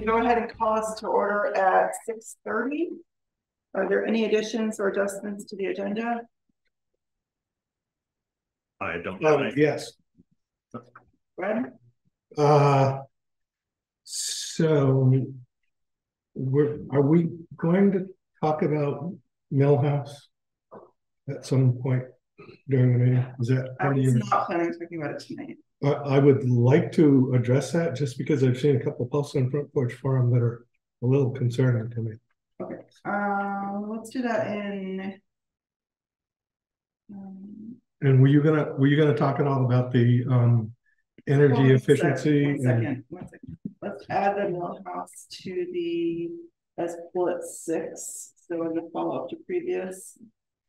to go ahead and call us to order at 6:30. Are there any additions or adjustments to the agenda? I don't know. Yes. Brad? So are we going to talk about Millhouse at some point during the meeting? Is that part of your... I'm not planning on talking about it tonight. I would like to address that just because I've seen a couple of posts on Front Porch Forum that are a little concerning to me. Okay. Let's do that in. And were you gonna talk at all about the energy efficiency? One second. Let's add the Millhouse to the as bullet at 6. So in the follow up to previous.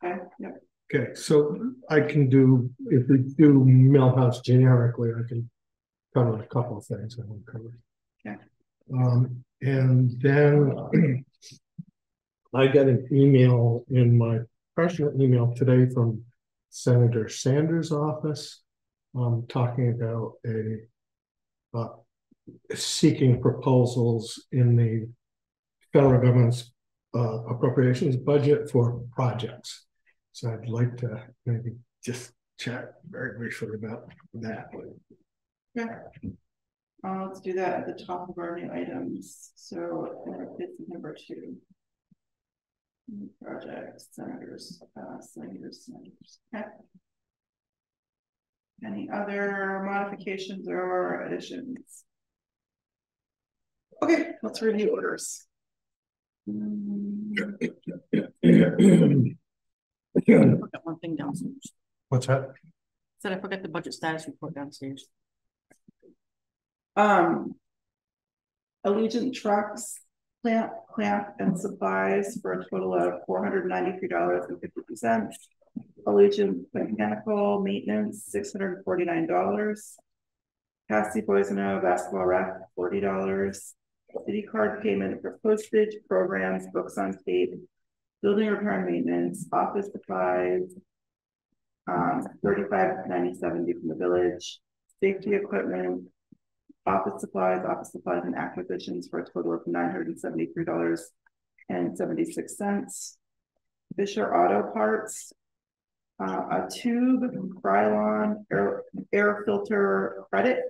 Okay. Yep. Okay, so I can do, if we do Millhouse generically, I can cover a couple of things I want to cover. Yeah. And then I got an email in my personal email today from Senator Sanders' office talking about seeking proposals in the federal government's appropriations budget for projects. So I'd like to maybe just chat very briefly about that. Yeah. Let's do that at the top of our new items. So it's number 2. Projects, Senators. Okay. Any other modifications or additions? Okay, let's read the orders. I forgot one thing downstairs. What's that? I said I forgot the budget status report downstairs. Allegiant trucks, clamp, and supplies for a total of $493.52. Allegiant mechanical maintenance, $649. Cassie Poisono basketball rack, $40. City card payment for postage, programs, books on tape, building repair and maintenance, office supplies, $35.97 from the village, safety equipment, office supplies, and acquisitions for a total of $973.76. Fisher Auto Parts, a tube, Krylon, air filter credit,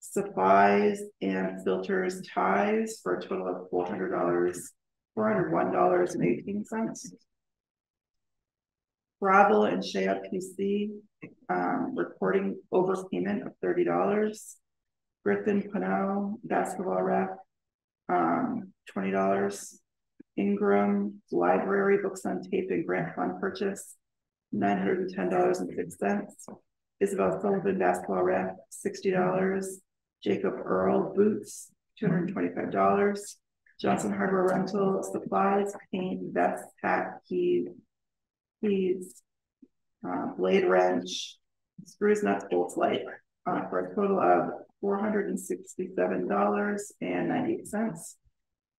supplies and filters ties for a total of $401.18. Bravo and Shayette PC, reporting overpayment of $30. Griffin Pano basketball rack, $20. Ingram library books on tape and grant fund purchase, $910.06. Isabel Sullivan basketball rack, $60. Jacob Earl boots, $225. Johnson Hardware Rental, supplies, paint, vest, hat, keys, blade wrench, screws, nuts, bolts, light, for a total of $467.98.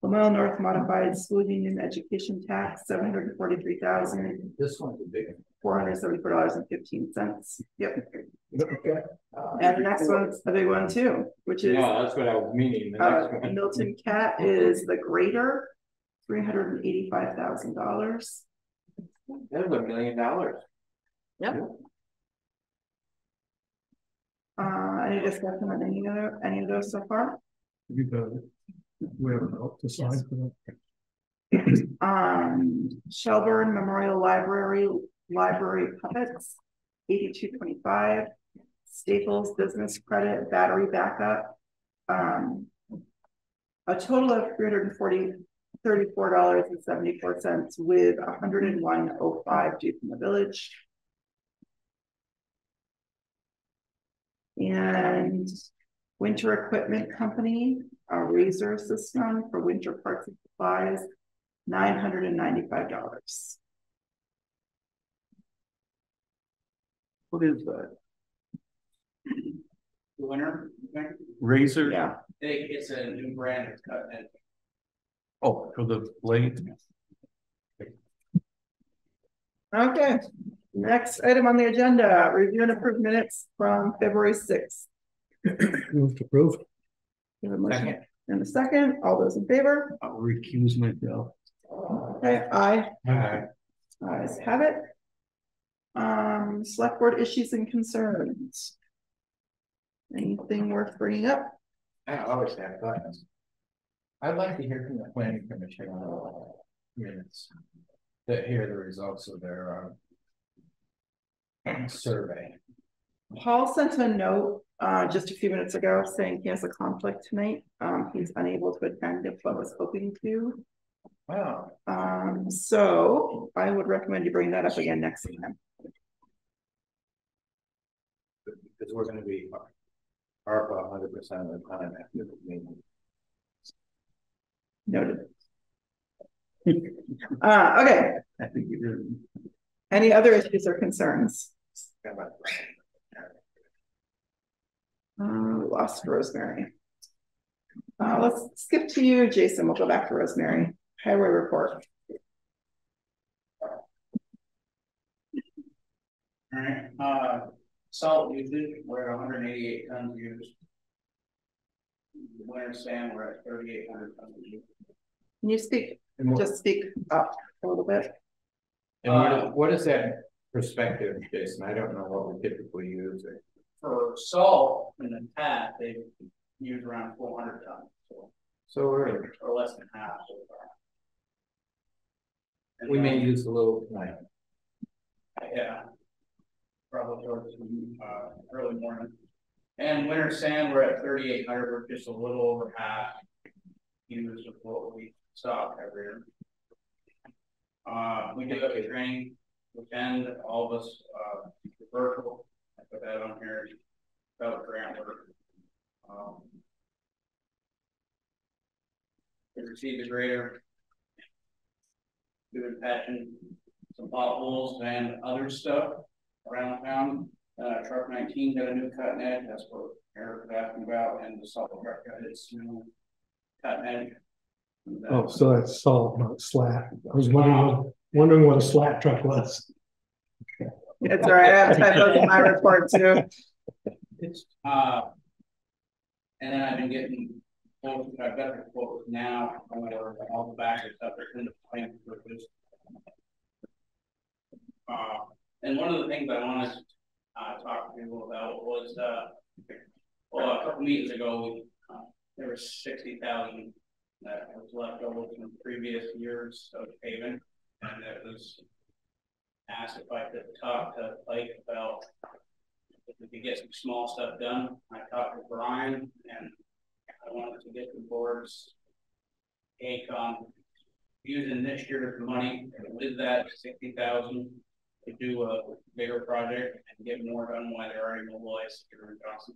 Lamell North Modified School Union Education Tax, $743,000. This one's a big one. $474.15. Yep. Okay. And the next one's a big one too, which is... No, that's what I was meaning. The next one. Milton Cat is the grader, $385,000. That was $1 million. Yep. Any discussion on any of those so far? You got it. We have to sign for that. Shelburne Memorial Library puppets, $82.25. Staples business credit battery backup, a total of $334.74 with $101.05 due from the village. And winter equipment company, a Razor system for winter parts and supplies, $995. What is that? Winter Razor? Yeah. It's a new brand of cut edge. Oh, for the blade? Okay. Next item on the agenda, review and approve minutes from February 6th. Move to approve. Second. and a second. All those in favor? I'll recuse myself. Okay, aye. Aye. Ayes have it. Select board issues and concerns. Anything worth bringing up? I always have plans. I'd like to hear from the planning commission on minutes that hear the results of their survey. Paul sent a note just a few minutes ago saying he has a conflict tonight. He's unable to attend if I was hoping to. Wow. So I would recommend you bring that up again next time. Because we're going to be ARPA 100% of the time after the meeting. Noted. Okay. I think you did. Any other issues or concerns? We lost Rosemary. Let's skip to you, Jason. We'll go back to Rosemary. Highway report. All right. Salt usage, we're at 188 tons used. The winter sand, we're at 3,800 tons used. Can you speak? Just speak up a little bit. And what is that perspective, Jason? I don't know what we typically use. For salt in the past, they use around 400 tons. So we're or less than half. And we may use a little. Yeah. Probably towards early morning. And winter sand, we're at 3,800. We're just a little over half used of what we stock every year. We do have a training weekend. All of us virtual. I put that on here. About grant work. We received a grader. We've been patching some potholes and other stuff around town. Truck 19 got a new cutting edge. That's what Eric was asking about, and the salt truck got its new cutting edge. Oh, so that's salt, not slat. I was wondering what a slat truck was. It's all right. I have typed those in my report too. And then I've been getting quotes. I've got the quotes now. I'm going to work on all the back stuff that's in the plan for this. And one of the things I wanted to talk to people about was, well, a couple meetings ago, there were 60,000 that was left over from previous years of paving, and it was asked if I could talk to Pike about if we could get some small stuff done. I talked to Brian, and I wanted to get the board's take on using this year's money with that 60,000 to do a bigger project and get more done while they're already mobilized here in Johnson.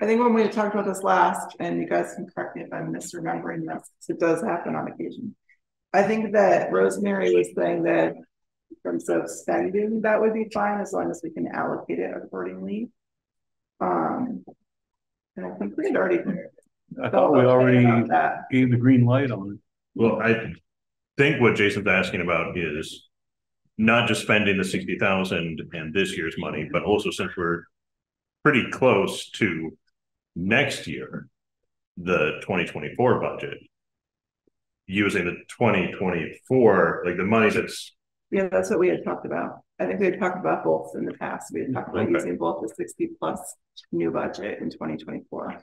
I think when we talked about this last, and you guys can correct me if I'm misremembering this, because it does happen on occasion. I think that Rosemary was saying that in terms of spending, that would be fine as long as we can allocate it accordingly. And I think we had already. I thought we already gave the green light on it. Well, I think what Jason's asking about is not just spending the 60,000 and this year's money, but also since we're pretty close to next year, the 2024 budget, using the 2024, like the money that's. Yeah, that's what we had talked about. I think we had talked about both in the past. We had talked about using both the 60 plus new budget in 2024.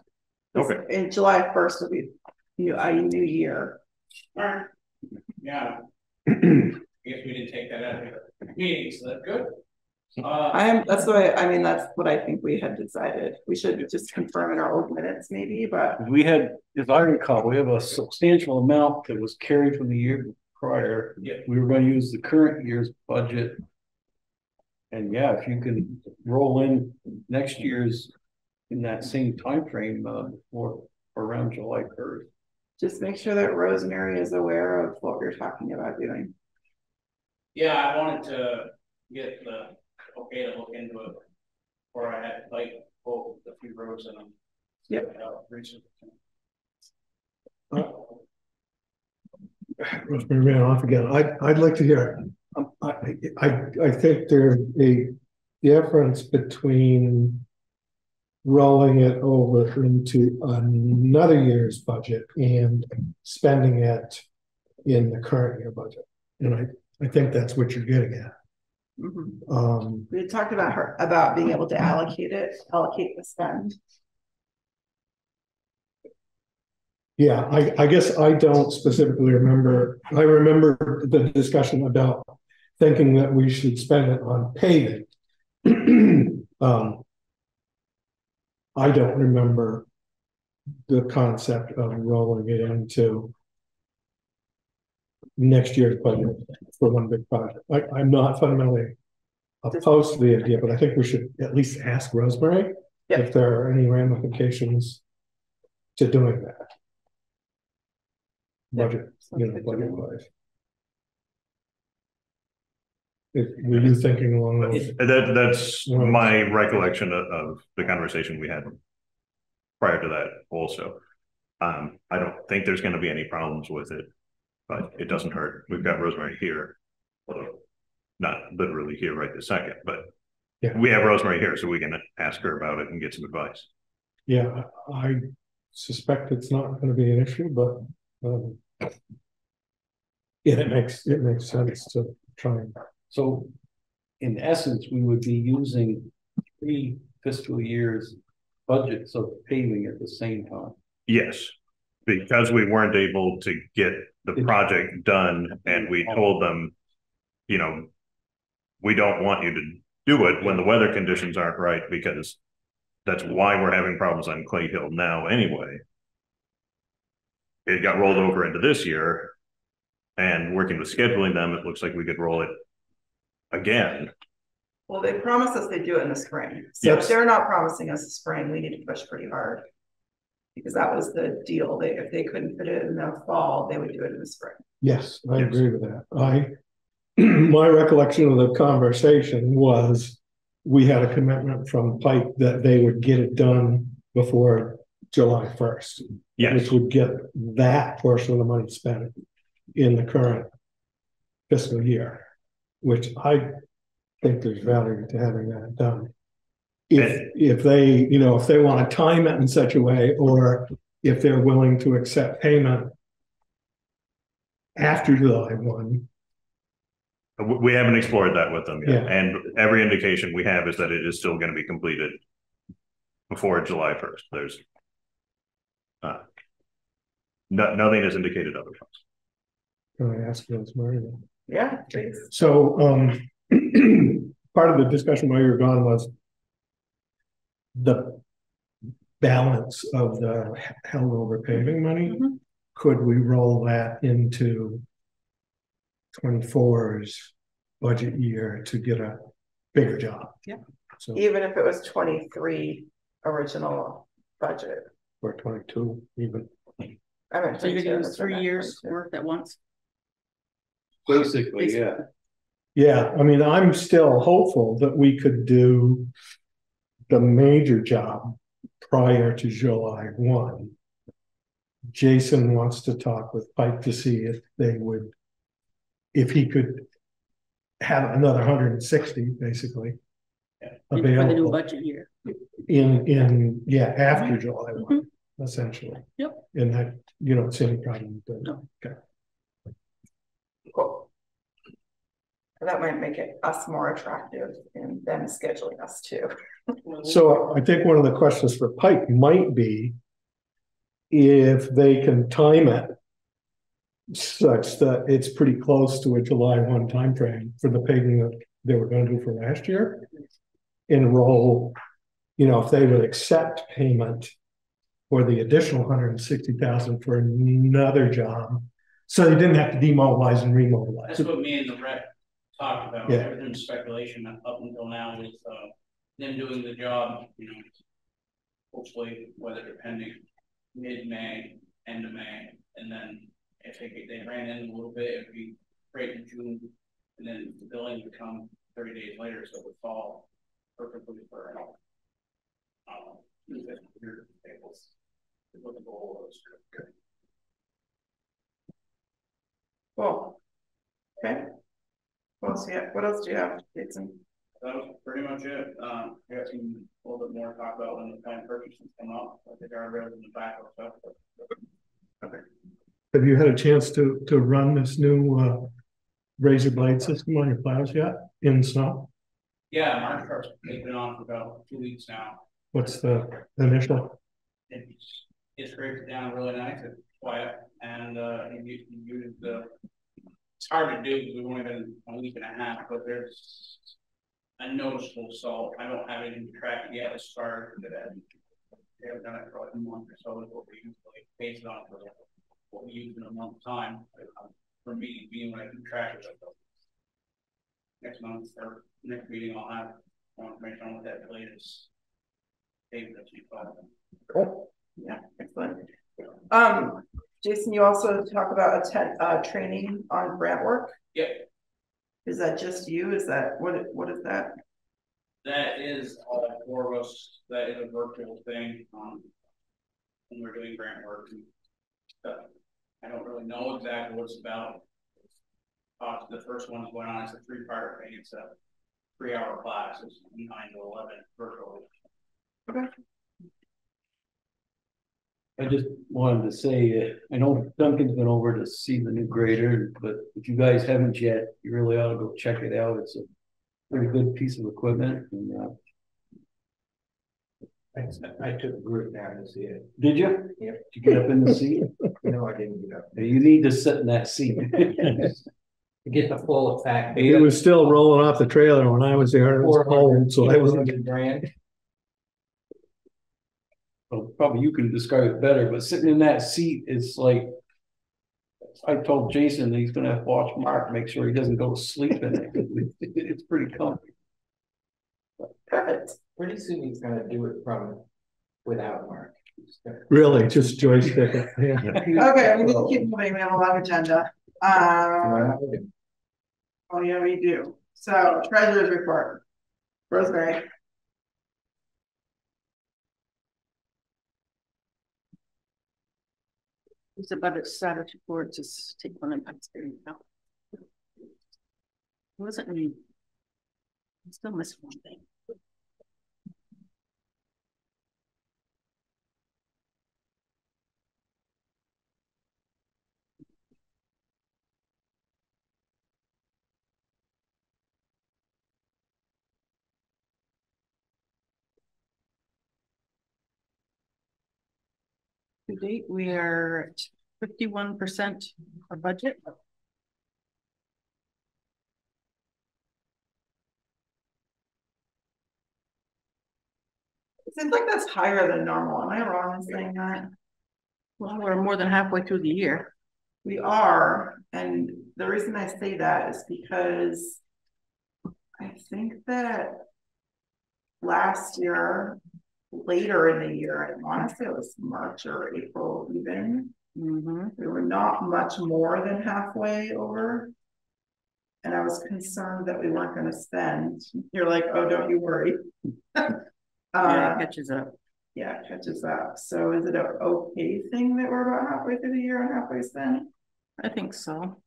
Okay. And July 1st will be new year. All right. Yeah. I guess we didn't take that out of the meeting, so that's good. That's what I think we had decided. We should just confirm in our old minutes, maybe. But we had, if I recall, we have a substantial amount that was carried from the year prior. Yeah. We were going to use the current year's budget, and yeah, if you can roll in next year's in that same time frame or around July 1st. Just make sure that Rosemary is aware of what you're talking about doing. Yeah, I wanted to get the. Okay to look into it before I had like pull a few rows in them. Yep. We ran off again. I'd like to hear. I think there's a difference between rolling it over into another year's budget and spending it in the current year budget. And I think that's what you're getting at. Mm-hmm. We had talked about her about being able to allocate the spend. Yeah, I guess I don't specifically remember. I remember the discussion about thinking that we should spend it on paving. I don't remember the concept of rolling it into next year's budget for one big project. I'm not fundamentally opposed to the idea, but I think we should at least ask Rosemary if there are any ramifications to doing that. Budget, you know, budget-wise. Were you thinking along those? That's my recollection of the conversation we had prior to that also. I don't think there's going to be any problems with it, but it doesn't hurt. We've got Rosemary here, although not literally here right this second, but we have Rosemary here, so we can ask her about it and get some advice. Yeah, I suspect it's not going to be an issue, but yeah, it makes sense to try and... So, in essence, we would be using 3 fiscal years budgets of paving at the same time. Yes, because we weren't able to get the project done, and we told them, you know, we don't want you to do it when the weather conditions aren't right, because that's why we're having problems on Clay Hill now anyway. It got rolled over into this year, and working with scheduling them, it looks like we could roll it again. Well, they promised us they'd do it in the spring. So if they're not promising us the spring, we need to push pretty hard, because that was the deal. They, if they couldn't fit it in the fall, they would do it in the spring. Yes, I agree with that. My recollection of the conversation was we had a commitment from Pike that they would get it done before July 1st, which would get that portion of the money spent in the current fiscal year, which I think there's value to having that done. If they, you know, if they want to time it in such a way, or if they're willing to accept payment after July 1. We haven't explored that with them yet. Yeah. And every indication we have is that it is still going to be completed before July 1st. There's nothing is indicated otherwise. Can I ask you this, Maria? Yeah, please. So part of the discussion while you were gone was the balance of the held over paving money. Mm-hmm. Could we roll that into 24's budget year to get a bigger job? Yeah. So even if it was 23 original budget. Or 22 even. I don't know, so you're doing 3 years worth at once? Basically, yeah. Yeah, I mean, I'm still hopeful that we could do the major job prior to July 1. Jason wants to talk with Pike to see if they would, if he could have another 160, basically, available for the new budget year. In after July 1, essentially. Yep. And that, you don't see any problem with that. No. Okay. Cool. That might make it us more attractive and them scheduling us too. So I think one of the questions for Pike might be if they can time it such that it's pretty close to a July 1 timeframe for the paving that they were going to do for last year. Enroll, you know, if they would accept payment for the additional $160,000 for another job. So they didn't have to demobilize and remobilize. That's what me and the rep talked about. Yeah. Everything's speculation up until now is them doing the job, you know, hopefully weather depending, mid-May, end of May, and then if they ran in a little bit, it'd be right in June, and then the billing would come 30 days later, so it would fall perfectly for an hour. What the goal was. Okay. Cool. Okay. What else do you have, Jason? that was pretty much it. I got some a little bit more to talk about when the planned purchases come up, like the guardrails in the back and stuff. Okay. Have you had a chance to run this new razor blade system on your plows yet in snow? Yeah, my car's been on for about 2 weeks now. What's the initial? It scrapes it down really nice. It's quiet, and it's hard to do because we've only been a week and a half, but there's a noticeable salt. I don't have anything to track yet as far as that. They haven't done it for like a month or so. Is what we usually base it on for what we use in a month's time. For me, being when I can track it, next month or next meeting, I'll have more information on what that blade is. Cool. Yeah, excellent. Jason, you also talk about a training on grant work. Yeah. Is that just you? Is that what is that? That is all four of us. That is a virtual thing. When we're doing grant work, I don't really know exactly what it's about. The first one going on is a three-part thing. It's a 3-hour class. It's 9 to 11 virtually. Okay. I just wanted to say, I know Duncan's been over to see the new grader, but if you guys haven't yet, you really ought to go check it out. It's a pretty good piece of equipment. And, I took a group down to see it. Did you? Yep. Did you get up in the seat? No, I didn't get up. You need to sit in that seat. To get the full effect. It was still rolling off the trailer when I was there. It was cold, so I wasn't... Grand. Well, probably you can describe it better, but sitting in that seat is like, I told Jason that he's going to watch Mark, make sure he doesn't go to sleep in it. It's pretty comfy. Perfect. Pretty soon he's going to do it from without Mark. Really? Just joystick. Yeah. Okay, I'm going to keep moving. We have a long agenda. Oh, yeah, we do. So, treasurer's report. Rosemary. It's about its status report. Just take one and pass it out. It wasn't me. I still missed one thing. To date, we are at 51% of budget. It seems like that's higher than normal. Am I wrong in saying that? Well, we're more than halfway through the year. We are. And the reason I say that is because I think that last year, later in the year, I want to say it was March or April even, we were not much more than halfway over, and I was concerned that we weren't going to spend. You're like, oh, don't you worry. Yeah, it catches up. Yeah, it catches up. So is it an okay thing that we're about halfway through the year and halfway spent? I think so.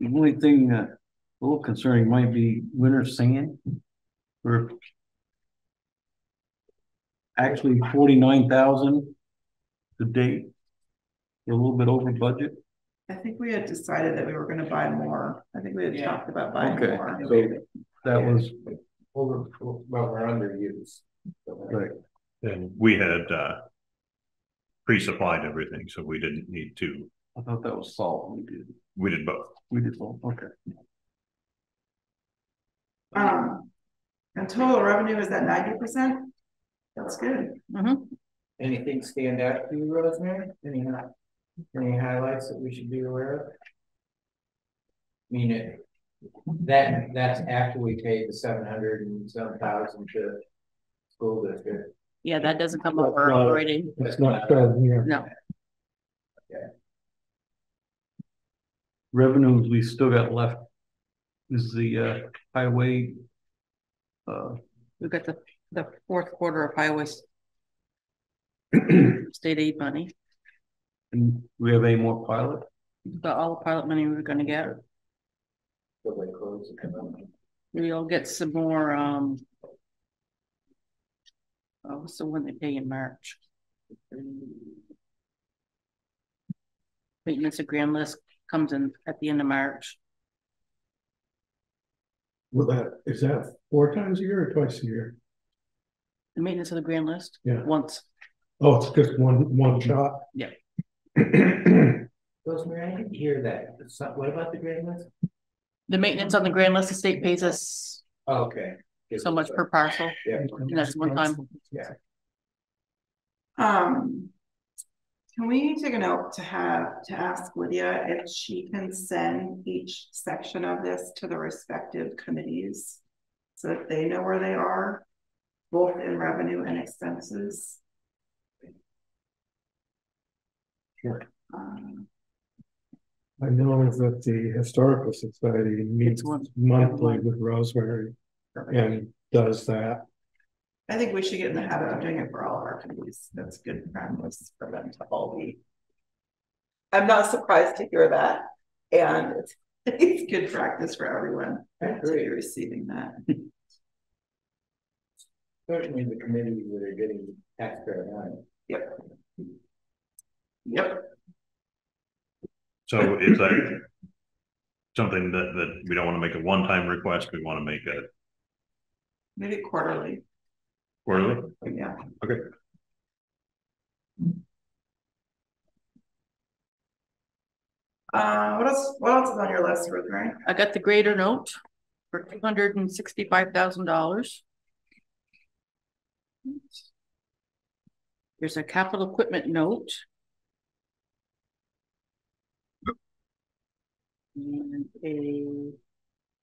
The only thing that a little concerning might be winter sand. We're actually 49,000 to date. We're a little bit over budget. I think we had decided that we were going to buy more. I think we had talked about buying more. So that was over. Well, we're underused. Right. And we had pre-supplied everything, so we didn't need to. I thought that was salt. We did both. We did both. Okay. And total revenue is at 90%. That's good. Anything stand out to you, Rosemary? Any highlights that we should be aware of? I mean, that's after we paid the 700 and some thousand to school district. Yeah, that doesn't come up for operating. That's not here. No. Okay. Revenues we still got left is the highway. We've got the fourth quarter of highways state aid money. And we have any more pilot? All the pilot money we're going to get. We'll get some more. Oh, so when they pay in March, maintenance of grand list comes in at the end of March. Well, that is that 4 times a year or twice a year? The maintenance of the grand list, yeah, once. Oh, it's just one shot. Yeah. Rosemary, I didn't hear that. What about the grand list? The maintenance on the grand list, the state pays us. Oh, okay. So much per parcel. Yeah. And that's one time. Yeah. Can we take a note to ask Lydia if she can send each section of this to the respective committees so that they know where they are, both in revenue and expenses? Sure. I know that the Historical Society meets monthly with Rosemary. Perfect. And does that. I think we should get in the habit of doing it for all of our committees. That's good practice for them to all be. I'm not surprised to hear that. And it's good practice for everyone to be receiving that. Certainly the committees that are getting taxpayer money. Yep. Yep. So it's like something that we don't want to make a one-time request. We want to make a maybe quarterly. Quarterly? Yeah. Okay. What else is on your list, Rosemary? I got the grader note for $265,000. There's a capital equipment note. And a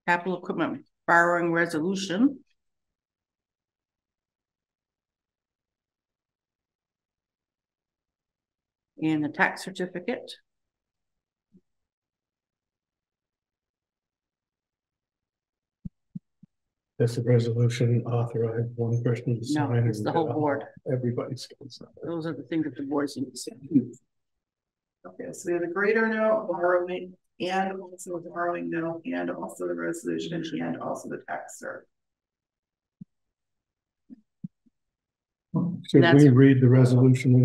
capital equipment borrowing resolution. And a tax certificate. That's a resolution authorized one person to sign. No, it's the whole board. Everybody's going to sign. Those are the things that the board's going to sign. Okay, so we have a grader note, borrowing, and also the borrowing note, and also the resolution, and also the tax cert. Should we read the resolution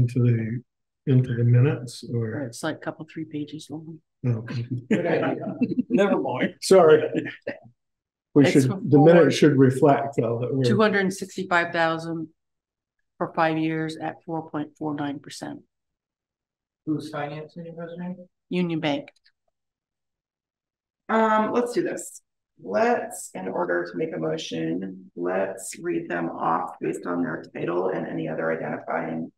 into the minutes, or it's like a couple 3 pages long? No. Good idea. Never mind. Sorry. The minutes should reflect that 265,000 for 5 years at 4.49%. Who's financing the president? Union Bank. Let's do this. Let's, in order to make a motion, let's read them off based on their title and any other identifying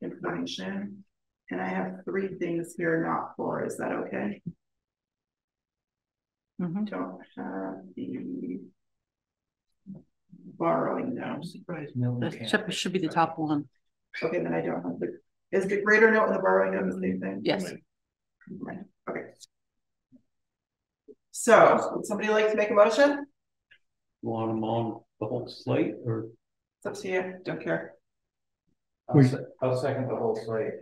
information. And I have 3 things here, not 4. Is that okay? Mm-hmm. Don't have the borrowing now. I'm surprised no one can. That should be the top one. Okay, then I don't have the. Is the greater note and the borrowing note the same thing? Yes. Right. Okay. So, would somebody like to make a motion? Want them on the whole slate, or it's up to you. Don't care. I'll second the whole slate.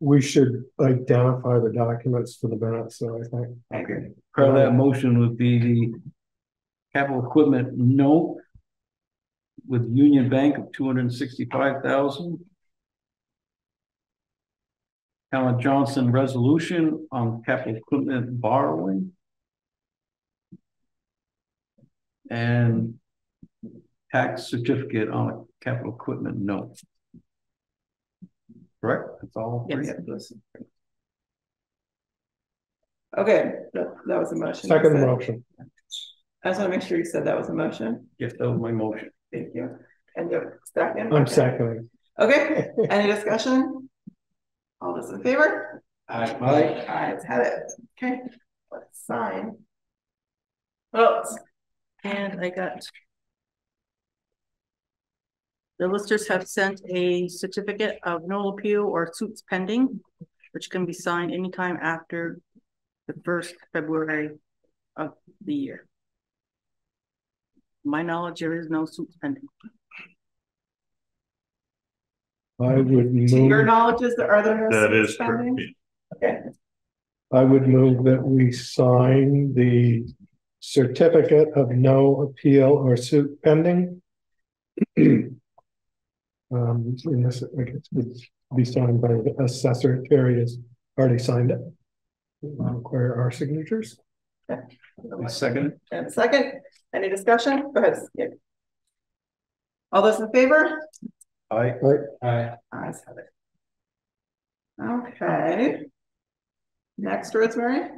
We should identify the documents for the minutes, so I think. I agree. Part of that motion would be the capital equipment note with Union Bank of $265,000. Alan Johnson resolution on capital equipment borrowing. And tax certificate on a capital equipment note. Correct? That's all. Yes. Okay, that was a motion. Second motion. I just want to make sure you said that was a motion. Yes, that was my motion. Thank you. And the second? I'm seconding. Okay, any discussion? All those in favor? Aye. Aye. Aye. It's had it. Okay, let's sign. Oh, and I got. The listers have sent a certificate of no appeal or suits pending, which can be signed anytime after the 1st February of the year. My knowledge, there is no suits pending. I would move. To your knowledge, are there no suits pending? That is correct. Okay. I would move that we sign the certificate of no appeal or suit pending. Unless it would be signed by the assessor. Terry has already signed it. Require our signatures. Okay. Second. And a second. Any discussion? Go ahead. Yeah. All those in favor? Aye. Aye. Aye. Ayes have it. Okay. Next, Rosemary.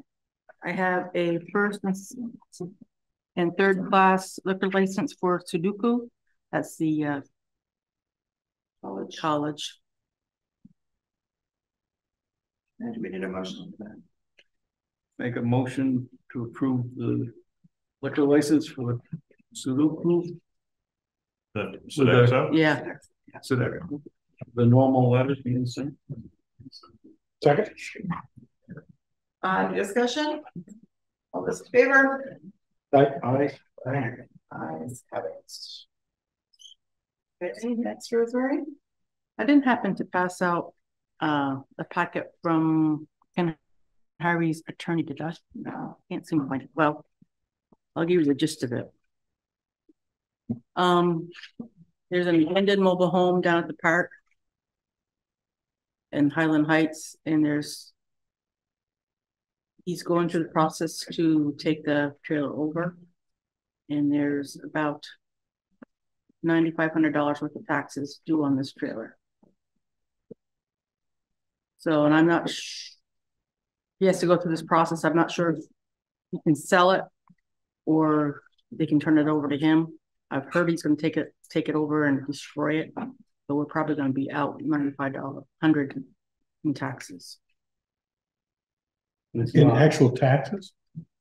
I have a first and third class liquor license for Sudoku. That's the college. And we need a motion for that. Make a motion to approve the liquor license for Sudoku. So yeah. So there we go. The normal letters being sent. Second. Discussion? All those in favor? Aye. Aye. Aye. Ayes have it. Okay, next, Rosemary. I didn't happen to pass out a packet from Ken Harry's attorney, did I? No, can't seem to find it. Well, I'll give you the gist of it. There's an abandoned mobile home down at the park in Highland Heights, and he's going through the process to take the trailer over, and there's about $9,500 worth of taxes due on this trailer. So, and I'm not he has to go through this process. I'm not sure if he can sell it or they can turn it over to him. I've heard he's going to take it over and destroy it, but we're probably going to be out $9,500 in taxes. In actual taxes?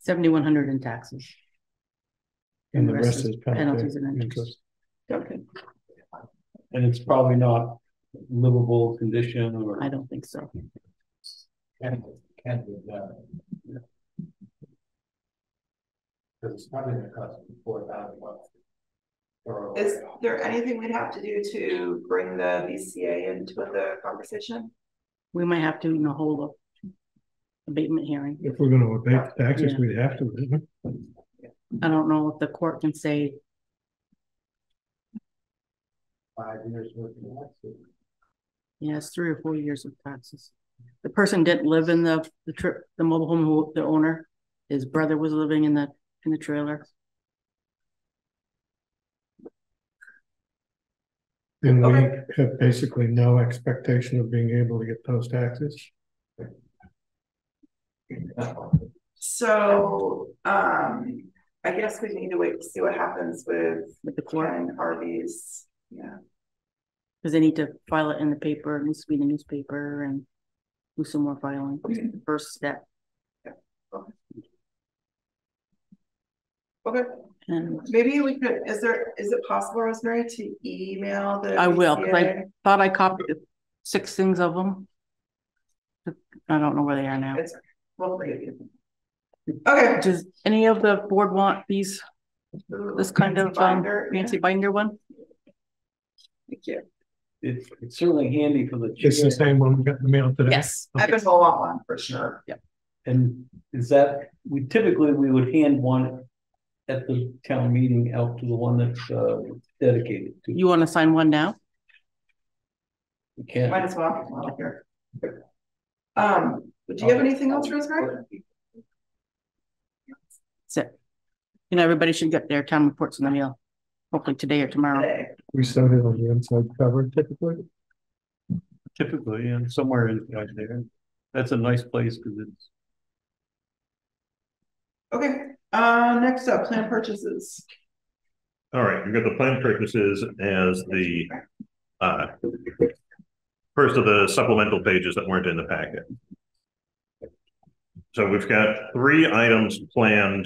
$7,100 in taxes. And the rest is penalties and interest. Okay. And it's probably not livable condition, or I don't think so. Can be done. Because it's probably going to cost $4,000. Is there anything we'd have to do to bring the VCA into the conversation? We might have to hold an abatement hearing. If we're going to abate the taxes, yeah. We'd have to. Isn't it? I don't know if the court can say 5 years worth of taxes. Yes, 3 or 4 years of taxes. The person didn't live in the mobile home. The owner, his brother, was living in the trailer. And okay. We have basically no expectation of being able to get those taxes. So I guess we need to wait to see what happens with the court and Harvey's. Yeah. Because they need to file it in the paper. It needs to be in the newspaper and do some more filing. Okay. It's the first step. Yeah. Okay. Okay. And maybe we could, is it possible, Rosemary, to email the I VCA? Will, because I thought I copied 6 things of them. I don't know where they are now. It's, well, okay. Does any of the board want these, this kind fancy of binder, fancy binder one? Thank you. It's certainly handy for the chair. It's the same one we got in the mail today. Yes, okay. I've been on one for sure. Yeah. And is that, we typically would hand one at the town meeting out to the one that's dedicated to. You want to sign one now? You can. Might as well. Well here. Do you have anything else, Rosemary? That's it. You know, everybody should get their town reports in the mail, hopefully today or tomorrow. Today. We sent it on the inside cover, typically. Typically, and somewhere in there. That's a nice place because it's. Okay. Next up, plan purchases. All right, we've got the plan purchases as the first of the supplemental pages that weren't in the packet. So we've got 3 items planned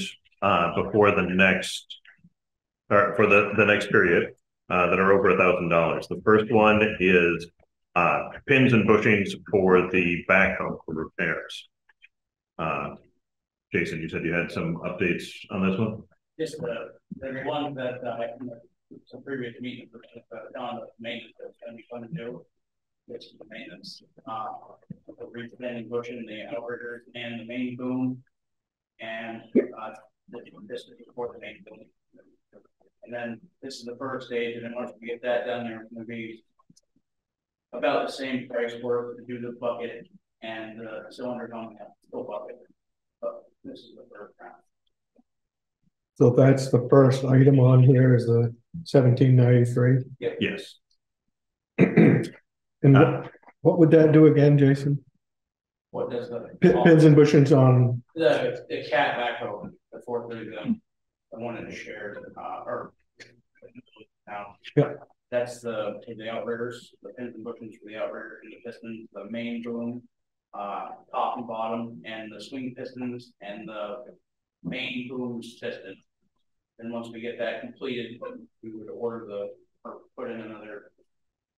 before the next, or for the next period that are over $1,000. The first one is pins and bushings for the backhoe for repairs. Jason, you said you had some updates on this one? Yes, there's one that I can some previous meeting on the maintenance that's going to be fun to do. which is the maintenance, the replanting bushing, the outriggers, and the main boom, and this is before the main building. And then this is the first stage, and then once we get that done, there's going to be about the same price work to do the bucket and the cylinders on the full bucket. But this is the third round. So that's the first item on here is the 1793? Yep. Yes. And what would that do again, Jason? What does the pins and bushings on the cat backhoe, the 430 them, the one in the shared or now. Yeah. That's the outriggers, the pins and bushings for the outrigger and the pistons, the main boom, top and bottom, and the swing pistons and the main boom's piston. And once we get that completed, we would order the or put in another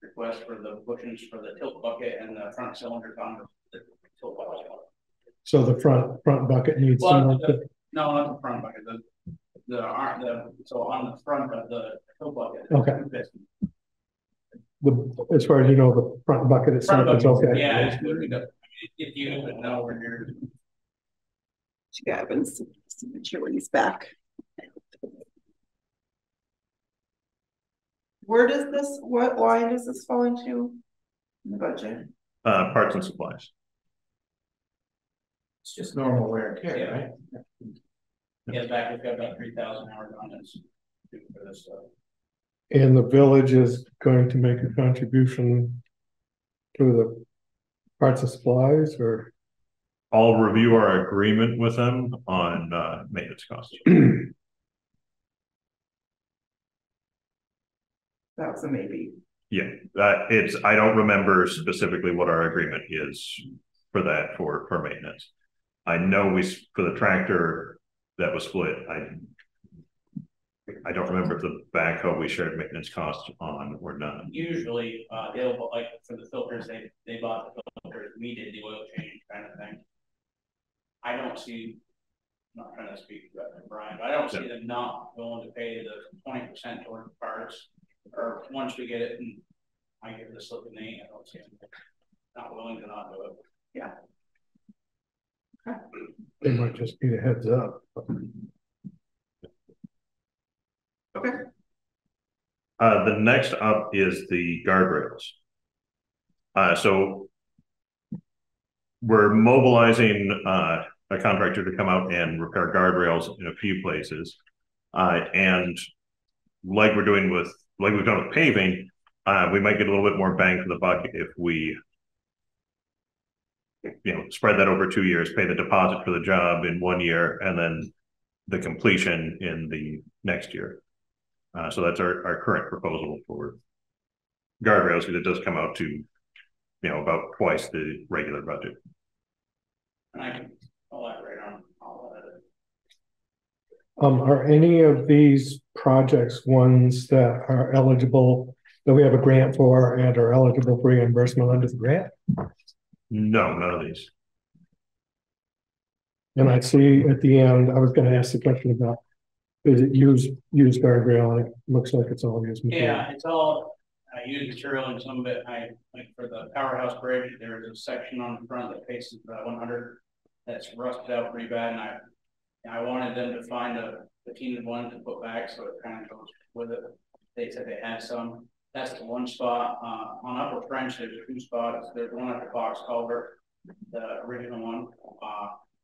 request for the bushings for the tilt bucket and the front cylinder on the tilt bucket. So the front bucket needs no, not the front bucket. So on the front of the tilt bucket. Okay. As far as you know, the front bucket itself is okay. Yeah, it's good enough. If you even know we're here. She happens to make sure when he's back. Where does this, what line does this fall into in the budget? Parts and supplies. It's just normal wear and tear, yeah. Right? Yeah, back, we've got about 3,000 hours on this. For this stuff. And the village is going to make a contribution to the parts and supplies, or? I'll review our agreement with them on maintenance costs. That's a maybe. Yeah, it's. I don't remember specifically what our agreement is for that for maintenance. I know we for the tractor that was split. I don't remember if the backhoe we shared maintenance costs on or not. Usually, they'll like for the filters they bought the filters. We did the oil change kind of thing. I don't see. I'm not trying to speak about Brian, but I don't see them not willing to pay the 20% toward the parts. Or once we get it, and I give this look at me, I don't see anything. Not willing to not do it. Yeah. Okay. They might just need a heads up. Okay. The next up is the guardrails. So we're mobilizing a contractor to come out and repair guardrails in a few places, and like we're doing with. Like we've done with paving, we might get a little bit more bang for the buck if we, you know, spread that over 2 years, pay the deposit for the job in 1 year, and then the completion in the next year. So that's our current proposal for guardrails, because it does come out to, you know, about twice the regular budget. And I can elaborate on all of it. Are any of these projects ones that are eligible, that we have a grant for and are eligible for reimbursement under the grant? No, none of these. And I see at the end, I was going to ask the question about, is it used guardrail? And it looks like it's all used material. Yeah, it's all used material, and some of it, I like for the Powerhouse Bridge, there's a section on the front that faces the 100 that's rusted out pretty bad, and I wanted them to find a patented one to put back, so it kind of goes with it. They said they had some. That's the one spot. On Upper French, there's two spots. There's one at the Fox Culvert, the original one.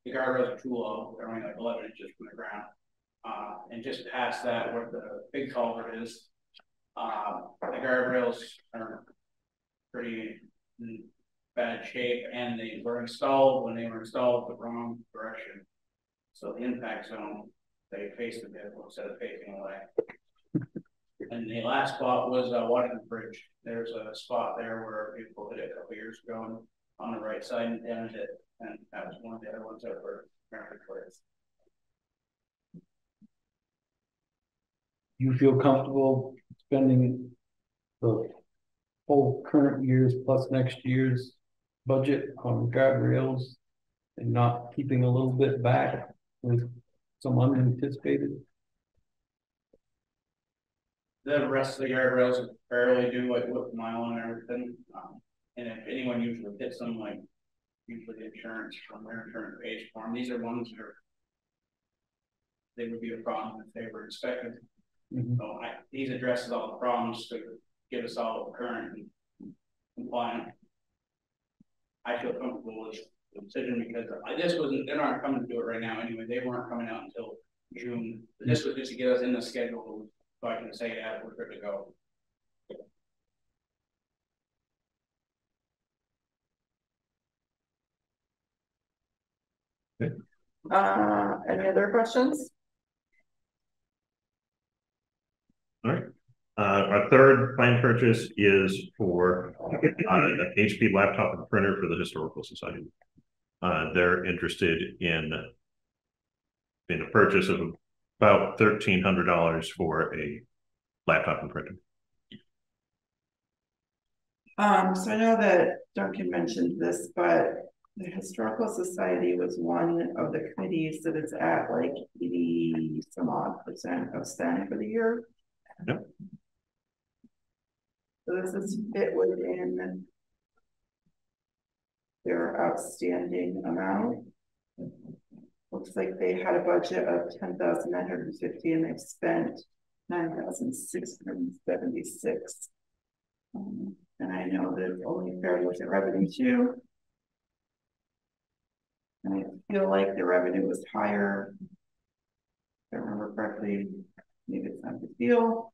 The guardrails are too low. They're only like 11 inches from the ground. And just past that, where the big culvert is, the guardrails are pretty in bad shape, and they were installed when they were installed the wrong direction. So the impact zone, they faced the vehicle instead of facing away. And the last spot was Watkins Bridge. There's a spot there where people hit it a couple years ago, and on the right side and damaged it. And that was one of the other ones that were apparently cleared. You feel comfortable spending the whole current year's plus next year's budget on guardrails and not keeping a little bit back with some unanticipated? The rest of the guardrails barely do like with mile and everything. And if anyone usually gets them, like usually insurance from their insurance page form, these are ones that are, they would be a problem if they were inspected. Mm-hmm. So these addresses all the problems to get us all current and compliant. I feel comfortable with the decision because this wasn't, they're not coming to do it right now anyway. They weren't coming out until June. But this was just to get us in the schedule so I can say that we're good to go. Any other questions? All right. Our third planned purchase is for an HP laptop and printer for the Historical Society. They're interested in a purchase of about $1,300 for a laptop and printer. So I know that Duncan mentioned this, but the Historical Society was one of the committees that is at like 80% some odd of spend for the year. Yep. So this is fit within their outstanding amount. Looks like they had a budget of $10,950 and they've spent $9,676. And I know that only fair was at revenue too. And I feel like the revenue was higher. If I remember correctly, maybe it's not the deal.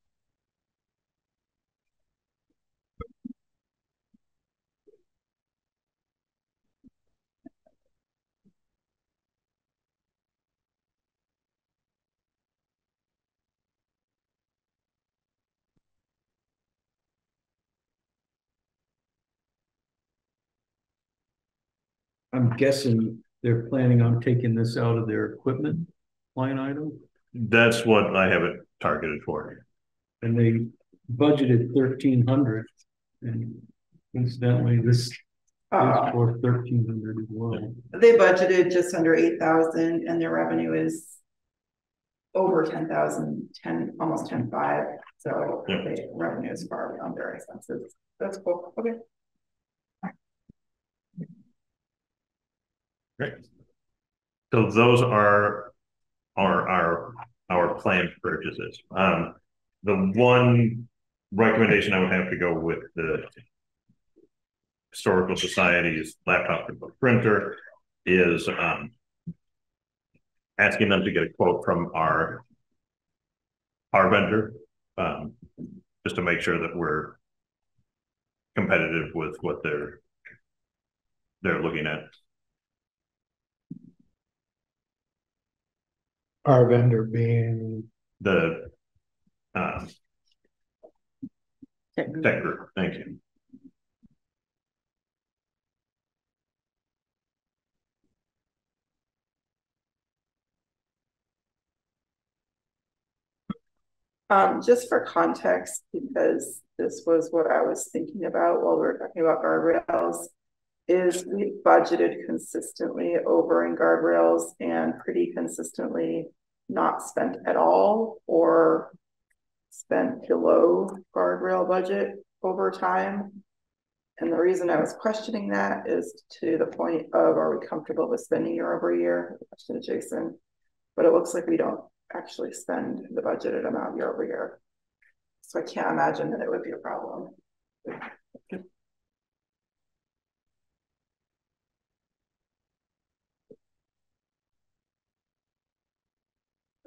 I'm guessing they're planning on taking this out of their equipment line item. That's what I have it targeted for. And they budgeted $1,300, and incidentally, this is for $1,300 as well. They budgeted just under $8,000, and their revenue is over $10,000, almost $10,500. So yeah, the revenue is far beyond their expenses. That's cool. Okay. Great. So those are our planned purchases. The one recommendation I would have to go with the Historical Society's laptop and printer is asking them to get a quote from our vendor, just to make sure that we're competitive with what they're looking at. Our vendor being the tech group. Thank you. Just for context, because this was what I was thinking about while we were talking about guardrails, is we budgeted consistently over in guardrails and pretty consistently not spent at all or spent below guardrail budget over time. And the reason I was questioning that is to the point of, are we comfortable with spending year over year? Question to Jason, but it looks like we don't actually spend the budgeted amount year over year. So I can't imagine that it would be a problem.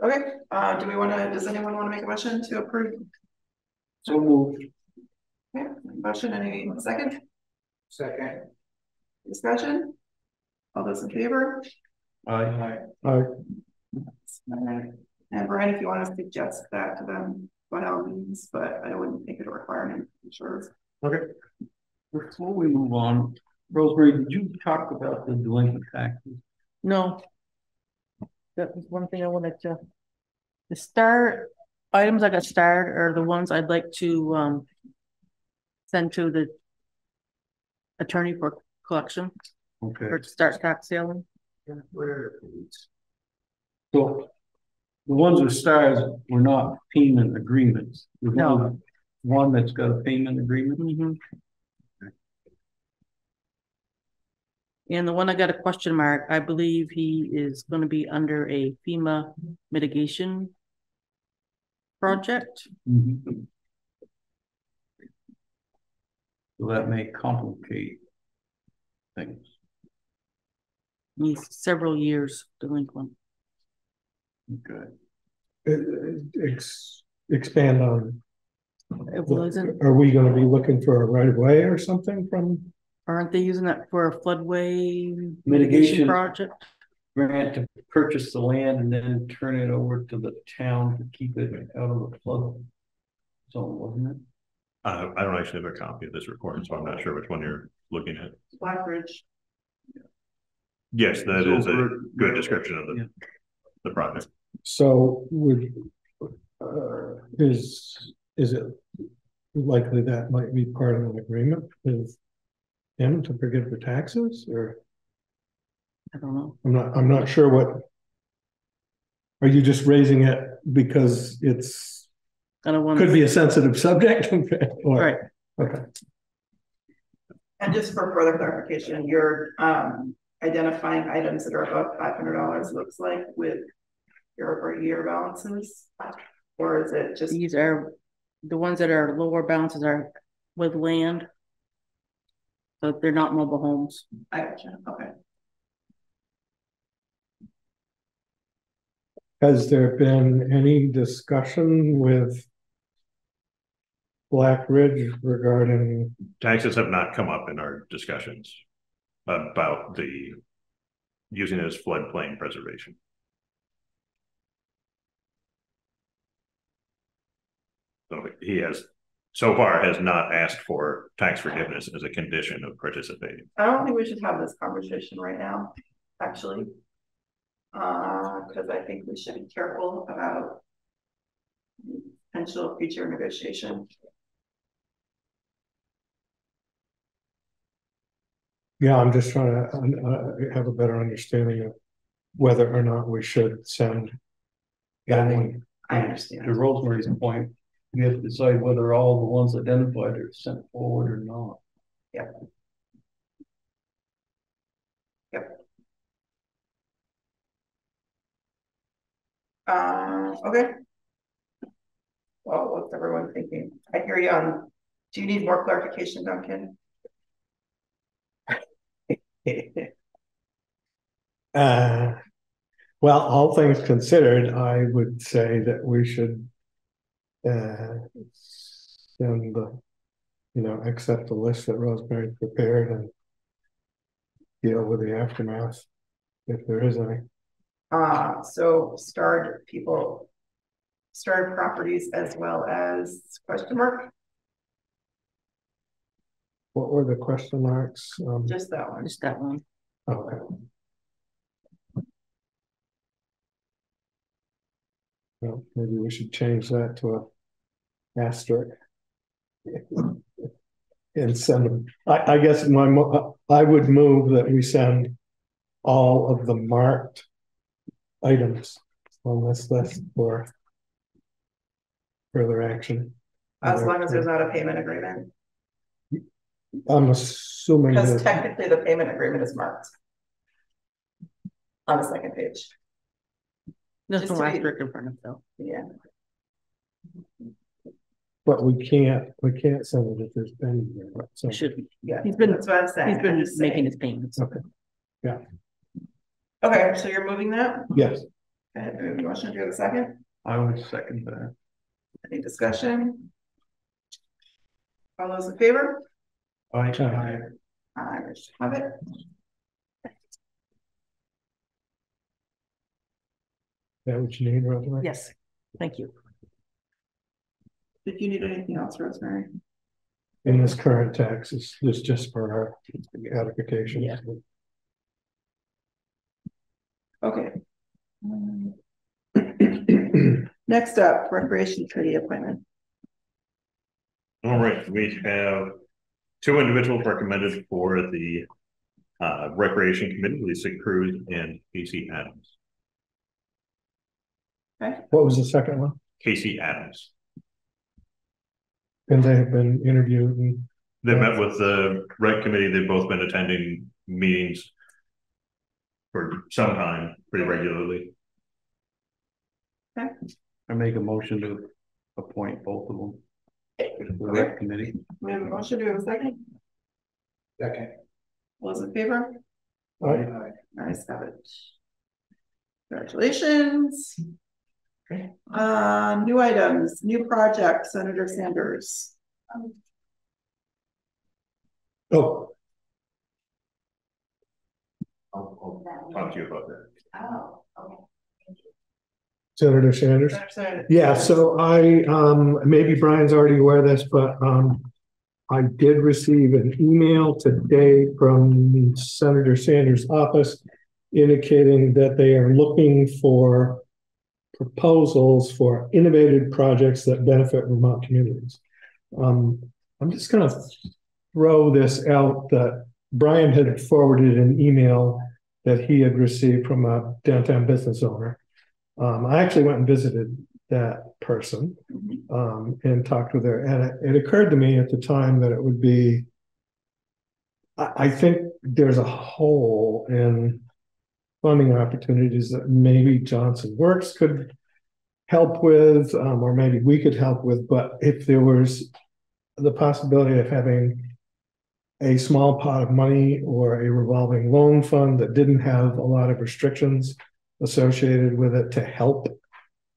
Okay, do we want to, does anyone want to make a motion to approve? So moved. Okay, motion, any second? Second. Discussion? All those in favor? Aye. Aye. Aye. And Brian, if you want to suggest that to them, by all means, but I wouldn't think it a requirement, I'm sure. Okay. Before we move on, Rosemary, did you talk about the delinquent taxes? No. That was one thing I wanted to, the star items I got starred are the ones I'd like to send to the attorney for collection. Okay. Or to start stock selling. So the ones with stars were not payment agreements. There's no one that's got a payment agreement. Mm-hmm. And the one I got a question mark, I believe he is going to be under a FEMA mitigation project. Mm-hmm. So that may complicate things. He's several years delinquent. Okay. Expand on. It wasn't. Are we going to be looking for a right of way or something from? Aren't they using that for a floodway mitigation project? Grant to purchase the land and then turn it over to the town to keep it out of the flood zone, wasn't it? I don't actually have a copy of this recording, so I'm not sure which one you're looking at. Blackbridge. Yeah. Yes, that so is a good description of the, yeah, the project. So would is it likely that might be part of an agreement with him to forgive the taxes, or I don't know. I'm not sure what. Are you just raising it because it's? I don't want. Could be a sensitive subject. Or, right. Okay. And just for further clarification, you're identifying items that are above $500. Looks like with your year balances, or is it just these are the ones that are lower balances are with land. So they're not mobile homes. I gotcha. Okay. Has there been any discussion with Blackbridge regarding taxes? Have not come up in our discussions about the using it as floodplain preservation. So he has. So far has not asked for tax forgiveness as a condition of participating. I don't think we should have this conversation right now, actually, because I think we should be careful about potential future negotiation. Yeah, I'm just trying to have a better understanding of whether or not we should send. Yeah, I understand. To Rosemary's point, we have to decide whether all the ones identified are sent forward or not. Yep. Yep. Okay. Well, what's everyone thinking? I hear you on. Do you need more clarification, Duncan? Well, all things considered, I would say that we should. Send the, accept the list that Rosemary prepared and deal with the aftermath if there is any. So starred people, starred properties as well as question mark. What were the question marks? Just that one. Just that one. Okay. Well, maybe we should change that to a. Asterisk and send them. I guess I would move that we send all of the marked items on this list for further action. As long as there's not a payment agreement. I'm assuming because technically the payment agreement is marked on the second page. There's no asterisk in front of though. Yeah. But we can't send it if there's pending there. Right? So shouldn't. Yeah. He's been. That's what I'm saying. He's been making his payments. Okay. Yeah. Okay, so you're moving that. Yes. And do you want to do the second? I would second that. Any discussion? All those in favor? Aye. I have it. Is that what you need, Rosemary? Yes. Thank you. If you need anything else, Rosemary. In this current tax, it's just for our gratification. Yeah. Okay. Next up, Recreation Treaty Appointment. All right. We have two individuals recommended for the Recreation Committee, Lisa Cruz and Casey Adams. Okay. What was the second one? Casey Adams. And they have been interviewed. And they met with the rec committee. They've both been attending meetings for some time pretty regularly. Okay. I make a motion to appoint both of them to the rec committee. We have a motion. Do we have a second? Second. All those in favor? Aye. Aye. Nice, have it. Congratulations. Okay. New items, new project, Senator Sanders. I'll talk to you about that. Oh, okay. Thank you. Senator Sanders? Yeah, so I, maybe Brian's already aware of this, but I did receive an email today from Senator Sanders' office indicating that they are looking for proposals for innovative projects that benefit Vermont communities. I'm just going to throw this out that Brian had forwarded an email that he had received from a downtown business owner. I actually went and visited that person and talked with her. And it occurred to me at the time that it would be, I think there's a hole in funding opportunities that maybe Johnson Works could help with, or maybe we could help with. But if there was the possibility of having a small pot of money or a revolving loan fund that didn't have a lot of restrictions associated with it to help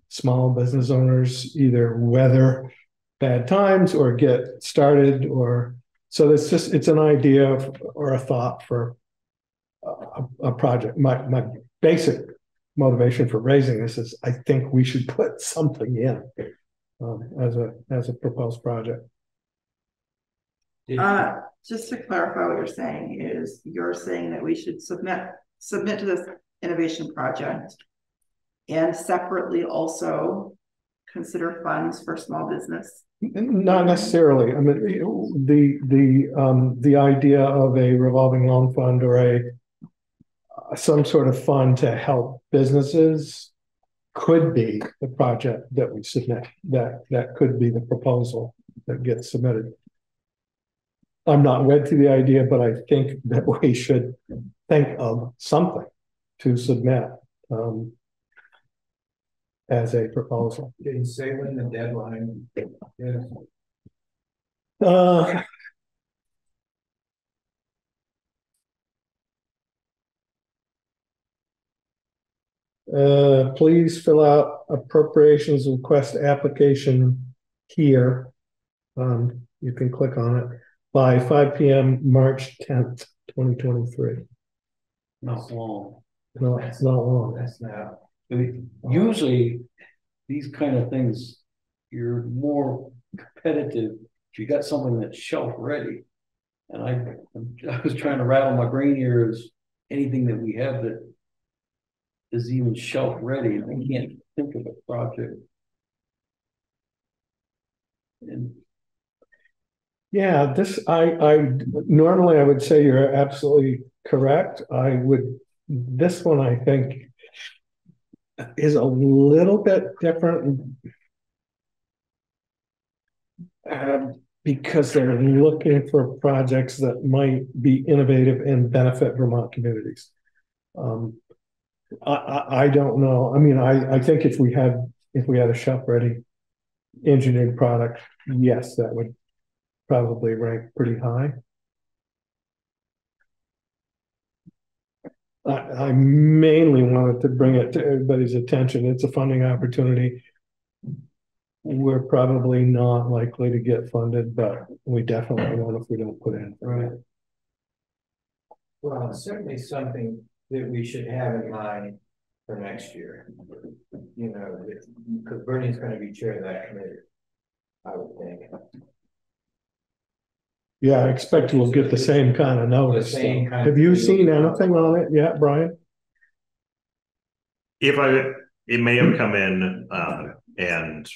small business owners either weather bad times or get started, or so it's just, it's an idea or a thought for a project. My basic motivation for raising this is I think we should put something in as a proposed project. Just to clarify, what you're saying is you're saying that we should submit to this innovation project and separately also consider funds for small business? Not necessarily. I mean, the idea of a revolving loan fund or a some sort of fund to help businesses could be the project that we submit. That could be the proposal that gets submitted. I'm not wed to the idea, but I think that we should think of something to submit as a proposal. Did you say when the deadline is? Please fill out appropriations request application here. You can click on it. By 5 p.m. March 10th, 2023. Not long. No, it's not long. That's not. I mean, usually, these kind of things, you're more competitive if you got something that's shelf ready. And I was trying to rattle my brain here as anything that we have that is even shelf ready, and I can't think of a project. And yeah, this I normally I would say you're absolutely correct. I would, this one I think is a little bit different because they're looking for projects that might be innovative and benefit Vermont communities. I don't know. I mean, I think if we had a shop ready engineered product, yes, that would probably rank pretty high. I mainly wanted to bring it to everybody's attention. It's a funding opportunity. We're probably not likely to get funded, but we definitely won't if we don't put in. Right. Well, it's certainly something that we should have in mind for next year. You know, because Bernie's going to be chair of that committee, I would think. Yeah, I expect we'll get the same kind of notice. Have you seen anything on it yet, Brian? It may have come in, and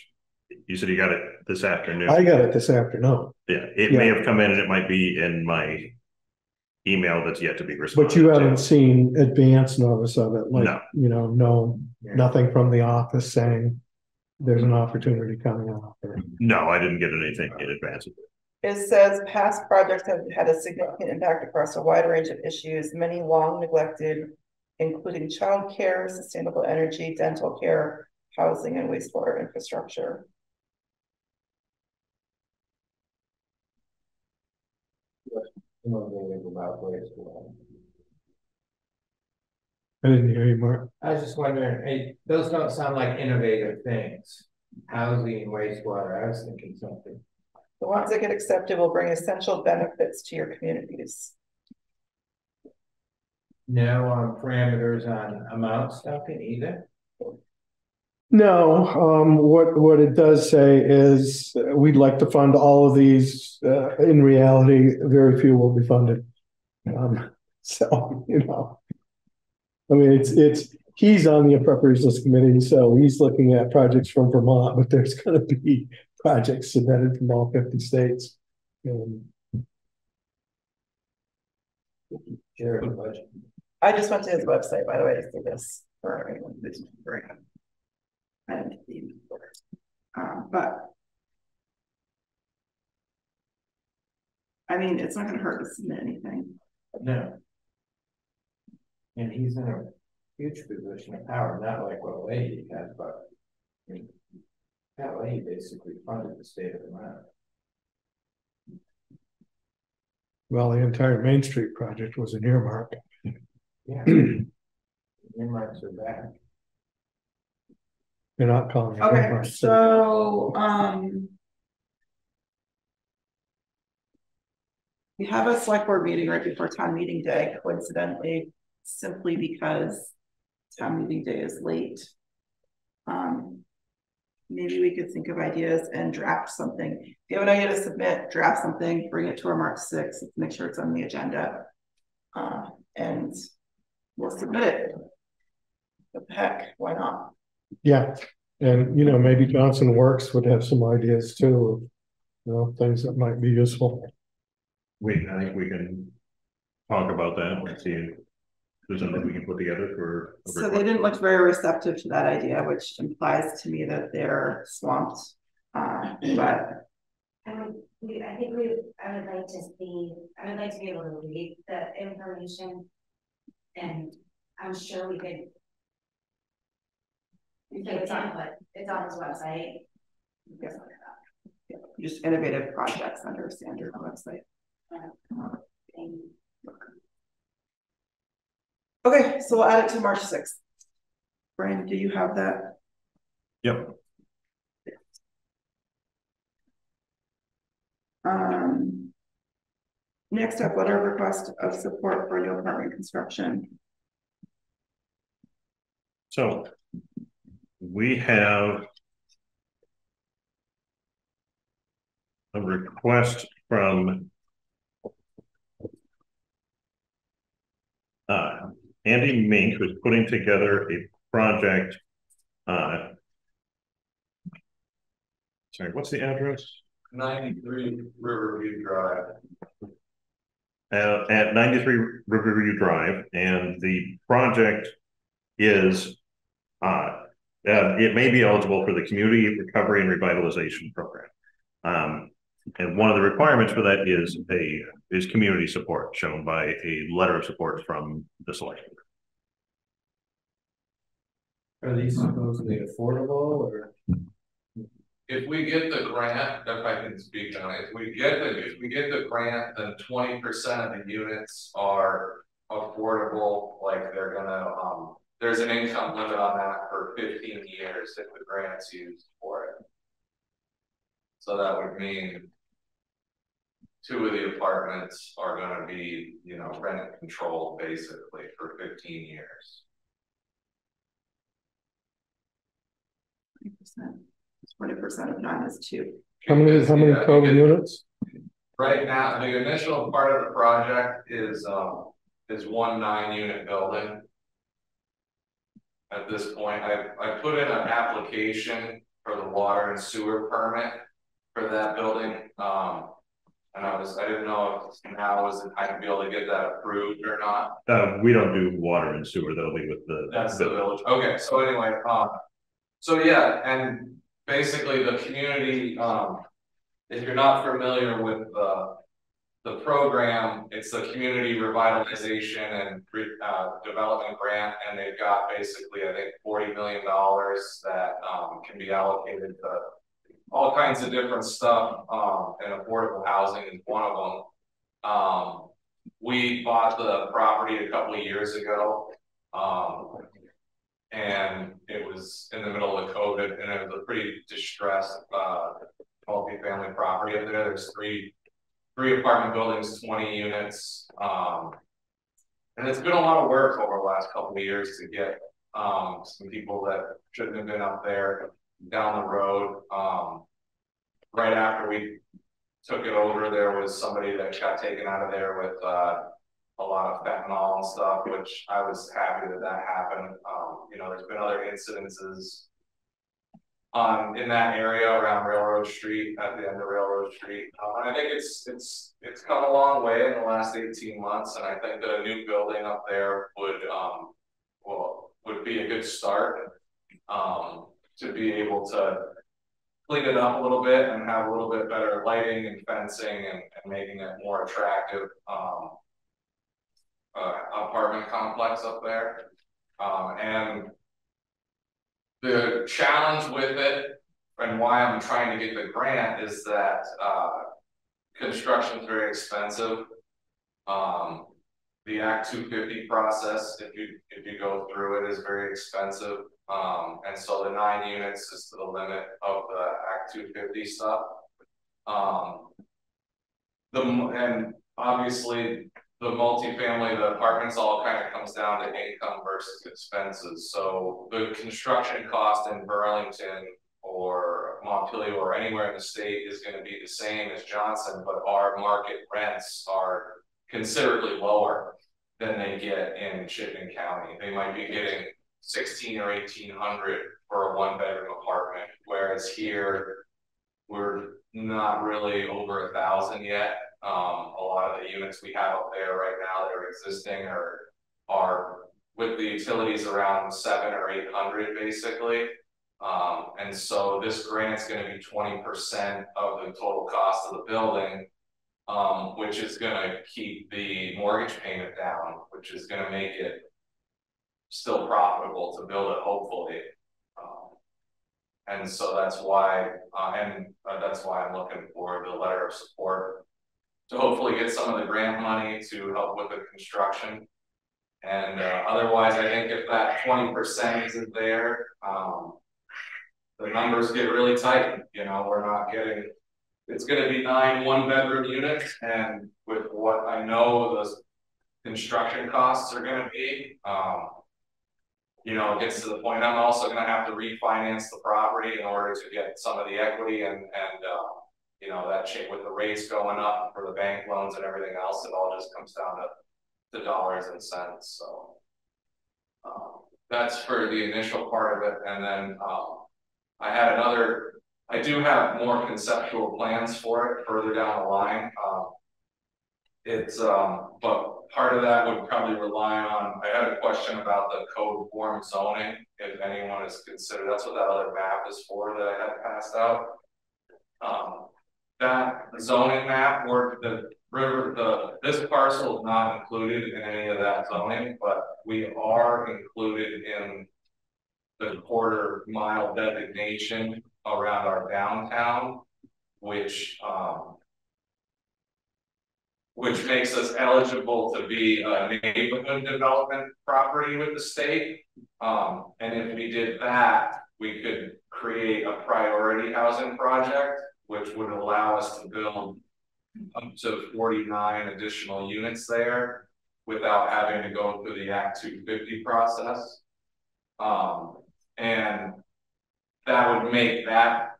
you said you got it this afternoon. I got it this afternoon. Yeah, it may have come in, and it might be in my email that's yet to be responded. But you haven't seen advance notice of it, like nothing from the office saying there's an opportunity coming up. No, I didn't get anything in advance of it. It says past projects have had a significant impact across a wide range of issues, many long neglected including child care, sustainable energy, dental care, housing, and wastewater infrastructure. I didn't hear you, Mark. I was just wondering, hey, those don't sound like innovative things. Housing, wastewater, I was thinking something. The ones that get accepted will bring essential benefits to your communities. No parameters on amount stuff in either? No. What it does say is we'd like to fund all of these. In reality, very few will be funded. So, you know. I mean, he's on the appropriations list committee, so he's looking at projects from Vermont, but there's going to be projects submitted from all 50 states. I just went to his website, by the way, to see this for anyone who's brand. I didn't see the numbers, but I mean, it's not going to hurt to submit anything. No. And he's in a huge position of power, not like what Lady had, but I mean, that Lady basically funded the state of Vermont. Well, the entire Main Street project was an earmark. Yeah, earmarks are back. You're not calling it earmarks. So, we have a select board meeting right before town meeting day, coincidentally. Simply because town meeting day is late. Maybe we could think of ideas and draft something. If you have an idea to submit, draft something, bring it to our March 6th, make sure it's on the agenda, and we'll submit it. What the heck, why not? Yeah, and you know, maybe Johnson Works would have some ideas too, you know, things that might be useful. I think we can talk about that and see. There's something we can put together for. So they didn't look very receptive to that idea, which implies to me that they're swamped. But I would like to see. I would like to be able to read the information, and I'm sure we could. It's on his website. Yeah. Just innovative projects under Sanders' website. Okay, so we'll add it to March 6th. Brian, do you have that? Yep. Next up, letter of request of support for new apartment construction. So we have a request from Andy Mink, who's putting together a project. Sorry, what's the address? 93 Riverview Drive. At 93 Riverview Drive, and the project is, it may be eligible for the Community Recovery and Revitalization Program. And one of the requirements for that is community support, shown by a letter of support from the select board. Are these supposedly affordable, or if we get the grant? If I can speak on it, if we get the grant, then 20% of the units are affordable. Like they're gonna, there's an income limit on that for 15 years if the grant's used for it. So that would mean 2 of the apartments are going to be, you know, rent controlled basically for 15 years. 20%. 20% of 9 is 2. How many total units? Right now, the initial part of the project is one 9-unit building. At this point, I put in an application for the water and sewer permit for that building, and I didn't know if now was the time to be able to get that approved or not. We don't do water and sewer; that'll be with the. That's the village. Okay, so anyway, so yeah, and basically the community. If you're not familiar with the program. It's the community revitalization and development grant, and they've got basically, I think, $40 million that can be allocated to all kinds of different stuff, and affordable housing is one of them. We bought the property a couple of years ago, and it was in the middle of COVID, and it was a pretty distressed multi-family property up there. There's three apartment buildings, 20 units, and it's been a lot of work over the last couple of years to get some people that shouldn't have been up there down the road. Right after we took it over, there was somebody that got taken out of there with a lot of fentanyl and stuff, which I was happy that that happened. You know, there's been other incidences in that area around Railroad Street, at the end of Railroad Street. And I think it's come a long way in the last 18 months, and I think that a new building up there would be a good start, to be able to clean it up a little bit and have a little bit better lighting and fencing and making it more attractive apartment complex up there. And the challenge with it, and why I'm trying to get the grant, is that construction is very expensive. The Act 250 process, if you go through it, is very expensive. And so the 9 units is to the limit of the Act 250 stuff. And obviously, the multifamily, the apartments, all kind of comes down to income versus expenses. So the construction cost in Burlington or Montpelier or anywhere in the state is going to be the same as Johnson, but our market rents are considerably lower than they get in Chittenden County. They might be getting 16 or 1800 for a 1-bedroom apartment, whereas here we're not really over 1,000 yet. A lot of the units we have up there right now that are existing are with the utilities around 700 or 800 basically. And so this grant's going to be 20% of the total cost of the building, which is going to keep the mortgage payment down, which is going to make it still profitable to build it, hopefully. And so that's why, that's why I'm looking for the letter of support to hopefully get some of the grant money to help with the construction. And otherwise, I think if that 20% isn't there, the numbers get really tight. You know, we're not getting, it's going to be 9 one-bedroom units. And with what I know the construction costs are going to be, you know, it gets to the point I'm also going to have to refinance the property in order to get some of the equity and you know, that shape with the rates going up for the bank loans and everything else, it all just comes down to dollars and cents. So that's for the initial part of it. And then I do have more conceptual plans for it further down the line. But part of that would probably rely on, I had a question about the code form zoning, if anyone is considered, that's what that other map is for that I had passed out. That zoning map, where this parcel is not included in any of that zoning, but we are included in the quarter-mile designation around our downtown, which makes us eligible to be a neighborhood development property with the state. And if we did that, we could create a priority housing project, which would allow us to build up to 49 additional units there without having to go through the Act 250 process. And that would make that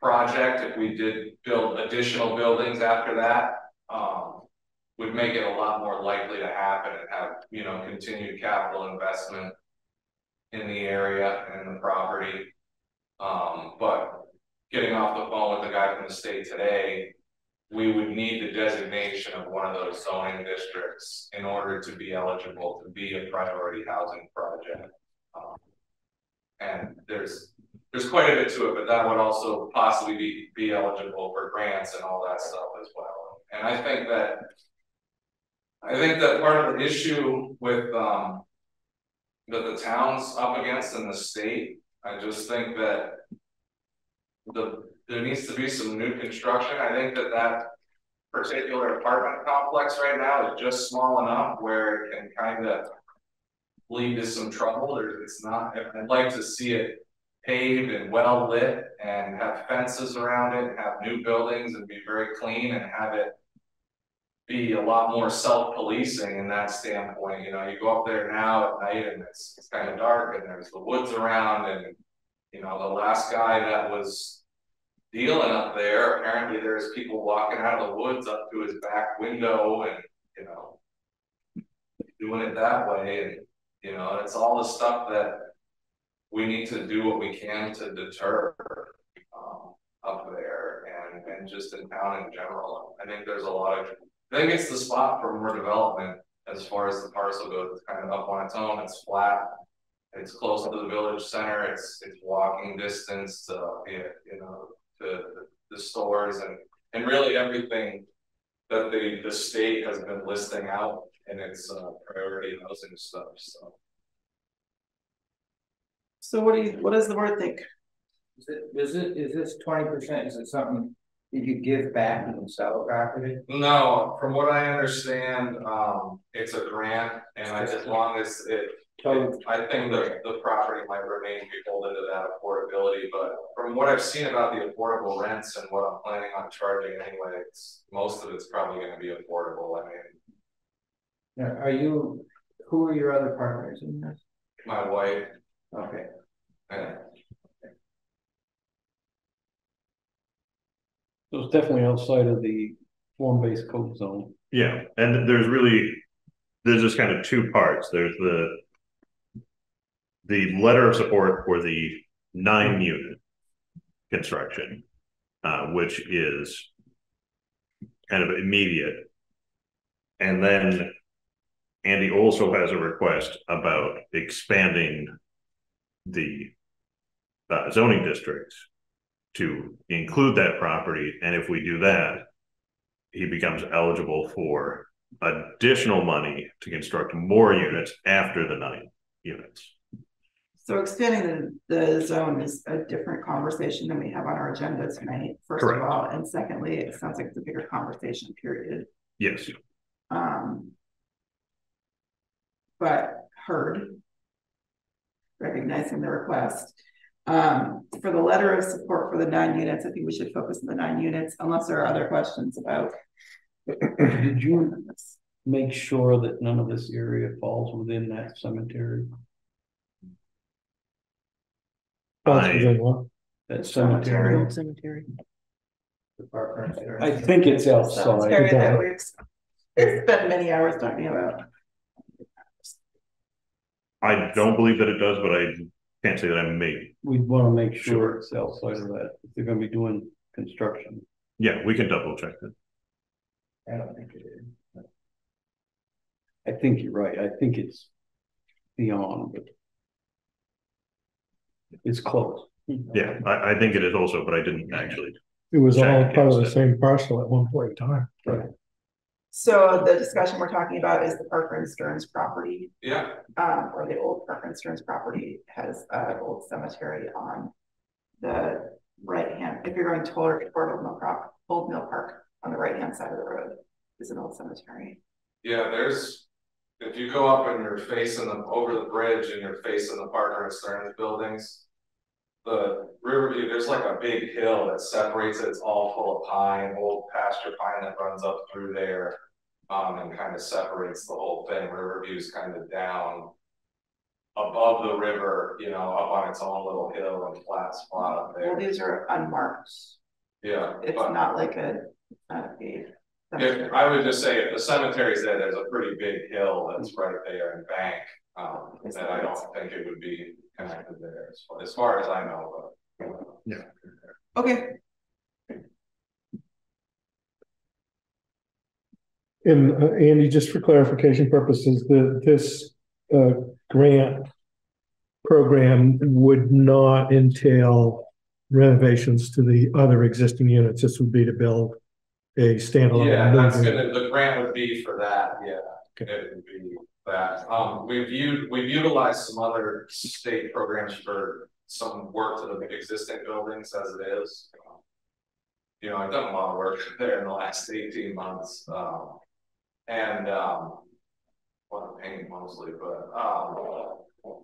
project, if we did build additional buildings after that, would make it a lot more likely to happen and have, you know, continued capital investment in the area and the property. But getting off the phone with the guy from the state today, we would need the designation of one of those zoning districts in order to be eligible to be a priority housing project. And there's quite a bit to it, but that would also possibly be eligible for grants and all that stuff as well. And I think that part of the issue with that the town's up against in the state, I just think that there needs to be some new construction. I think that that particular apartment complex right now is just small enough where it can kind of lead to some trouble. It's not. I'd like to see it paved and well lit and have fences around it and have new buildings and be very clean and have it be a lot more self-policing in that standpoint. You know, you go up there now at night and it's kind of dark and there's the woods around, and you know, the last guy that was dealing up there, apparently there's people walking out of the woods up to his back window and, you know, doing it that way. And, you know, it's all the stuff that we need to do what we can to deter up there and just in town in general. I think there's a lot of, I think it's the spot for more development as far as the parcel goes. It's kind of up on its own, it's flat, it's close to the village center, it's walking distance to, you know, to the stores and really everything that the state has been listing out in its priority housing stuff. So what does the board think? Is this 20%? Is it something that you give back and sell property? No, from what I understand, it's a grant, and as long as it, I think the property might remain beholden to that affordability. But from what I've seen about the affordable rents and what I'm planning on charging anyway, most of it's probably going to be affordable. I mean, now, who are your other partners in this? My wife. Okay. Yeah. So it's definitely outside of the form-based code zone. Yeah, and there's just kind of two parts. There's the letter of support for the 9-unit construction, which is kind of immediate. And then Andy also has a request about expanding the zoning districts to include that property. And if we do that, he becomes eligible for additional money to construct more units after the 9 units. So expanding the zone is a different conversation than we have on our agenda tonight, first Correct. Of all. And secondly, it sounds like it's a bigger conversation, period. Yes. But heard, recognizing the request. For the letter of support for the 9 units, I think we should focus on the 9 units, unless there are other questions about. Did you make sure that none of this area falls within that cemetery? That cemetery. The Parker and Stearns. I think it's outside. It's been many hours talking about. I don't believe that it does, but I can't say that I made. We'd want to make sure it's outside of that. If they're going to be doing construction. Yeah, we can double check that. I don't think it is. I think you're right. I think it's beyond, but it's close. Yeah, I think it is also, but I didn't actually. It was all part of the same parcel at one point in time. Right. So the discussion we're talking about is the Parker and Stearns property. Yeah. Or the old Parker and Stearns property has an old cemetery on the right hand. If you're going toward Old Mill Park, on the right hand side of the road is an old cemetery. Yeah, if you go up and you're facing over the bridge and you're facing the Parker and Stearns buildings, the Riverview, there's like a big hill that separates it. It's all full of pine, old pasture pine that runs up through there and kind of separates the whole thing. Riverview's kind of down above the river, you know, up on its own little hill and flat spot up there. Well, these are unmarked. Yeah. It's not like a I would just say if the cemetery's there, there's a pretty big hill that's right there in Bank. That I don't think it would be connected there as far as I know. Yeah. Okay. And Andy, just for clarification purposes, this grant program would not entail renovations to the other existing units. This would be to build a standalone. Yeah, that's gonna, the grant would be for that. Yeah, okay. It would be that. We've utilized some other state programs for some work to the existing buildings as it is. You know, I've done a lot of work there in the last 18 months, well, painting mostly, but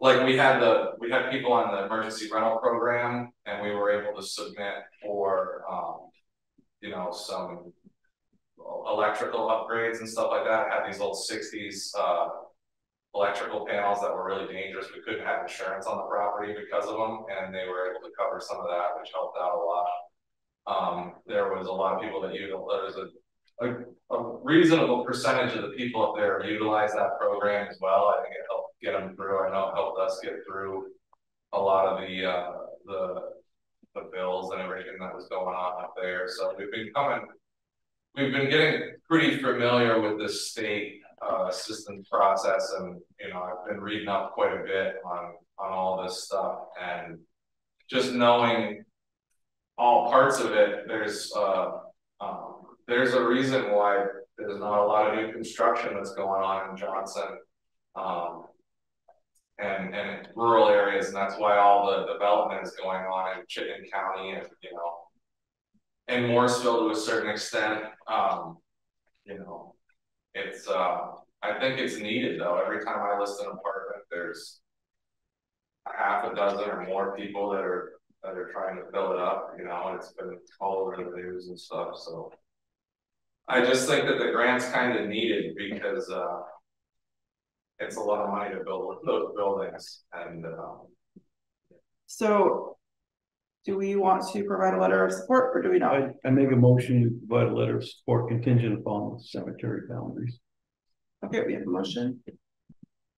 like we had people on the emergency rental program, and we were able to submit for you know, some electrical upgrades and stuff like that. Had these old 60s electrical panels that were really dangerous. We couldn't have insurance on the property because of them, and they were able to cover some of that, which helped out a lot. There was a lot of people that utilized it. A reasonable percentage of the people up there utilize that program as well. I think it helped get them through. I know it helped us get through a lot of the bills and everything that was going on up there. So we've been getting pretty familiar with the state assistance process, and you know, I've been reading up quite a bit on all this stuff, and just knowing all parts of it. There's a reason why there's not a lot of new construction that's going on in Johnson and rural areas, and that's why all the development is going on in Chittenden County and, you know, and Morrisville to a certain extent. You know, it's I think it's needed though. Every time I list an apartment, there's half a dozen or more people that are trying to fill it up, you know, and it's been all over the news and stuff. So I just think that the grant's kind of needed because it's a lot of money to build those buildings. And so do we want to provide a letter of support, or do we not? I make a motion to provide a letter of support contingent upon the cemetery boundaries. Okay, we have a motion. Do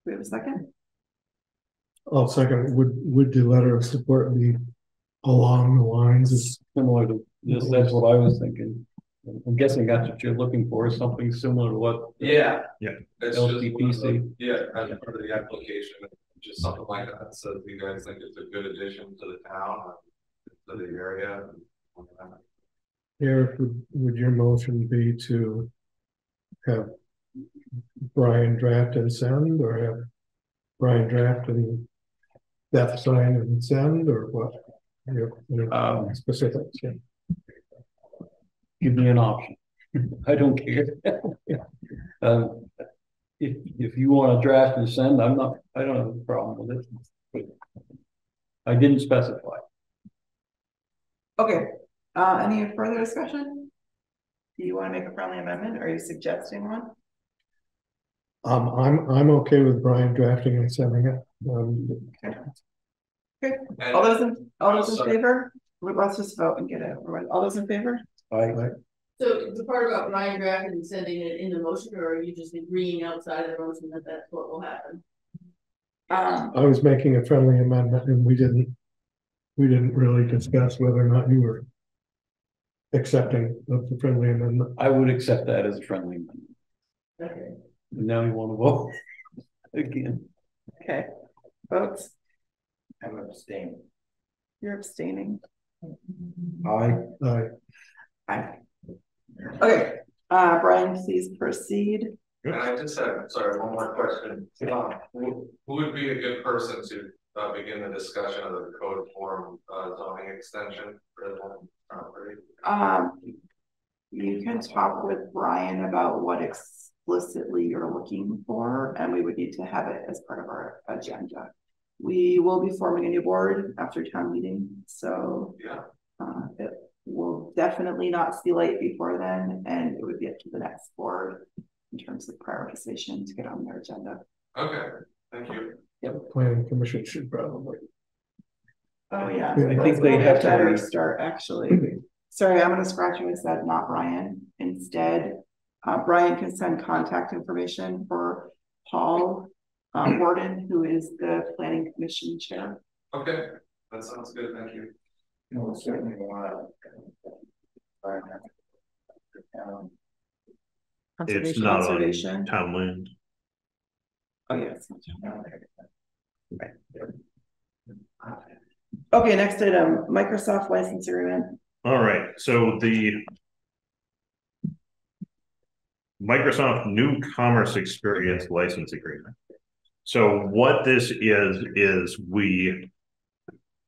we have a second? Oh, second. Would the letter of support be along the lines of similar to this? That's what I was thinking. I'm guessing that's what you're looking for, is something similar to what? Yeah. Yeah. LCPC. Yeah, as part of the application, just something like that. So if you guys think it's a good addition to the town, to the area. Eric, would your motion be to have Brian draft and send, or have Brian draft and Beth sign and send, or what? Specifics. Yeah. Give me an option. I don't care. Yeah. If you want to draft and send, I'm not. I don't have a problem with it. I didn't specify. Okay. Any further discussion? Do you want to make a friendly amendment, or are you suggesting one? I'm okay with Brian drafting and sending it. Okay. Okay. And all those in favor? Let's just vote and get it. All those in favor? Aye. So the part about Brian drafting and sending it in the motion, or are you just agreeing outside of the motion that that's what will happen? I was making a friendly amendment, and we didn't really discuss whether or not you were accepting of the friendly amendment. I would accept that as a friendly amendment. Okay. And now you want to vote again? Okay, folks. I'm abstaining. You're abstaining. Aye. Aye. Okay, Brian, please proceed. And I just had, sorry, one more question. Who would be a good person to begin the discussion of the code form zoning extension for the property? You can talk with Brian about what explicitly you're looking for, and we would need to have it as part of our agenda. We will be forming a new board after town meeting, so yeah. It will definitely not see light before then, and it would be up to the next board in terms of prioritization to get on their agenda. Okay, thank you. Yep. The planning commission should probably. Oh yeah, I think they have to better start actually. Sorry, I'm going to scratch you and said not Brian. Instead, Brian can send contact information for Paul. Warden, who is the Planning Commission Chair. Okay, that sounds good, thank you. You know, certainly it's not on town land. Oh, yeah, it's not town land. Right. Okay, next item, Microsoft license agreement. All right, so the Microsoft New Commerce Experience License Agreement. So what this is we,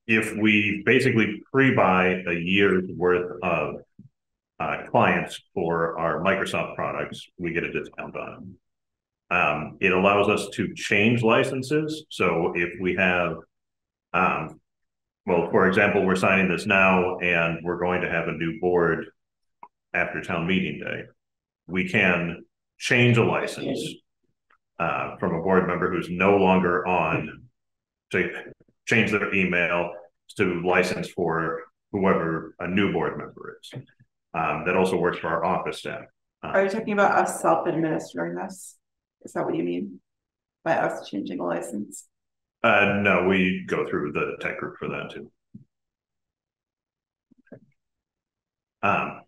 if we basically pre-buy a year's worth of clients for our Microsoft products, we get a discount on them. It allows us to change licenses. So if we have, well, for example, we're signing this now and we're going to have a new board after town meeting day. We can change a license from a board member who's no longer on, to change their email to license for whoever a new board member is. That also works for our office staff. Are you talking about us self-administering this? Is that what you mean by us changing a license? No, we go through the tech group for that too. Okay.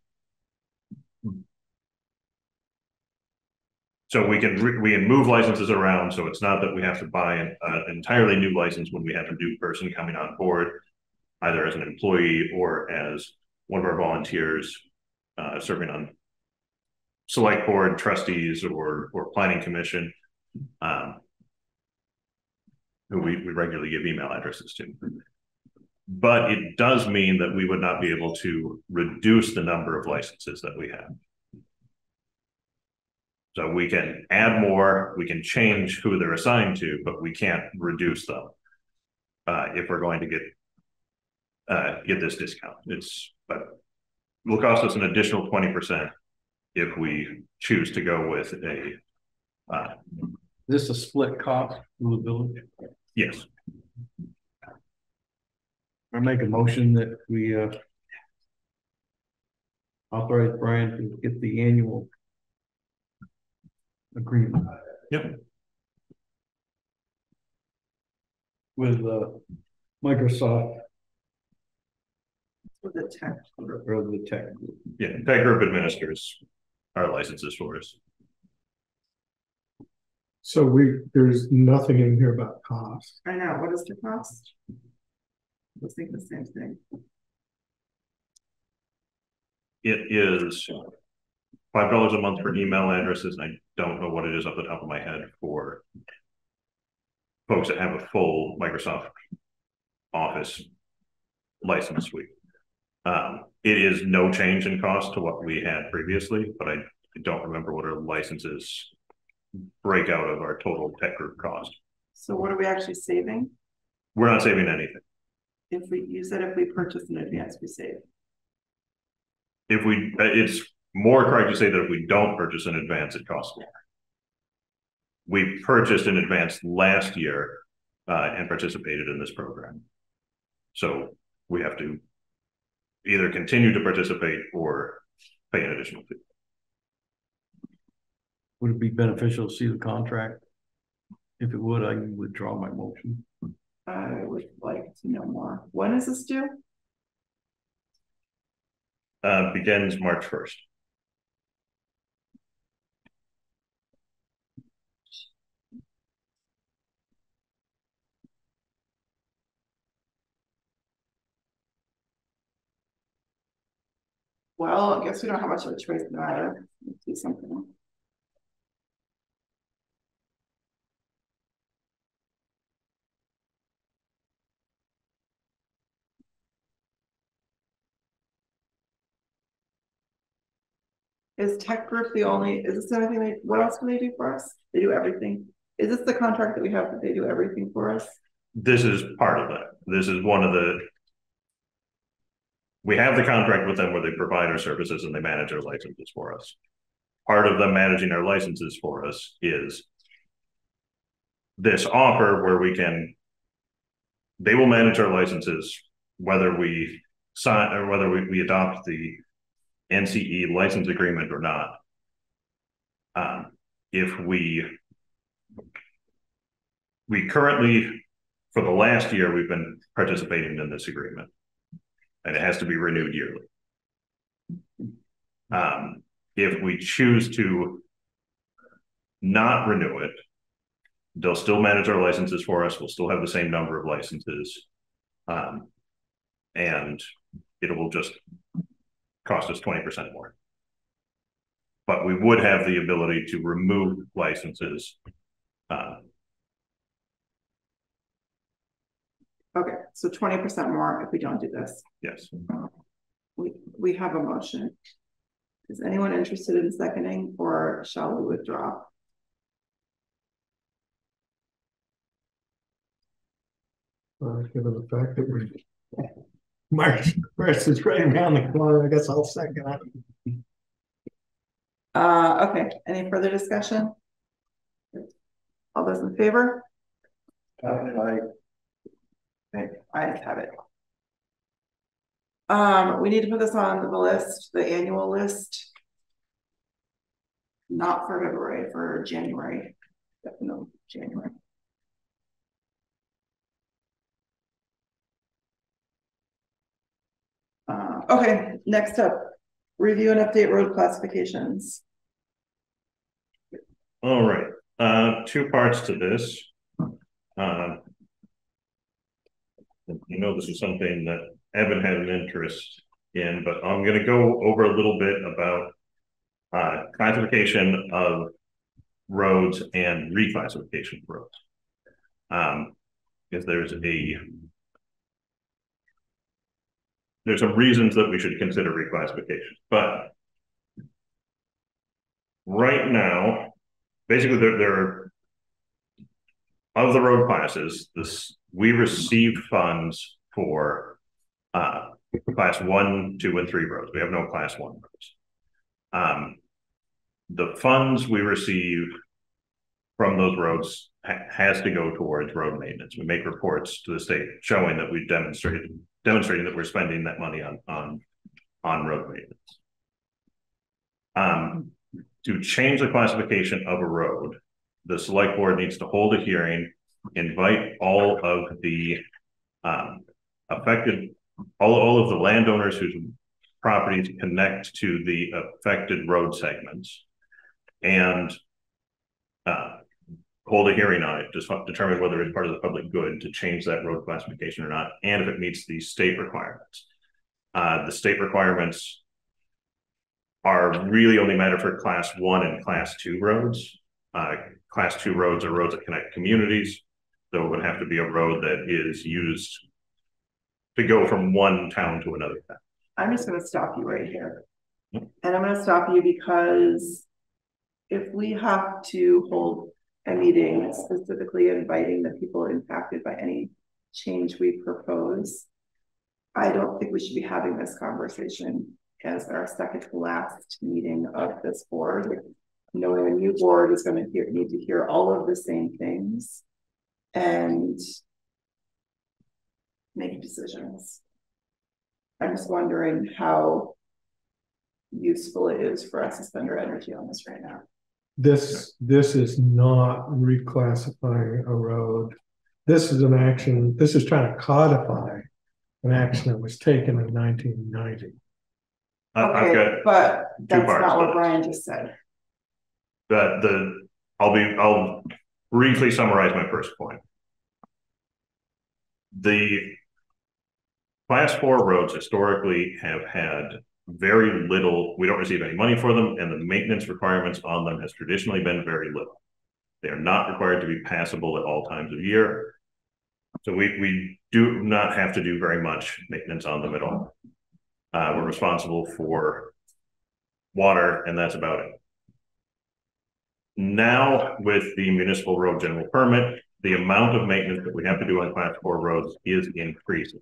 So we can move licenses around. So it's not that we have to buy an entirely new license when we have a new person coming on board, either as an employee or as one of our volunteers serving on select board, trustees, or planning commission, who we regularly give email addresses to. But it does mean that we would not be able to reduce the number of licenses that we have. So we can add more, we can change who they're assigned to, but we can't reduce them if we're going to get this discount. But it will cost us an additional 20% if we choose to go with a. Is this a split cost from the village? Yes. I make a motion that we authorize Brian to get the annual agreement. Yep. With Microsoft. With the tech group. Or the tech group. Yeah, tech group administers our licenses for us. So there's nothing in here about cost. I know. What is the cost? Let's think the same thing. It is $5 a month for email addresses, and I don't know what it is off the top of my head for folks that have a full Microsoft Office license suite. It is no change in cost to what we had previously, but I don't remember what our licenses breakout of our total tech group cost. So what are we actually saving? We're not saving anything. If we use it, if we purchase in advance, we save. If we, it's more correct to say that if we don't purchase in advance, it costs more. We purchased in advance last year and participated in this program. So we have to either continue to participate or pay an additional fee. Would it be beneficial to see the contract? If it would, I can withdraw my motion. I would like to know more. When is this due? Begins March 1st. Well, I guess we don't have much of a choice in the matter. Let's do something. Is tech group the only, is this anything they, what else do they do for us? They do everything. Is this the contract that we have that they do everything for us? This is part of it. This is one of the, we have the contract with them where they provide our services and they manage our licenses for us. Part of them managing our licenses for us is this offer where we can, they will manage our licenses, whether we sign or whether we adopt the NCE license agreement or not. If we currently, for the last year, we've been participating in this agreement and it has to be renewed yearly. If we choose to not renew it, they'll still manage our licenses for us. We'll still have the same number of licenses and it will just cost us 20% more. but we would have the ability to remove licenses. Okay, so 20% more if we don't do this. Yes. We have a motion. Is anyone interested in seconding, or shall we withdraw? Given the fact that we're March 1st is right around the corner, I guess I'll second it. Okay, any further discussion? All those in favor? Aye. I have it. We need to put this on the list, the annual list. Not for February, for January. Definitely January. Okay, next up, review and update road classifications. All right, two parts to this. You know, this is something that Evan had an interest in, but I'm going to go over a little bit about classification of roads and reclassification of roads. Because there's some reasons that we should consider reclassification, but right now, basically, there are of the road classes. We receive funds for class 1, 2, and 3 roads. We have no class 1 roads. The funds we receive from those roads has to go towards road maintenance. We make reports to the state showing that we demonstrating that we're spending that money on road maintenance. To change the classification of a road, the select board needs to hold a hearing, invite all of the affected, all of the landowners whose properties connect to the affected road segments, and hold a hearing on it, just determine whether it's part of the public good to change that road classification or not, and if it meets the state requirements. The state requirements are really only matter for class 1 and class 2 roads. Class 2 roads are roads that connect communities, so it would have to be a road that is used to go from one town to another town. I'm just going to stop you right here. Yep. And I'm going to stop you because if we have to hold a meeting specifically inviting the people impacted by any change we propose, I don't think we should be having this conversation as our second to last meeting of this board. Knowing a new board is going to need to hear all of the same things and make decisions. I'm just wondering how useful it is for us to spend our energy on this right now. This is not reclassifying a road. This is an action, this is trying to codify an action that was taken in 1990. Okay, but that's not what Brian just said. I'll briefly summarize my first point. The class 4 roads historically have had very little, we don't receive any money for them, and the maintenance requirements on them has traditionally been very little. They are not required to be passable at all times of year. So we do not have to do very much maintenance on them at all. We're responsible for water, and that's about it. Now, with the municipal road general permit, the amount of maintenance that we have to do on class 4 roads is increasing.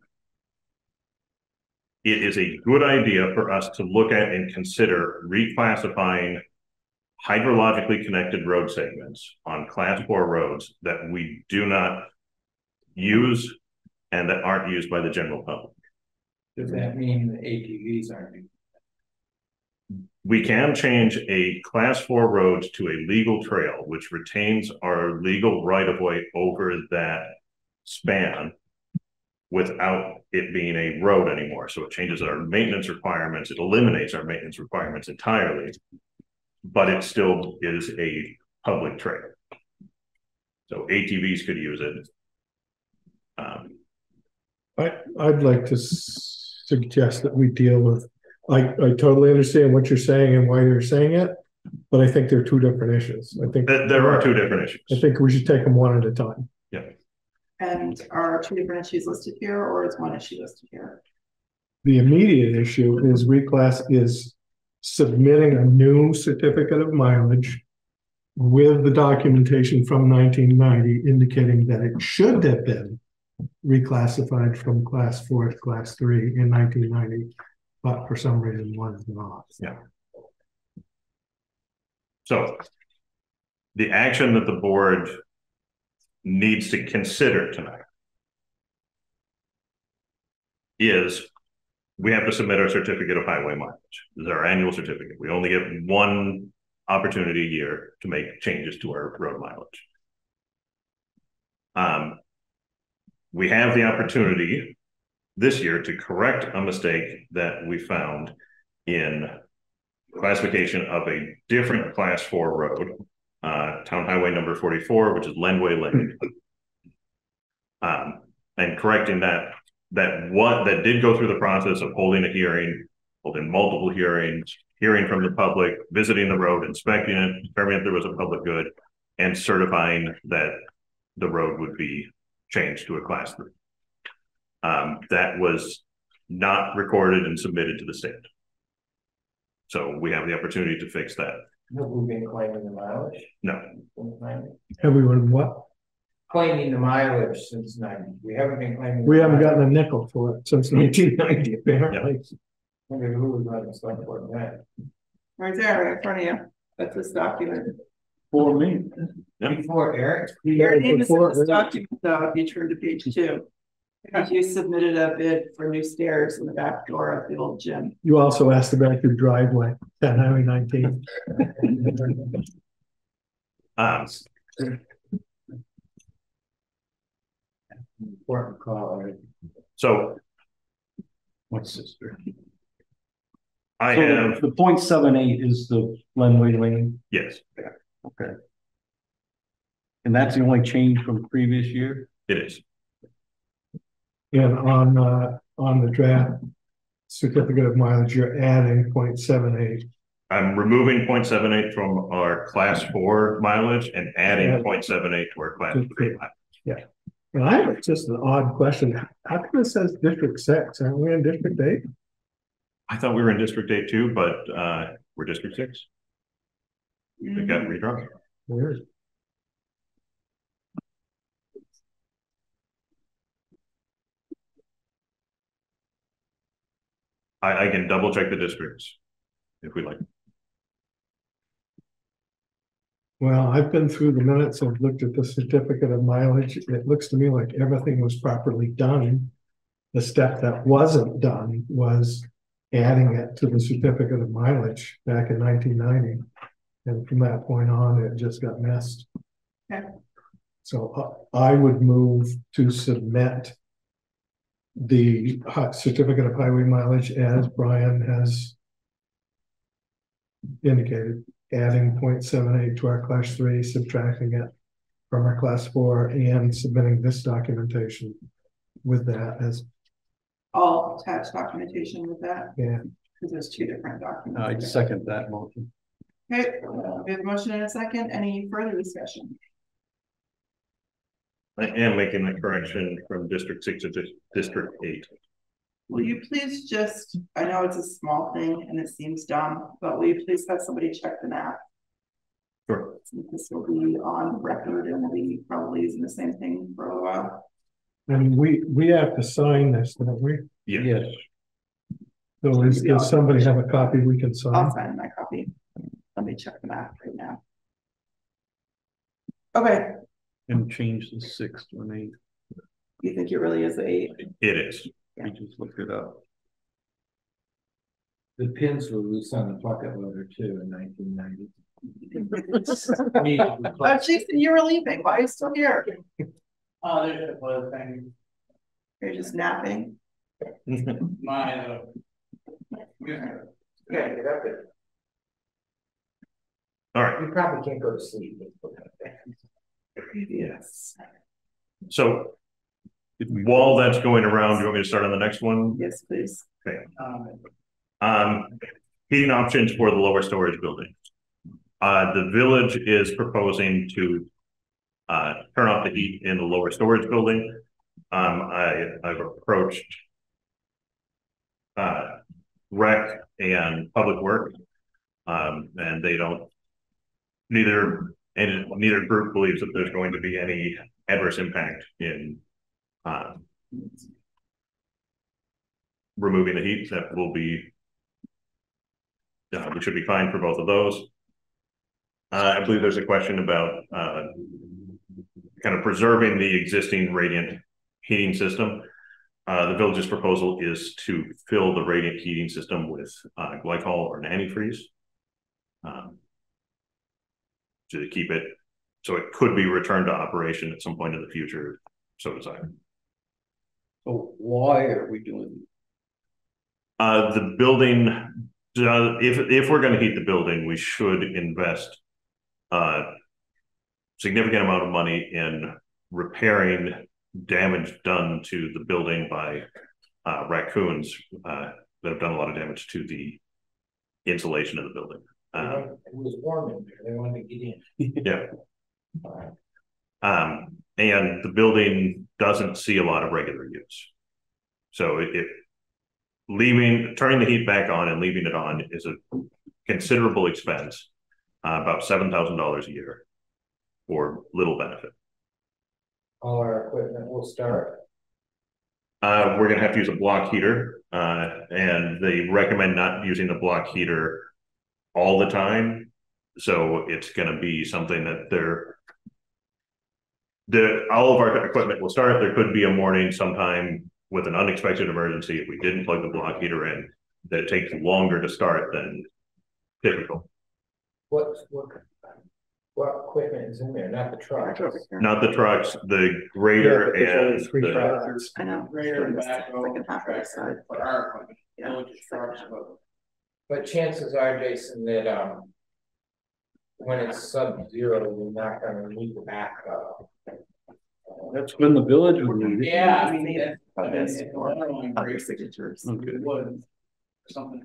It is a good idea for us to look at and consider reclassifying hydrologically connected road segments on class 4 roads that we do not use and that aren't used by the general public. Does that mean the ATVs aren't used? We can change a class 4 road to a legal trail, which retains our legal right-of-way over that span without it being a road anymore. So it changes our maintenance requirements. It eliminates our maintenance requirements entirely, but it still is a public trail. So ATVs could use it. I'd like to suggest that we deal with, I totally understand what you're saying and why you're saying it. But I think they're two different issues. I think there are two different issues. I think we should take them one at a time. Yeah. And are two different issues listed here, or is one issue listed here? The immediate issue is reclass is submitting a new certificate of mileage with the documentation from 1990 indicating that it should have been reclassified from class 4 to class 3 in 1990, but for some reason was not. Yeah. So the action that the board needs to consider tonight is we have to submit our certificate of highway mileage. This is our annual certificate. We only get one opportunity a year to make changes to our road mileage. We have the opportunity this year to correct a mistake that we found in classification of a different class 4 road, town highway number 44, which is Lenway Lane. And correcting that did go through the process of holding a hearing, holding multiple hearings, hearing from the public, visiting the road, inspecting it, determining if there was a public good, and certifying that the road would be changed to a class 3. That was not recorded and submitted to the state. So we have the opportunity to fix that. Have we been claiming the mileage? No. Have we been what? Claiming the mileage since 90. We haven't been claiming. We haven't gotten a nickel for it since 1990, apparently. Yeah. I wonder who was writing stuff like that. Right there, right in front of you. That's this document. For me. Yeah. Before Eric. Your name is in this document, though, if you turn to page 2. Because you submitted a bid for new stairs in the back door of the old gym. You also asked about your driveway, down Highway 19. Important call. Right? So, what's this? I have the 0.78 is the Lenway Lane. Yes. Yeah. Okay. And that's the only change from the previous year. It is. And on the draft certificate of mileage, you're adding 0.78. I'm removing 0.78 from our class 4 mileage and adding 0.78 to our class 3 mileage. Yeah. And I have just an odd question. How come it says District 6? Aren't we in District 8? I thought we were in District 8 too, but we're District 6. We got redrawn. Weird. I can double check the districts if we like. Well, I've been through the minutes. I've looked at the certificate of mileage. It looks to me like everything was properly done. The step that wasn't done was adding it to the certificate of mileage back in 1990. And from that point on, it just got missed. Okay. So I would move to submit the certificate of highway mileage as Brian has indicated, adding 0.78 to our class 3, subtracting it from our class 4, and submitting this documentation with that as all attached documentation with that. Yeah, because there's two different documents. I second that motion. Okay, we have a motion and a second. Any further discussion? I am making the correction from District 6 to District 8. Will you please just, I know it's a small thing and it seems dumb, but will you please have somebody check the map? Sure. This will be on record and we'll be probably using the same thing for a while. And we have to sign this, don't we? Yes. Yes. So if somebody have a copy we can sign? I'll sign my copy. Let me check the map right now. Okay. And change the 6 to an 8. You think it really is an 8? It is. Yeah. We just looked it up. The pins were loose on the bucket loader too in 1990. Jason, you were leaving. Why are you still here? Oh, there's a little thing. You're just napping. My. Yeah, get up there. All right. You probably can't go to sleep. Yes. So while that's going around, you want me to start on the next one? Yes, please. Okay. Heating options for the lower storage building. The village is proposing to turn off the heat in the lower storage building. I've approached Rec and Public Works, and they don't. Neither group believes that there's going to be any adverse impact in removing the heat. That will be. We should be fine for both of those. I believe there's a question about kind of preserving the existing radiant heating system. The village's proposal is to fill the radiant heating system with glycol or an antifreeze to keep it so it could be returned to operation at some point in the future, so desired. So why are we doing that? The building, if we're going to heat the building, we should invest significant amount of money in repairing damage done to the building by raccoons that have done a lot of damage to the insulation of the building. It was warm in there. They wanted to get in. Yeah. All right. And the building doesn't see a lot of regular use. So turning the heat back on and leaving it on is a considerable expense, about $7,000 a year. Or little benefit. All our equipment will start. We're going to have to use a block heater, and they recommend not using the block heater all the time. So it's going to be something that all of our equipment will start. There could be a morning sometime with an unexpected emergency if we didn't plug the block heater in, that it takes longer to start than typical. What equipment is in there? Not the trucks. Not the trucks. The grader and the grader and backhoe. But chances are, Jason, that when it's sub-zero, we're not going to need the backhoe. That's when the village would need it. Yeah, I mean, other signatures. Okay. It was something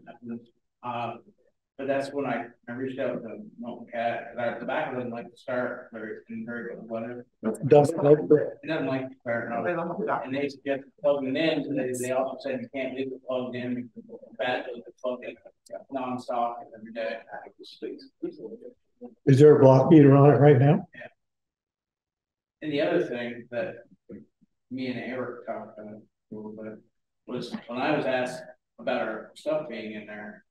happened. But that's when I reached out to Mountain Cat. The back doesn't like to start in very good weather. It doesn't like to start. No. And they suggest plugging it in. They also said you can't leave it plugged in because the back doesn't plug in nonstop every day. Is there a block meter on it right now? Yeah. And the other thing that me and Eric talked about a little bit was when I was asked about our stuff being in there.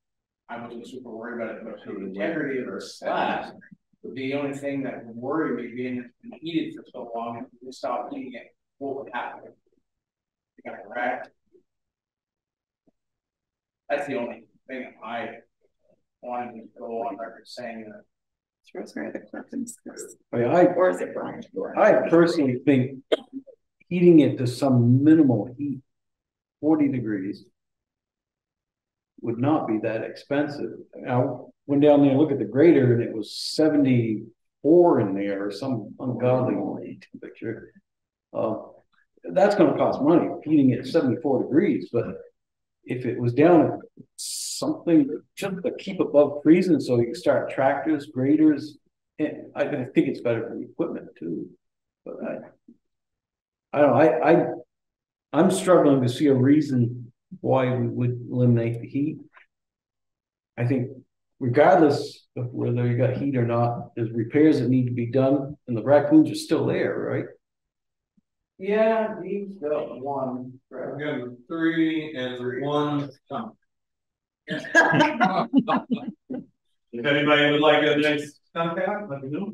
I wasn't super worried about it, but the integrity of our slab would be the only thing that would worry me, being it's been heated for so long. If we stopped heating it, what would happen? It got cracked. That's the only thing I wanted to go on record saying that. It's Rosemary, the Clifton's. Or is it Brian? I personally think heating it to some minimal heat, 40 degrees. Would not be that expensive. I went down there and looked at the grader, and it was 74 in there, or some ungodly temperature. That's going to cost money, heating it at 74 degrees. But if it was down at something just to keep above freezing, so you can start tractors, graders, and I think it's better for the equipment too. But I don't know. I'm struggling to see a reason why we would eliminate the heat. I think regardless of whether you got heat or not, there's repairs that need to be done, and the raccoons are still there, right? Yeah, he's got one. I've got three and one. If anybody would like a nice stump out, let me know.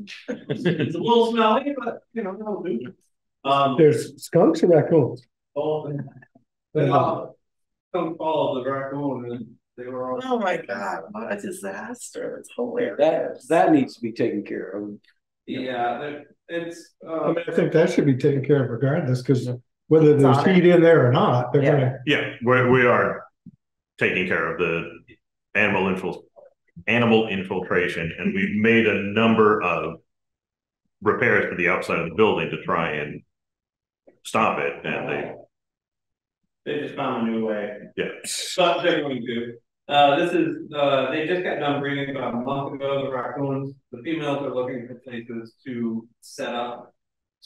It's a little smelly, but you know, that'll do. There's skunks or raccoons? Both. Some fall of the raccoon, and they were all. Oh my God! What a disaster! It's hilarious. That needs to be taken care of. Yeah, it's. I mean, I think that should be taken care of regardless, because whether there's heat in there or not, they're going to. Yeah, we are taking care of the animal infiltration, and we've made a number of repairs to the outside of the building to try and stop it, and they. They just found a new way. Yeah. But they're going to. This is, they just got done breeding about a month ago, the raccoons. The females are looking for places to set up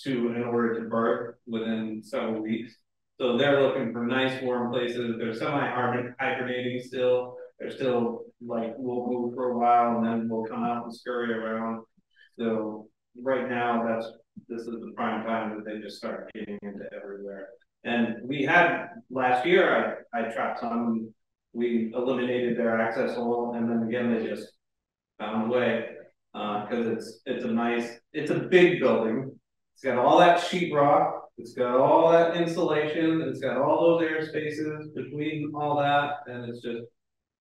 to in order to birth within several weeks. So they're looking for nice warm places. They're semi-hibernating still. They're still like, we'll move for a while and then we'll come out and scurry around. So right now, this is the prime time that they just start getting into everywhere. And we had, last year, I trapped some. We eliminated their access hole, and then again they just found a way because it's a big building. It's got all that sheetrock, it's got all that insulation, it's got all those air spaces between all that, and it's just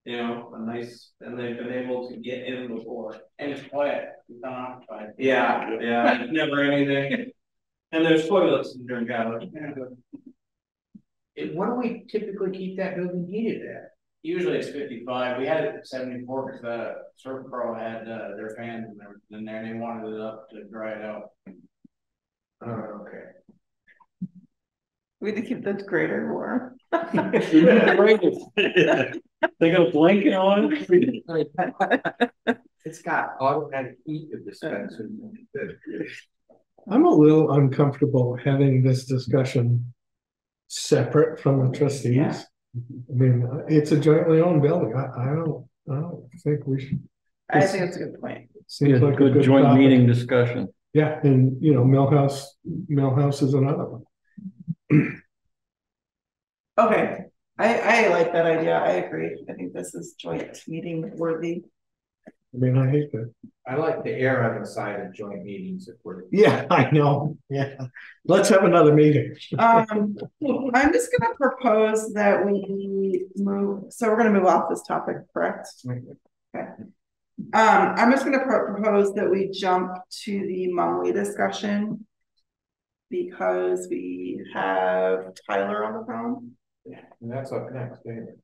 a nice. And they've been able to get in before, and it's quiet. It's unoccupied. Yeah, yeah. It's never anything. And there's toilets and drink out of it. What do we typically keep that building heated at? Usually it's 55. We had it at 74 because Surf Pro had their fans in there, and they wanted it up to dry it out. Oh, okay. We had to keep the grater warm. They got a blanket on. It's got automatic heat of dispenser. I'm a little uncomfortable having this discussion separate from the trustees. Yeah. I mean, it's a jointly owned building. I don't think we should. I think it's a good point. Seems like a good joint topic. Meeting discussion. Yeah, and Millhouse is another one. Okay, I like that idea. I agree. I think this is joint meeting worthy. I mean, I hate that. I like the air on the side of joint meetings. If we're yeah, I know. Yeah, let's have another meeting. I'm just going to propose that we move. So we're going to move off this topic, correct? Okay. I'm just going to propose that we jump to the Mumley discussion because we have Tyler on the phone. Yeah, and that's up next, isn't it?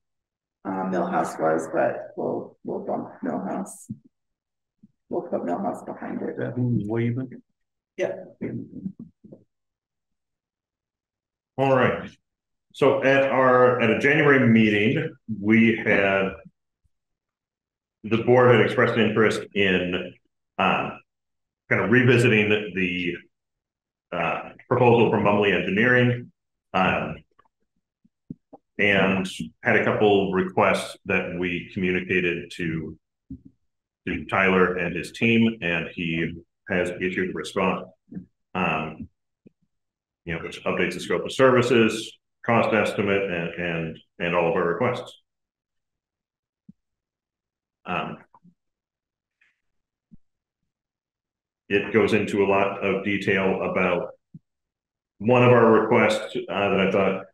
Millhouse was, but we'll bump Millhouse. We'll put Millhouse behind it. That who's waving? Yeah. All right. So at a January meeting, we had the board had expressed interest in kind of revisiting the proposal from Mumley Engineering. And had a couple requests that we communicated to Tyler and his team, and he has issued a response. Which updates the scope of services, cost estimate, and all of our requests. It goes into a lot of detail about one of our requests that I thought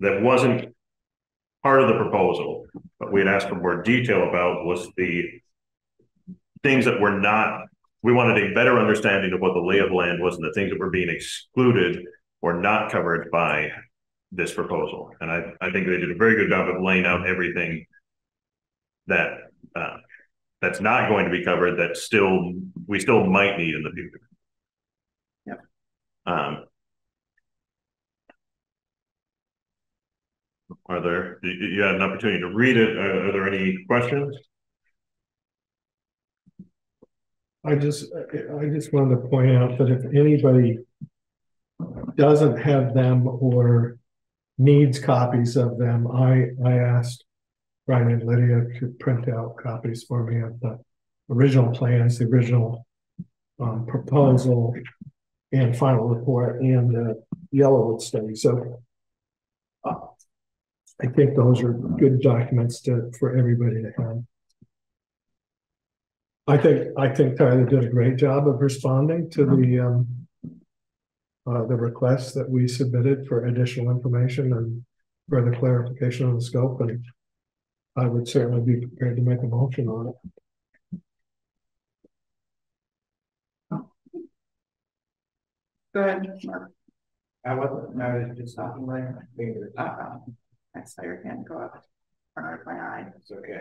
that wasn't part of the proposal, but we had asked for more detail about was the things that were not, we wanted a better understanding of what the lay of land was and the things that were being excluded or not covered by this proposal. And I think they did a very good job of laying out everything that that's not going to be covered that still, we still might need in the future. Yep. Are there, you had an opportunity to read it. Are there any questions? I just wanted to point out that if anybody doesn't have them or needs copies of them, I asked Brian and Lydia to print out copies for me of the original plans, the original proposal and final report and the Yellowwood study. So I think those are good documents for everybody to have. I think Tyler did a great job of responding to the requests that we submitted for additional information and further clarification on the scope, and I would certainly be prepared to make a motion on it. Go ahead, Mark. I was just not laying my finger. I saw your hand go up in front of my eye. It's okay.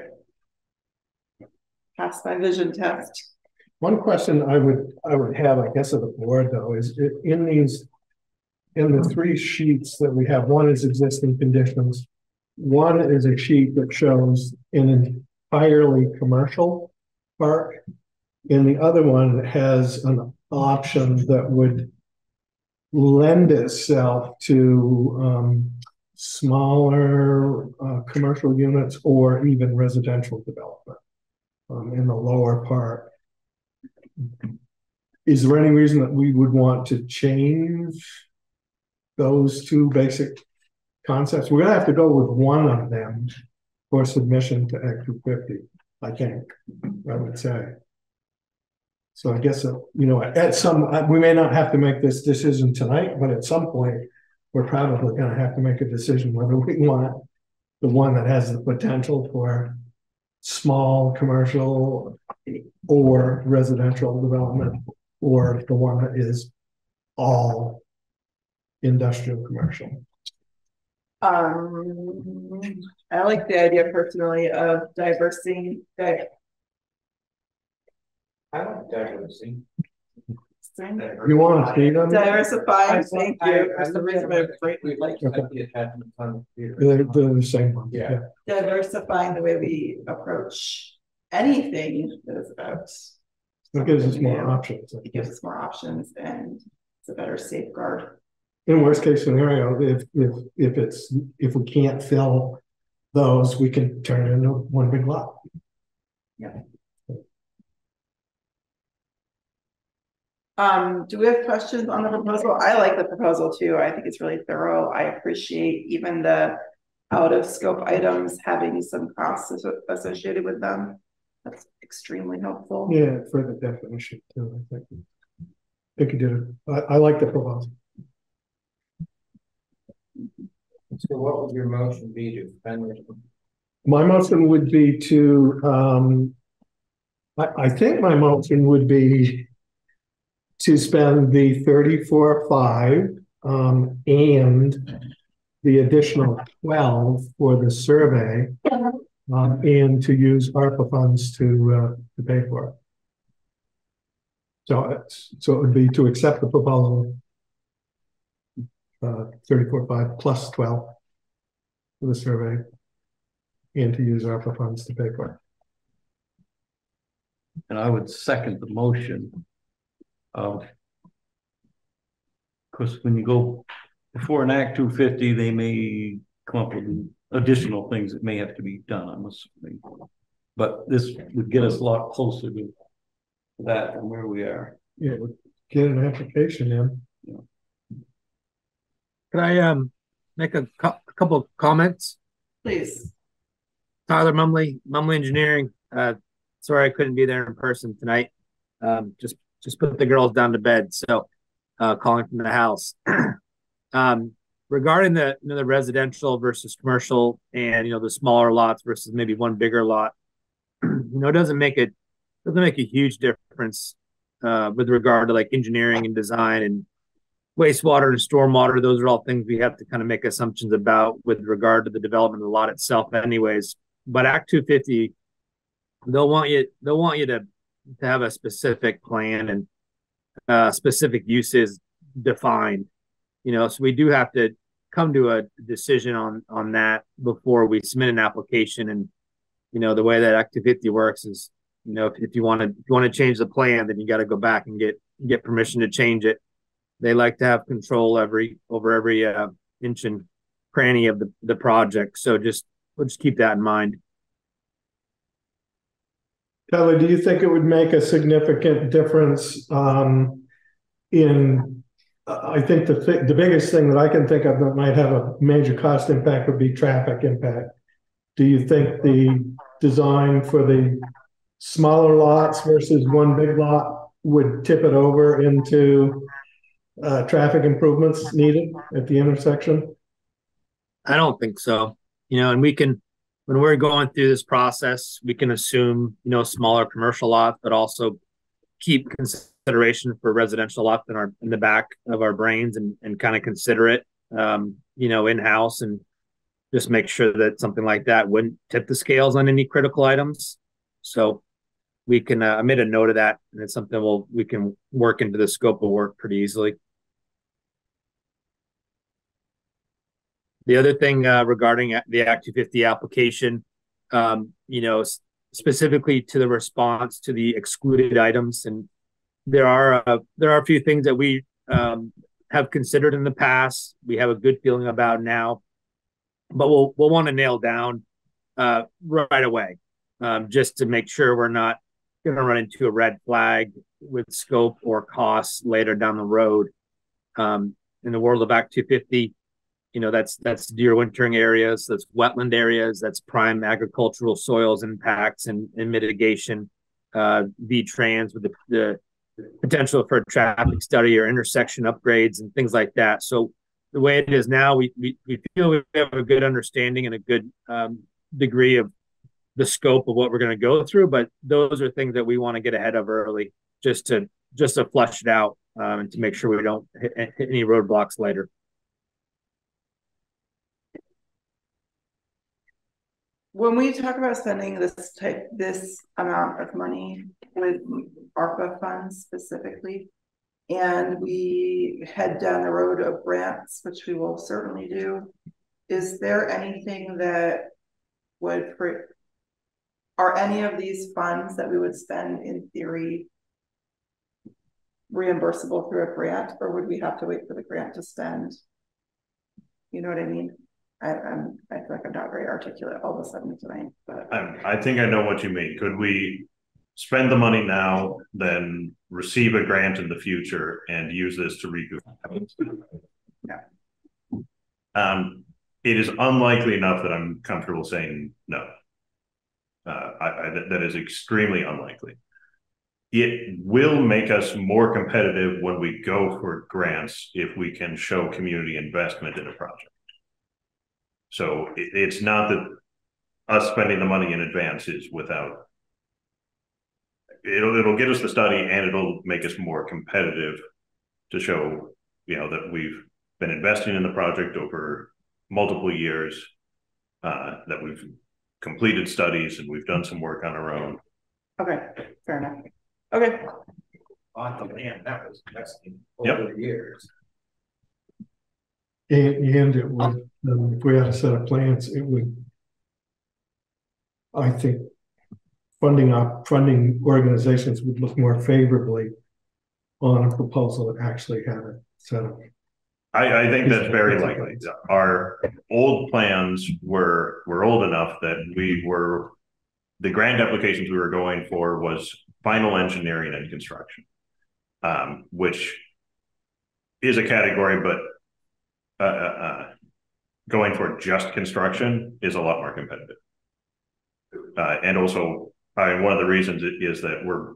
Pass my vision test. One question I would have, I guess, of the board though is in the three sheets that we have. One is existing conditions, One is a sheet that shows an entirely commercial park, and the other one has an option that would lend itself to smaller commercial units or even residential development in the lower part. Is there any reason that we would want to change those two basic concepts? We're going to have to go with one of them for submission to Act 250, I think, I would say. So I guess, you know, we may not have to make this decision tonight, but at some point, we're probably going to have to make a decision whether we want the one that has the potential for small commercial or residential development, or the one that is all industrial commercial. I like the idea personally of diversity. I like diversity. You want to see them? Diversify. Thank you. For some reason, I greatly like the attachment on the computer. They're the same one. Yeah. Diversifying the way we approach anything that is about. It gives us more options. It gives us more options, and it's a better safeguard. In worst case scenario, if we can't fill those, we can turn it into one big lot. Yeah. Do we have questions on the proposal? I like the proposal too. I think it's really thorough. I appreciate even the out of scope items having some costs associated with them. That's extremely helpful. Yeah, for the definition too. I think you did it. I like the proposal. So what would your motion be to defend? My motion would be to, I think my motion would be to spend the 34.5 and the additional 12 for the survey, and to use ARPA funds to pay for it. So it would be to accept the proposal, 34.5 plus 12 for the survey, and to use ARPA funds to pay for it. And I would second the motion. Because when you go before an Act 250, they may come up with additional things that may have to be done, I'm assuming. But this would get us a lot closer to that and where we are. Yeah, it would get an application in. Yeah. Could I make a couple of comments? Please. Tyler, Mumley Engineering. Sorry I couldn't be there in person tonight. Just put the girls down to bed, so calling from the house. Regarding the the residential versus commercial, and the smaller lots versus maybe one bigger lot, it doesn't make a huge difference with regard to like engineering and design and wastewater and stormwater. Those are all things we have to kind of make assumptions about with regard to the development of the lot itself, anyways. But Act 250, they'll want you to have a specific plan and specific uses defined, so we do have to come to a decision on that before we submit an application. And the way that Act 250 works is, if you want to change the plan, then you got to go back and get permission to change it. They like to have control over every inch and cranny of the project, so we'll just keep that in mind. Tyler, do you think it would make a significant difference I think the biggest thing that I can think of that might have a major cost impact would be traffic impact. Do you think the design for the smaller lots versus one big lot would tip it over into traffic improvements needed at the intersection? I don't think so. And we can... When we're going through this process, we can assume, smaller commercial lots, but also keep consideration for residential lots in the back of our brains and kind of consider it, in-house, and just make sure that something like that wouldn't tip the scales on any critical items. So we can, I made a note of that, and it's something we can work into the scope of work pretty easily. The other thing regarding the Act 250 application, you know, specifically to the response to the excluded items, and there are a few things that we have considered in the past. We have a good feeling about now, but we'll want to nail down right away, just to make sure we're not going to run into a red flag with scope or costs later down the road. In the world of Act 250, you know, that's deer wintering areas, that's wetland areas, that's prime agricultural soils impacts and mitigation, V-trans with the potential for a traffic study or intersection upgrades and things like that. So the way it is now, we feel we have a good understanding and a good degree of the scope of what we're going to go through, but those are things that we want to get ahead of early just to flush it out and to make sure we don't hit any roadblocks later. When we talk about spending this amount of money with ARPA funds specifically, and we head down the road of grants, which we will certainly do, is there anything that would, are any of these funds that we would spend in theory reimbursable through a grant, or would we have to wait for the grant to spend? You know what I mean? I feel like I'm not very articulate all of a sudden tonight, but I think I know what you mean. Could we spend the money now, then receive a grant in the future and use this to recoup? No. It is unlikely enough that I'm comfortable saying no. That is extremely unlikely. It will make us more competitive when we go for grants if we can show community investment in a project. So it's not that us spending the money in advance is without, it'll get us the study and it'll make us more competitive to show, you know, that we've been investing in the project over multiple years, that we've completed studies and we've done some work on our own. Okay, fair enough. Okay. On the land, that was investing over the years. And it would, if we had a set of plans, it would, I think, funding organizations would look more favorably on a proposal that actually had a set of. I think that's very likely. Our old plans were old enough that the grant applications we were going for was final engineering and construction, which is a category, but. Going for just construction is a lot more competitive. And also, I mean, one of the reasons is that we're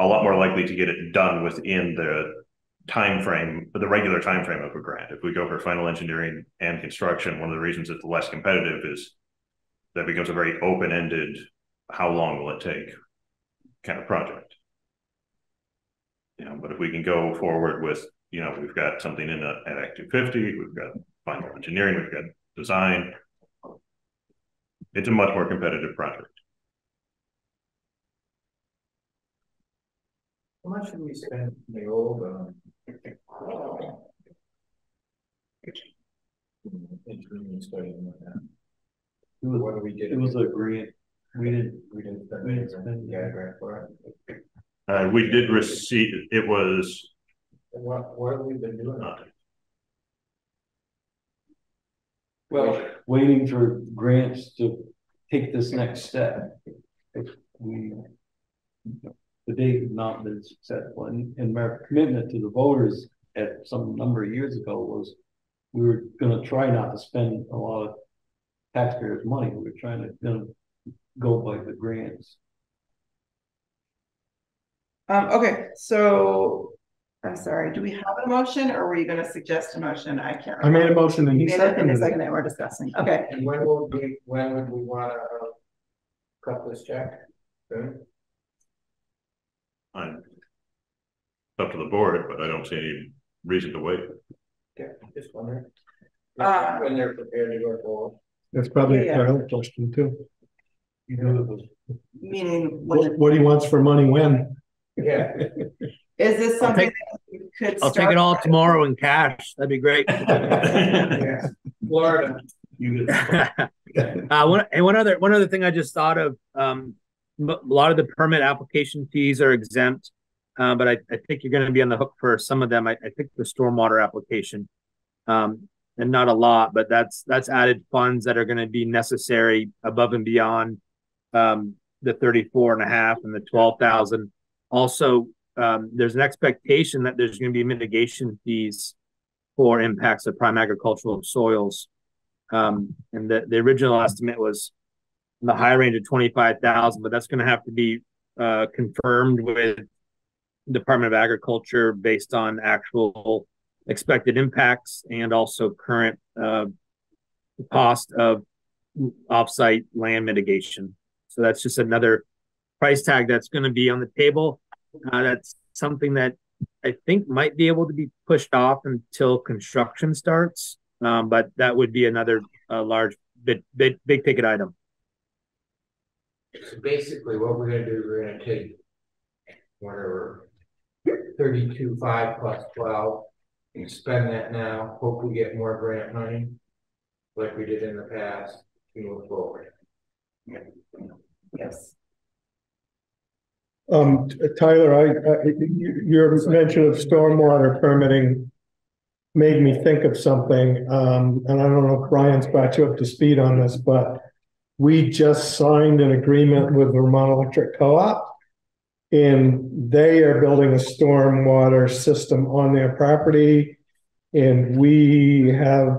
a lot more likely to get it done within the time frame, the regular time frame of a grant. If we go for final engineering and construction, one of the reasons it's less competitive is that it becomes a very open-ended, how long will it take kind of project. You know, but if we can go forward with, you know, we've got something in at Act 250, we've got final engineering, we've got design. It's a much more competitive project. How much did we spend in the old engineering study and like that? What did we do? It was a grant. We didn't spend the grant for it. We did receive, it was, what have we been doing on it? Well, waiting for grants to take this next step. The date has not been successful, and our commitment to the voters at some number of years ago was we were going to try not to spend a lot of taxpayers' money. We were trying to go by the grants. Okay, so. I'm sorry, do we have a motion, or were you going to suggest a motion? I can't remember. I made a motion and he seconded it. And we're discussing. Okay. And when would we want to cut this check? Okay. It's up to the board, but I don't see any reason to wait. Okay, just wondering. When they're prepared to go forward. That's probably a fair question too. You know, meaning what he wants for money when. Yeah. Is this something that you could start? I'll take it all tomorrow in cash. That'd be great. Yeah. Florida. One other thing I just thought of, a lot of the permit application fees are exempt, but I think you're going to be on the hook for some of them. I think the stormwater application, and not a lot, but that's added funds that are going to be necessary above and beyond the 34.5 and the 12,000. Also, there's an expectation that there's going to be mitigation fees for impacts of prime agricultural soils. And the original estimate was in the high range of 25,000, but that's going to have to be confirmed with Department of Agriculture based on actual expected impacts and also current cost of offsite land mitigation. So that's just another price tag that's going to be on the table. That's something that I think might be able to be pushed off until construction starts. But that would be another large, big ticket item. So basically what we're going to do, we're going to take whatever 32.5 plus 12 and spend that now, hope we get more grant money like we did in the past to move forward. Yes. Tyler, your mention of stormwater permitting made me think of something, and I don't know if Brian's brought you up to speed on this, but we just signed an agreement with Vermont Electric Co-op, and they are building a stormwater system on their property, and we have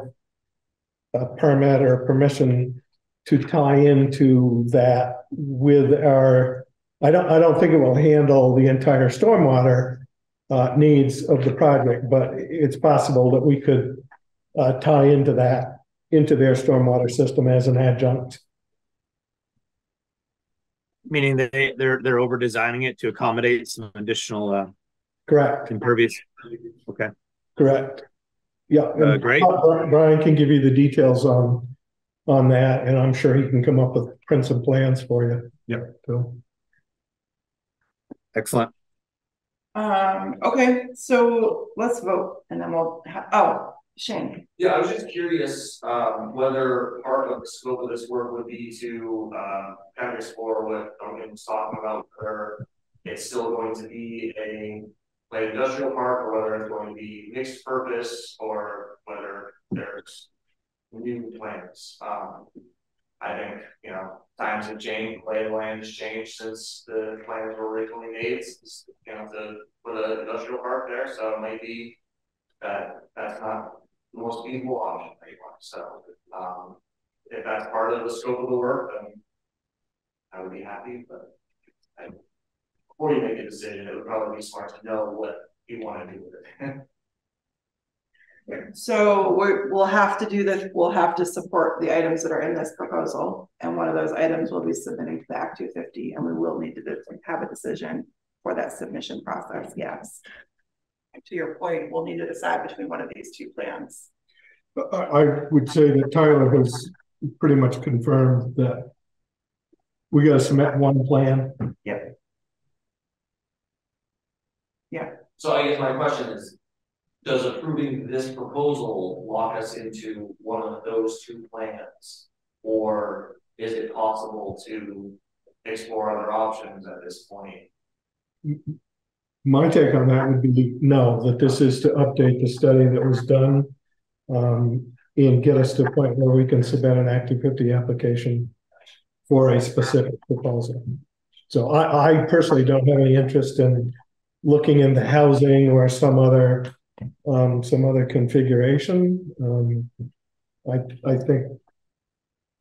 a permit or permission to tie into that with our, I don't think it will handle the entire stormwater needs of the project, but it's possible that we could tie into that, into their stormwater system as an adjunct. Meaning that they're over designing it to accommodate some additional correct impervious. Okay. Correct. Yeah. Great. Brian can give you the details on that, and I'm sure he can come up with prints and plans for you. Yep. So. Excellent. Okay, so let's vote and then we'll Shane. Yeah, I was just curious whether part of the scope of this work would be to kind of explore what Duncan was talking about, whether it's still going to be a light industrial park or whether it's going to be mixed purpose or whether there's new plans. I think, you know, times have changed, lay of land has changed since the plans were originally made, since, you know, to put an industrial park there. So maybe that's not the most feasible option anyway. So if that's part of the scope of the work, then I would be happy. But before you make a decision, it would probably be smart to know what you want to do with it. So we'll have to do this. We'll have to support the items that are in this proposal, and one of those items will be submitting to the Act 250, and we will need to have a decision for that submission process. Yes. And to your point, we'll need to decide between one of these two plans. I would say that Tyler has pretty much confirmed that we got to submit one plan. Yep. Yeah. So I guess my question is, does approving this proposal lock us into one of those two plans, or is it possible to explore other options at this point? My take on that would be no, that this is to update the study that was done and get us to a point where we can submit an Act 250 application for a specific proposal. So I personally don't have any interest in looking into housing or some other configuration. I think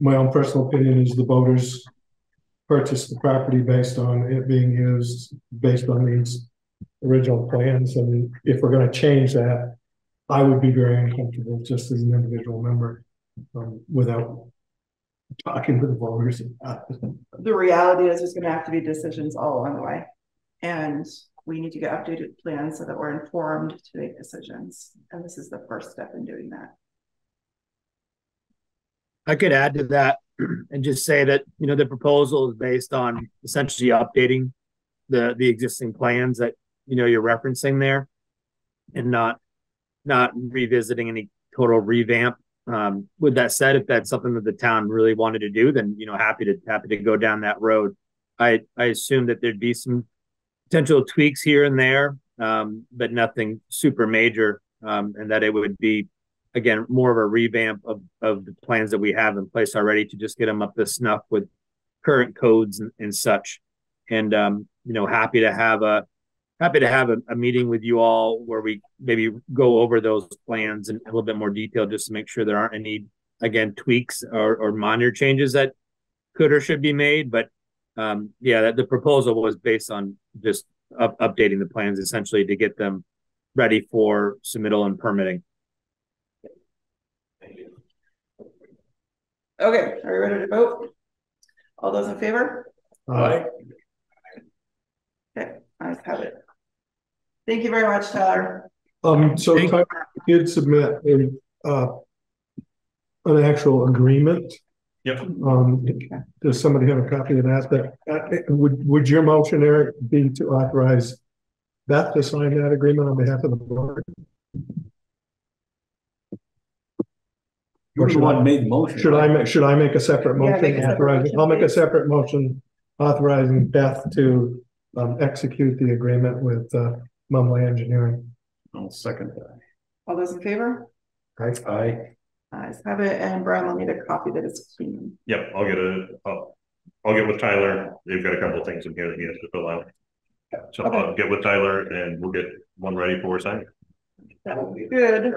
my own personal opinion is the voters purchased the property based on it being used based on these original plans, and if we're going to change that, I would be very uncomfortable just as an individual member without talking to the voters. The reality is there's going to have to be decisions all along the way, and we need to get updated plans so that we're informed to make decisions. And this is the first step in doing that. I could add to that and just say that, you know, the proposal is based on essentially updating the existing plans that, you know, you're referencing there, and not revisiting any total revamp With that said, if that's something that the town really wanted to do, then, you know, happy to go down that road. I assume that there'd be some potential tweaks here and there, but nothing super major, and that it would be, again, more of a revamp of the plans that we have in place already to just get them up to snuff with current codes and such. And, you know, happy to have a meeting with you all where we maybe go over those plans in a little bit more detail, just to make sure there aren't any, again, tweaks or minor changes that could or should be made. But yeah, the proposal was based on just updating the plans essentially to get them ready for submittal and permitting. Okay, are you ready to vote? All those in favor? Aye. Okay, I have it. Thank you very much, Tyler. So Tyler did submit an actual agreement. Yep. Does somebody have a copy of that? Would your motion, Eric, be to authorize Beth to sign that agreement on behalf of the board? Or should I make motion? Should I make a separate motion? Yeah, I'll make a separate motion authorizing Beth to execute the agreement with Mumley Engineering. I'll second that. All those in favor? Aye. Aye. I have it, and Brian will need a copy that is clean. Yep, I'll get with Tyler. They've got a couple of things in here that he has to fill out. So okay. I'll get with Tyler, and we'll get one ready for signing. That will be good.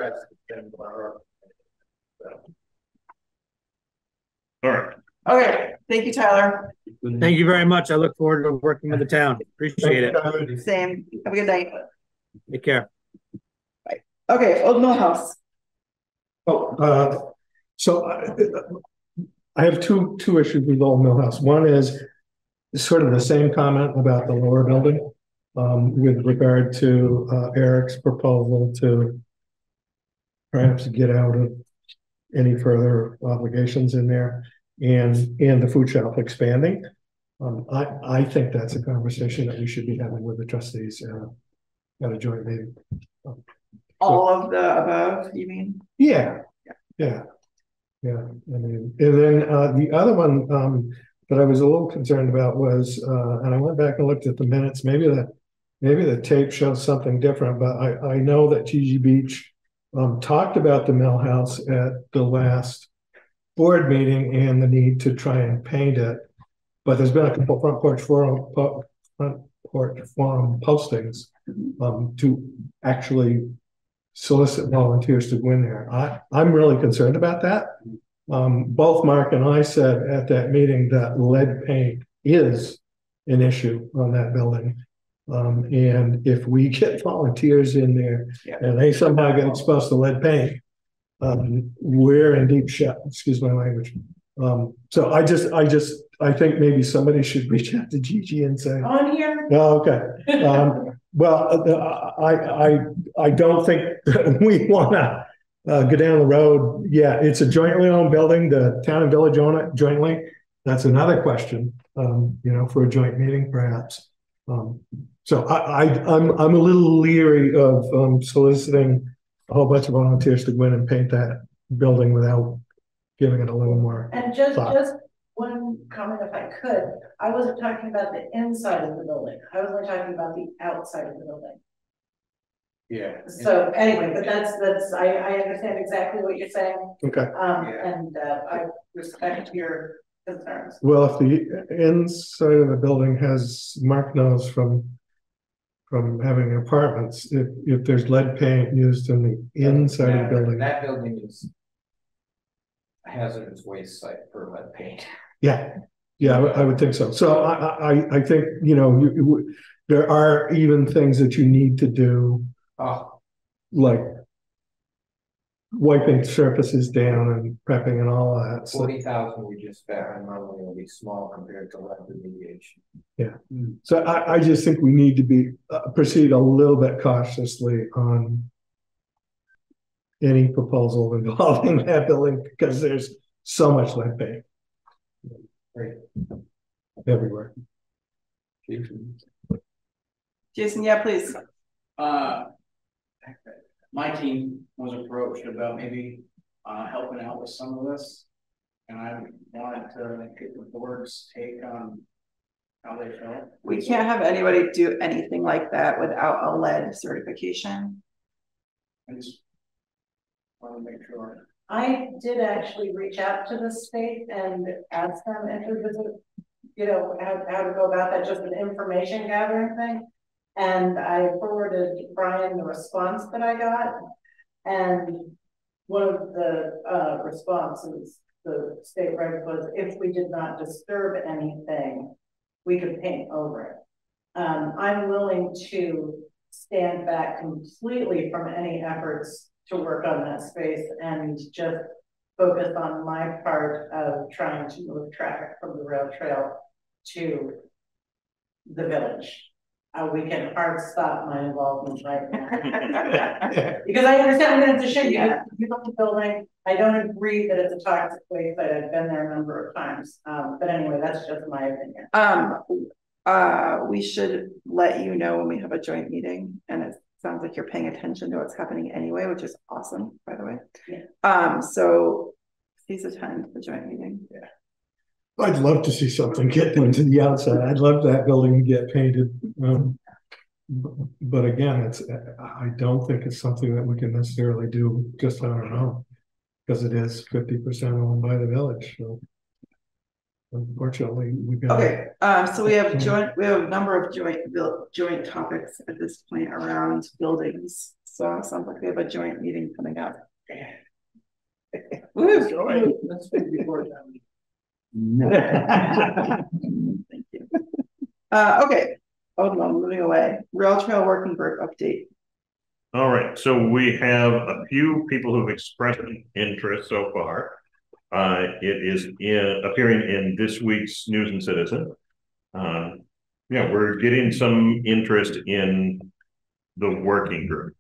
All right. Okay. Thank you, Tyler. Thank you very much. I look forward to working with the town. Appreciate it. Same. Have a good night. Take care. Bye. Okay. Old Mill House. Oh, so I have two issues with Old Mill House. One is sort of the same comment about the lower building with regard to Eric's proposal to perhaps get out of any further obligations in there, and the food shelf expanding. I think that's a conversation that we should be having with the trustees at a joint meeting. All of the above, you mean? Yeah, yeah, yeah. I mean, and then the other one that I was a little concerned about was, and I went back and looked at the minutes. Maybe the tape shows something different, but I know that Gigi Beach talked about the mill house at the last board meeting and the need to try and paint it. But there's been a couple front porch forum postings to actually solicit volunteers to go in there. I'm really concerned about that. Both Mark and I said at that meeting that lead paint is an issue on that building. And if we get volunteers in there and they somehow get exposed to lead paint, we're in deep shit. Excuse my language. So I think maybe somebody should reach out to Gigi and say, on here. Oh, okay. Well, I don't think we want to go down the road. Yeah, it's a jointly owned building. The town and village own it jointly. That's another question. You know, for a joint meeting, perhaps. So I'm a little leery of soliciting a whole bunch of volunteers to go in and paint that building without giving it a little more. And just one comment, if I could. I wasn't talking about the inside of the building. I was only talking about the outside of the building. Yeah. So anyway, but that's I understand exactly what you're saying. Okay. And I respect your concerns. Well, if the inside of the building has, Mark knows from having apartments, if there's lead paint used in the inside of the building, that building is a hazardous waste site for lead paint. Yeah, yeah, I would think so. So I think, you know, there are even things that you need to do, like wiping surfaces down and prepping and all that. 40,000 we just spent on normally will be small compared to lead remediation. Yeah, so I just think we need to be proceed a little bit cautiously on any proposal involving that building because there's so much lead paint. Right. Everywhere. Jason, yeah, please. My team was approached about maybe helping out with some of this. And I wanted to get the board's take on how they felt. We can't have anybody do anything like that without a lead certification. I just want to make sure. I did actually reach out to the state and ask them if it was, you know, how to go about that, just an information gathering thing. And I forwarded to Brian the response that I got. And one of the responses the state reg was, if we did not disturb anything, we could paint over it. I'm willing to stand back completely from any efforts to work on that space and just focus on my part of trying to move traffic from the rail trail to the village. We can hard stop my involvement right now. Because I understand that it's a shame. Yeah. You built the building. I don't agree that it's a toxic waste, but I've been there a number of times. But anyway, that's just my opinion. We should let you know when we have a joint meeting, and it sounds like you're paying attention to what's happening anyway, which is awesome, by the way. Yeah. So please attend the joint meeting. Yeah. I'd love to see something get into the outside. I'd love that building to get painted. But again, I don't think it's something that we can necessarily do just on our own, because it is 50% owned by the village. So unfortunately, we've got okay. So we have a number of joint topics at this point around buildings. So it sounds like we have a joint meeting coming up. Woo! Let's speak before that. No. Thank you. Okay. Hold on, moving away. Rail Trail Working Group update. All right. So we have a few people who've expressed interest so far. It is appearing in this week's News and Citizen. Yeah, we're getting some interest in the working group.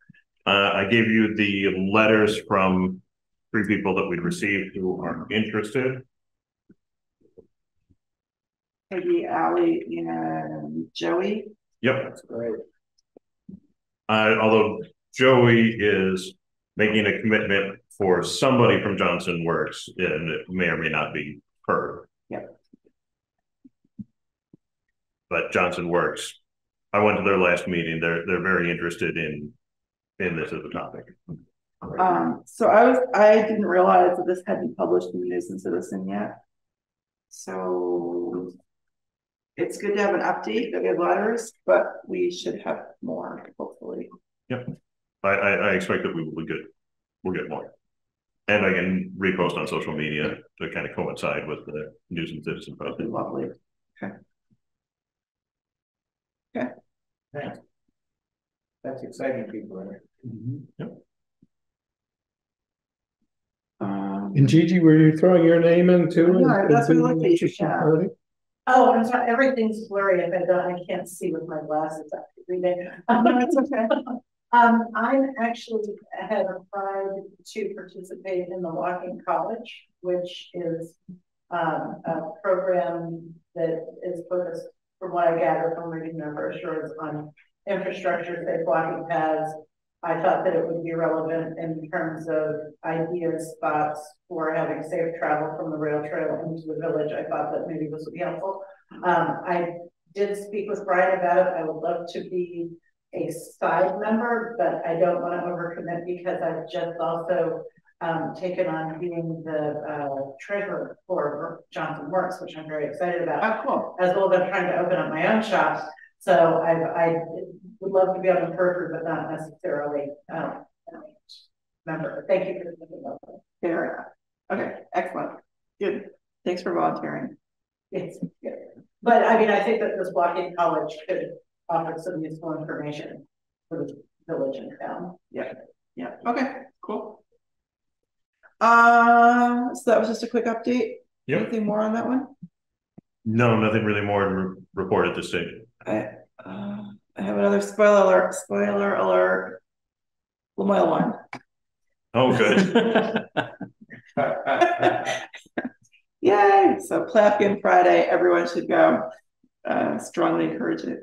I gave you the letters from three people that we received who are interested. Peggy, Allie, and Joey. Yep, that's great. Although Joey is making a commitment for somebody from Johnson Works, and it may or may not be her. Yep. But Johnson Works, I went to their last meeting. They're very interested in this as a topic. So I didn't realize that this hadn't published in the News and Citizen yet. So it's good to have an update, the good letters, but we should have more, hopefully. Yep. I expect that we will get, we'll get more. And I can repost on social media to kind of coincide with the News and Citizen post. Lovely. Okay. Okay. Thanks. That's exciting, people. Right? Mm-hmm. Yep. And Gigi, were you throwing your name in too? No, that's what looked at you. Oh, I'm sorry. Everything's blurry. I can't see with my glasses. No, it's okay. I'm actually had applied to participate in the Walking College, which is a program that is focused, from what I gather from reading member assurance, on infrastructure, safe walking paths. I thought that it would be relevant in terms of ideas, thoughts for having safe travel from the rail trail into the village. I thought that maybe this would be helpful. I did speak with Brian about it. I would love to be a side member, but I don't want to overcommit because I've just also taken on being the treasurer for Johnson Works, which I'm very excited about. Oh, cool. As well as I'm trying to open up my own shop. So I would love to be on the periphery, but not necessarily member. Thank you for thinking about that. Fair enough. Okay, excellent. Good. Thanks for volunteering. Yes. But I mean, I think that this walking college could offer some useful information for the village and town. Yeah. Yeah. Okay. Cool. So that was just a quick update. Yep. Anything more on that one? No, nothing really more to report at this stage. I have another spoiler alert, Lamoille won. Oh, good. Yay. So Plafkin Friday, everyone should go. Strongly encourage it.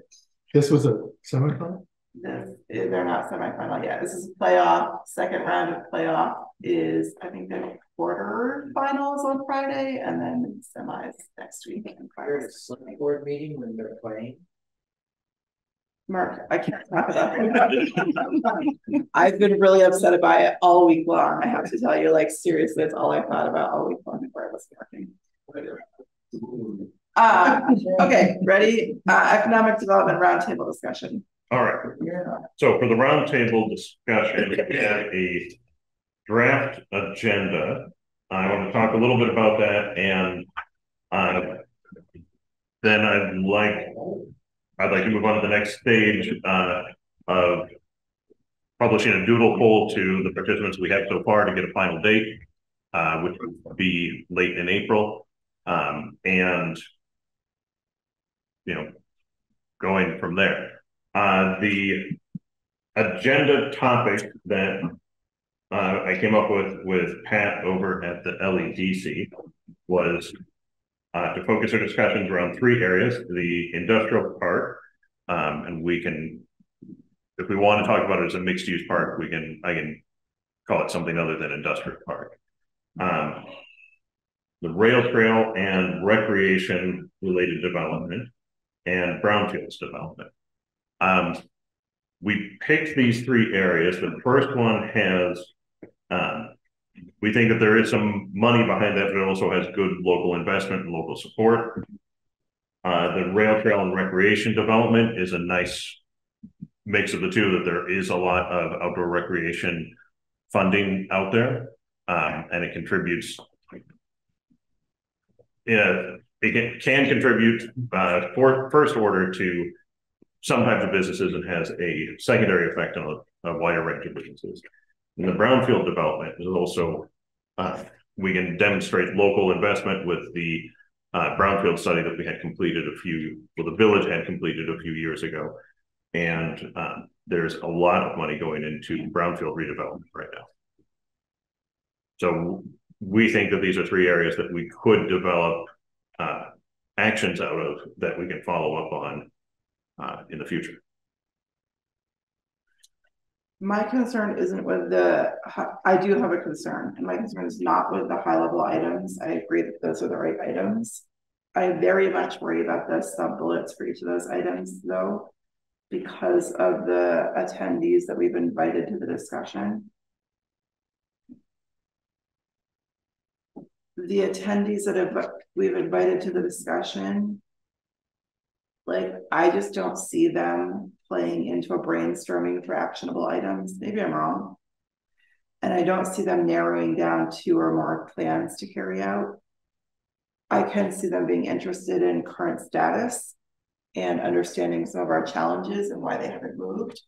This was a semifinal? they're not semifinal yet. This is a playoff. Second round of playoff is, I think, the quarterfinals on Friday, and then semis next week. There's a select board meeting when they're playing. Mark, I can't talk about it. I've been really upset about it all week long. I have to tell you, like, seriously, that's all I thought about all week long before I was working. Okay, ready? Economic development roundtable discussion. All right. So for the roundtable discussion, we have a draft agenda. I want to talk a little bit about that, and then I'd like to move on to the next stage of publishing a doodle poll to the participants we have so far to get a final date, which would be late in April. And, you know, going from there. The agenda topic that I came up with Pat over at the LEDC was to focus our discussions around three areas: the industrial park, and we can, if we want to talk about it as a mixed-use park, we can. I can call it something other than industrial park. The rail trail and recreation-related development, and brownfields development. We picked these three areas. The first one has. We think that there is some money behind that, but it also has good local investment and local support. The rail trail and recreation development is a nice mix of the two, that there is a lot of outdoor recreation funding out there, and it contributes, it can contribute for first order to some types of businesses and has a secondary effect on a wider range of businesses. And the brownfield development is also, we can demonstrate local investment with the brownfield study that we had completed the village had completed a few years ago. And there's a lot of money going into brownfield redevelopment right now. So we think that these are three areas that we could develop actions out of that we can follow up on in the future. My concern isn't with the, I do have a concern, and my concern is not with the high level items. I agree that those are the right items. I very much worry about the sub bullets for each of those items though, because of the attendees that we've invited to the discussion. The attendees that we've invited to the discussion, like, I just don't see them playing into a brainstorming for actionable items. Maybe I'm wrong. And I don't see them narrowing down two or more plans to carry out. I can see them being interested in current status and understanding some of our challenges and why they haven't moved.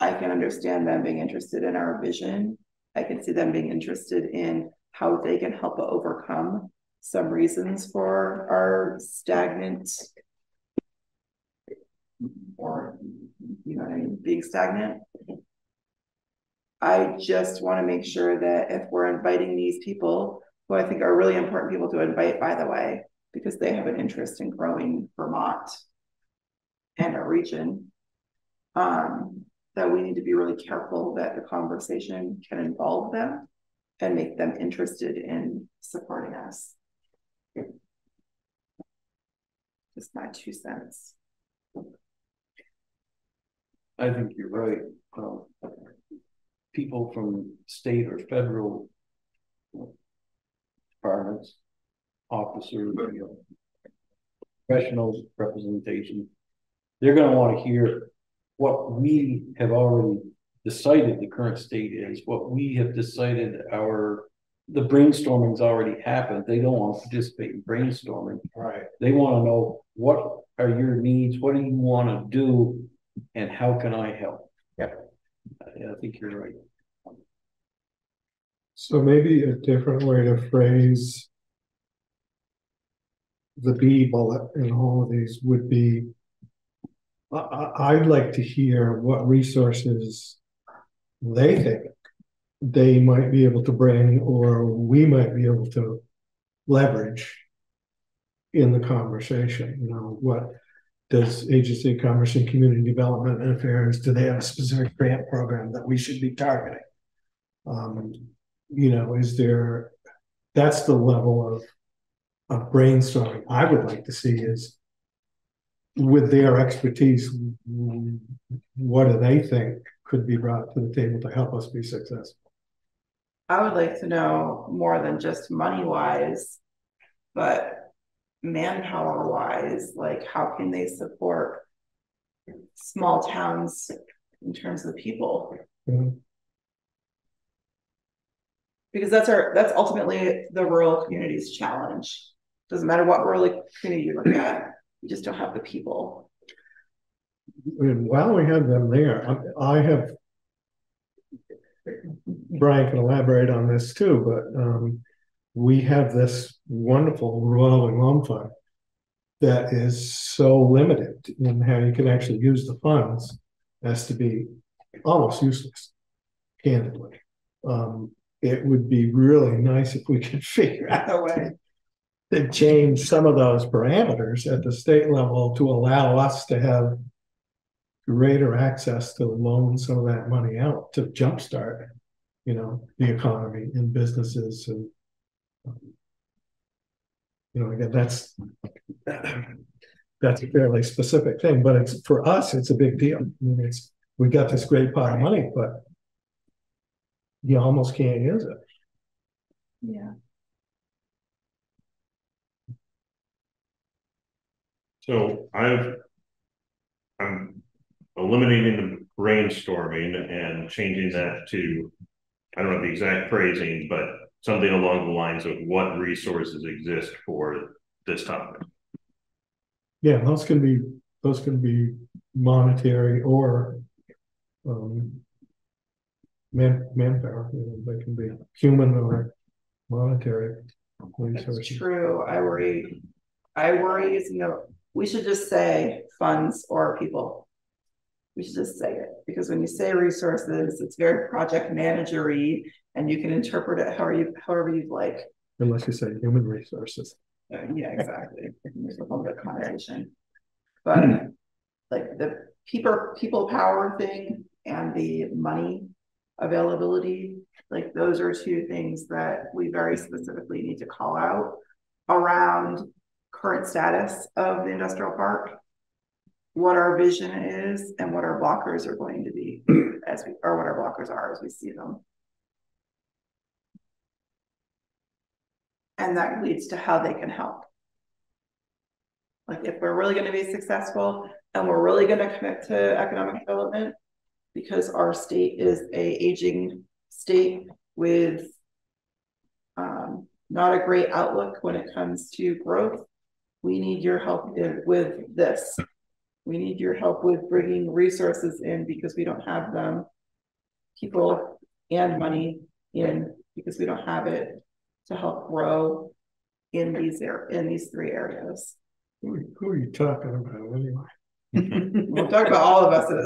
I can understand them being interested in our vision. I can see them being interested in how they can help overcome some reasons for our stagnant, or, you know what I mean, being stagnant. I just want to make sure that if we're inviting these people, who I think are really important people to invite, by the way, because they have an interest in growing Vermont and our region, that we need to be really careful that the conversation can involve them and make them interested in supporting us. Just my 2 cents. I think you're right. People from state or federal departments, officers, professionals, representation, they're going to want to hear what we have already decided the current state is, what we have decided the brainstorming's already happened. They don't want to participate in brainstorming. Right. They want to know, what are your needs? What do you want to do? And how can I help? Yeah, I think you're right. So maybe a different way to phrase the B bullet in all of these would be, I'd like to hear what resources they think they might be able to bring, or we might be able to leverage in the conversation. You know, what does Agency of Commerce and Community Development and Affairs, do they have a specific grant program that we should be targeting? You know, is there, that's the level of brainstorming I would like to see is, with their expertise, what do they think could be brought to the table to help us be successful? I would like to know more than just money-wise, but manpower-wise, like how can they support small towns in terms of people? Mm-hmm. Because that's ultimately the rural community's challenge. Doesn't matter what rural community you look at, you just don't have the people. And while we have them there, I have, Brian can elaborate on this too, but we have this wonderful revolving loan fund that is so limited in how you can actually use the funds as to be almost useless, candidly. It would be really nice if we could figure out a way to change some of those parameters at the state level to allow us to have greater access to loan some of that money out to jumpstart, you know, the economy and businesses. And, you know, again, that's a fairly specific thing, but it's, for us, it's a big deal. I mean, it's, we got this great pot of money, but you almost can't use it. Yeah. So I'm eliminating the brainstorming and changing that to, I don't know the exact phrasing, but something along the lines of what resources exist for this topic. Yeah, those can be monetary or manpower. You know, they can be human or monetary resources. That's true. I worry. You know, we should just say funds or people. We should just say it, because when you say resources, it's very project managery, and you can interpret it however you'd like. Unless you say human resources. Yeah, exactly. There's a little bit of connotation, but like the people power thing and the money availability, like those are two things that we very specifically need to call out around current status of the industrial park, what our vision is and what our blockers are going to be what our blockers are as we see them. And that leads to how they can help. Like if we're really going to be successful and we're really going to commit to economic development, because our state is an aging state with not a great outlook when it comes to growth, we need your help with this. We need your help with bringing resources in because we don't have them, people and money in because we don't have it to help grow in these three areas. Who are you talking about anyway? We'll talk about all of us at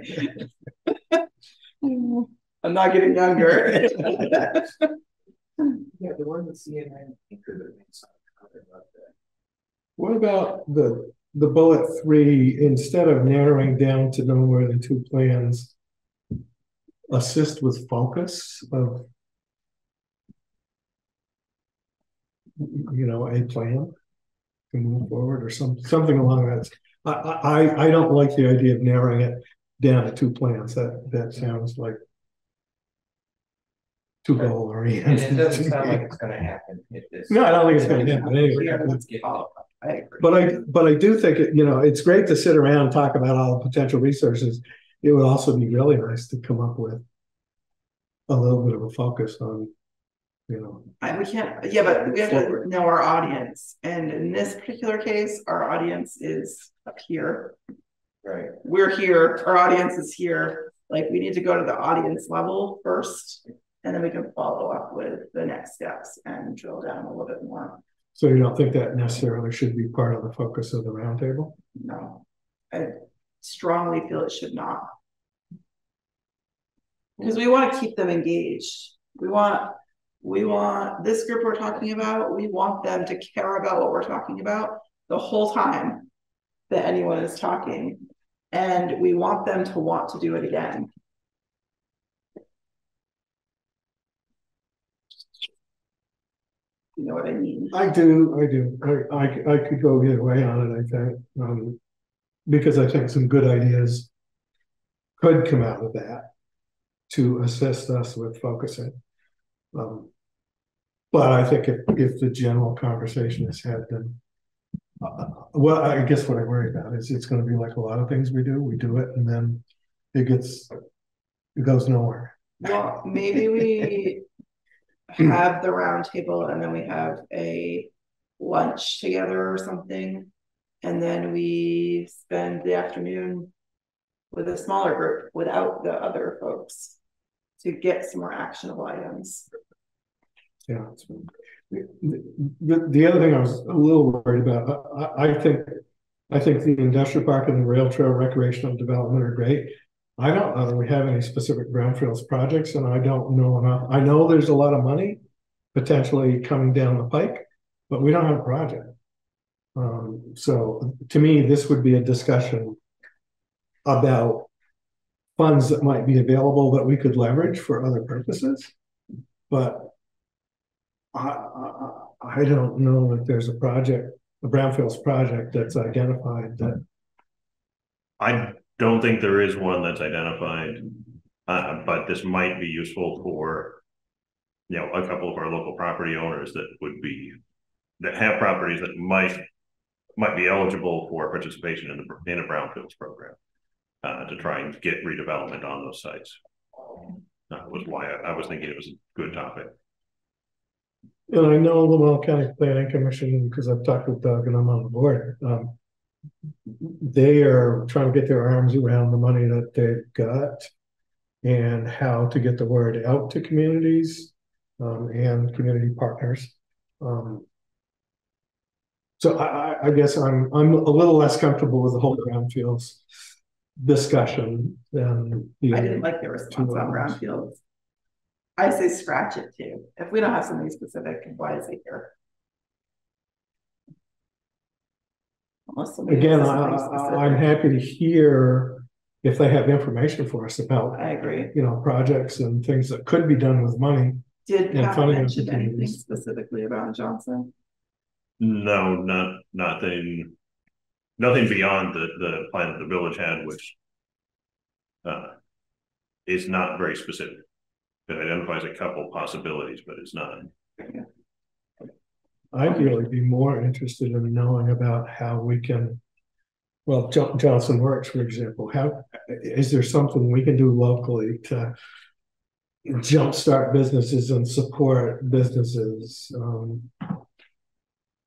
this point. I'm not getting younger. Yeah, the one with CNN could have made something about that. What about the bullet 3, instead of narrowing down to no more than 2 plans, assist with focus of, you know, a plan to move forward or something along that. I don't like the idea of narrowing it down to 2 plans. That sounds like too goal oriented. And it doesn't sound like it's going to happen. No, I don't think it's going to happen anyway. Let's get all of them. But I do think it, you know, it's great to sit around and talk about all the potential resources. It would also be really nice to come up with a little bit of a focus on, you know. But we have to know our audience. And in this particular case, our audience is up here. Right. We're here. Our audience is here. Like we need to go to the audience level first, and then we can follow up with the next steps and drill down a little bit more. So you don't think that necessarily should be part of the focus of the roundtable? No, I strongly feel it should not. Because we want to keep them engaged. We want this group we're talking about, we want them to care about what we're talking about the whole time. that anyone is talking, and we want them to want to do it again. You know what I mean? I do. I could go either way on it, I think, because I think some good ideas could come out of that to assist us with focusing. But I think if the general conversation is had, then well, I guess what I worry about is it's going to be like a lot of things we do it, and then it goes nowhere. Well, maybe we have the round table and then we have a lunch together or something, and then we spend the afternoon with a smaller group without the other folks to get some more actionable items. Yeah. The other thing I was a little worried about, I think the industrial park and the rail trail recreational development are great. I don't know that we have any specific brownfields projects, and I don't know enough. I know there's a lot of money potentially coming down the pike, but we don't have a project. So to me, this would be a discussion about funds that might be available that we could leverage for other purposes, but I don't know if there's a project, a brownfields project that's identified. That I don't think there is one that's identified, but this might be useful for, you know, a couple of our local property owners that have properties that might be eligible for participation in a brownfields program to try and get redevelopment on those sites. That was why I was thinking it was a good topic. And I know the Lamoille County Planning Commission, because I've talked with Doug and I'm on the board. They are trying to get their arms around the money that they've got and how to get the word out to communities and community partners. So I guess I'm a little less comfortable with the whole brownfields discussion than I didn't like their response on brownfields. I say scratch it too. If we don't have something specific, why is it here? Again, I'm happy to hear if they have information for us about, I agree, you know, projects and things that could be done with money. Did Pat mention anything specifically about Johnson? No, nothing beyond the plan that the village had, which is not very specific. It identifies a couple possibilities, but it's not. Yeah. I'd really be more interested in knowing about how we can, well, Johnson Works, for example. How is there something we can do locally to jumpstart businesses and support businesses?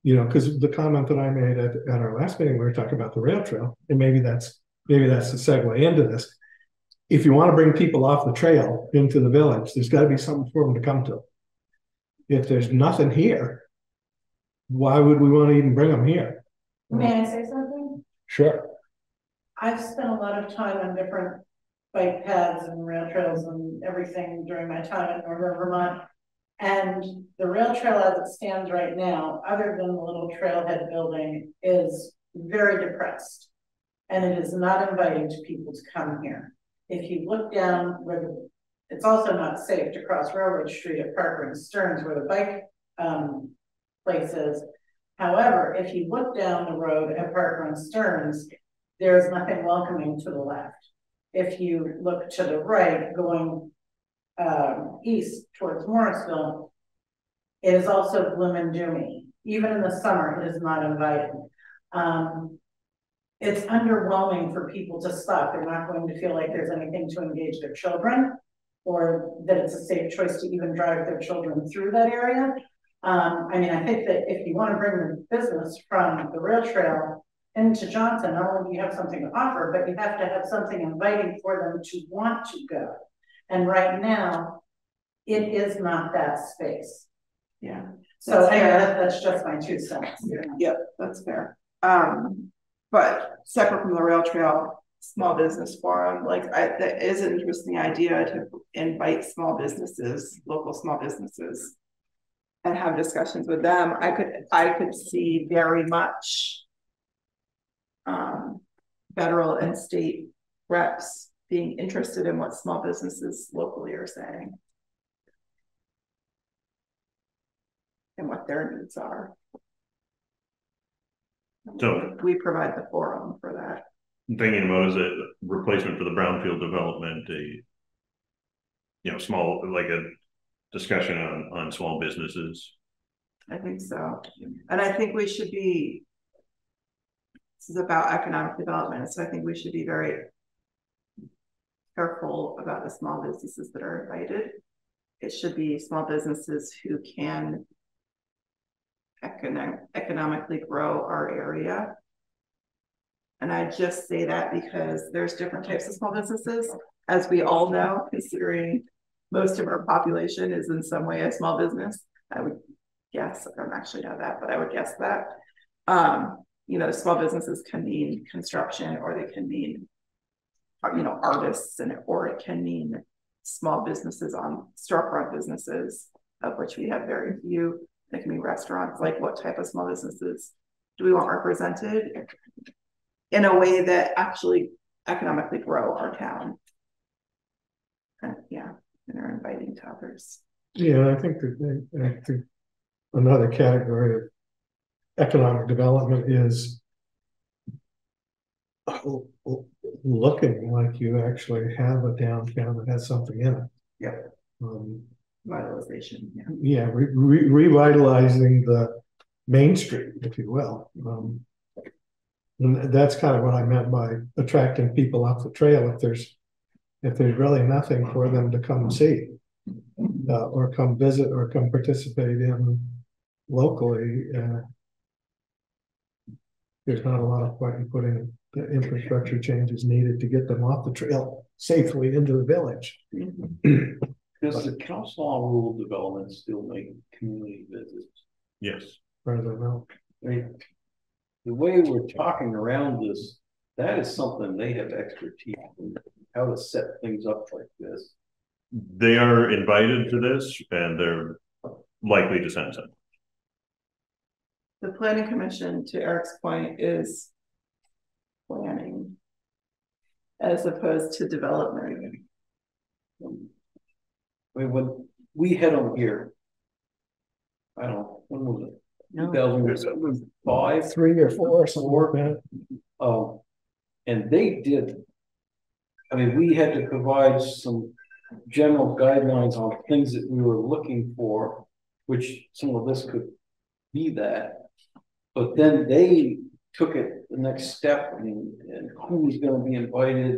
You know, because the comment that I made at our last meeting, we were talking about the rail trail, and maybe that's the segue into this. If you want to bring people off the trail into the village, there's got to be something for them to come to. If there's nothing here, why would we want to even bring them here? May I say something? Sure. I've spent a lot of time on different bike paths and rail trails and everything during my time in northern Vermont. And the rail trail as it stands right now, other than the little trailhead building, is very depressed. And it is not inviting to people to come here. If you look down, it's also not safe to cross Railroad Street at Parker and Stearns where the bike place is. However, if you look down the road at Parker and Stearns, there's nothing welcoming to the left. If you look to the right, going east towards Morrisville, it is also gloom and doomy. Even in the summer, it is not inviting. It's underwhelming for people to stop. They're not going to feel like there's anything to engage their children or that it's a safe choice to even drive their children through that area. I mean, I think that if you want to bring the business from the rail trail into Johnson, not only do you have something to offer, but you have to have something inviting for them to want to go. And right now, it is not that space. Yeah. So anyway, that's just my 2 cents. Yeah. Yep, that's fair. But separate from the rail trail, small business forum, that is an interesting idea to invite small businesses, local small businesses, and have discussions with them. I could see very much federal and state reps being interested in what small businesses locally are saying and what their needs are. So we provide the forum for that. I'm thinking about, is it a replacement for the brownfield development, small, like a discussion on small businesses? I think so. And I think we should be, this is about economic development, so I think we should be very careful about the small businesses that are invited. It should be small businesses who can economically grow our area. And I just say that because there's different types of small businesses, as we all know, considering most of our population is in some way a small business. I would guess, I don't actually know that, but I would guess that. Small businesses can mean construction, or they can mean, artists, or it can mean small businesses on storefront businesses, of which we have very few. It can be restaurants. Like, what type of small businesses do we want represented in a way that actually economically grow our town? And are inviting to others. Yeah, I think another category of economic development is looking like you actually have a downtown that has something in it. Yeah. Revitalization. Yeah. Revitalizing the Main Street, if you will. And that's kind of what I meant by attracting people off the trail if there's really nothing for them to come see or come visit or come participate in locally. There's not a lot of point in putting the infrastructure changes needed to get them off the trail safely into the village. Does the council on rural development still make community visits? Yes. As I know. I mean, the way we're talking around this, that is something they have expertise in, how to set things up like this. They are invited to this, and they're likely to send something. The Planning Commission, to Eric's point, is planning as opposed to development. When we had them here, I don't know, when was it? No. 2005, 3 or 4, something. And they did. I mean, we had to provide some general guidelines on things that we were looking for, which some of this could be that. But then they took it the next step, and who was going to be invited,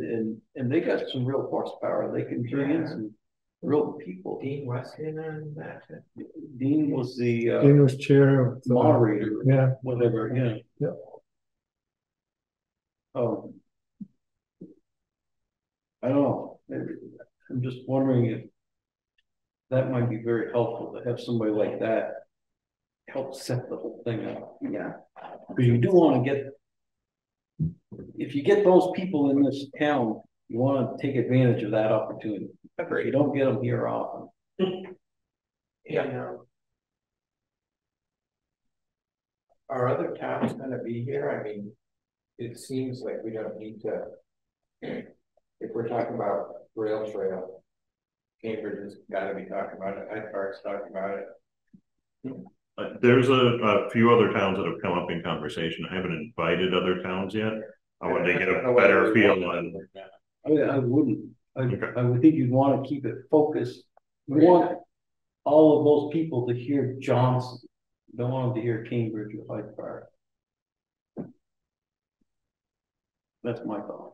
and they got some real horsepower. They can bring in some real people. Dean Weston and that. Dean was the Dean was chair of the moderator. Yeah, whatever. Yeah. Yeah. I don't know. I'm just wondering if that might be very helpful to have somebody like that help set the whole thing up. Yeah, because you do want to get, if you get those people in this town, you want to take advantage of that opportunity. You don't get them here often. Yeah. Are other towns going to be here? I mean, it seems like we don't need to. If we're talking about rail trail, Cambridge has got to be talking about it. Hyde Park's talking about it. There's a few other towns that have come up in conversation. I haven't invited other towns yet. I want to get a better feel on. I wouldn't. I would think you'd want to keep it focused. You want all of those people to hear Johnson. You don't want them to hear Cambridge or Hyde Park. That's my thought.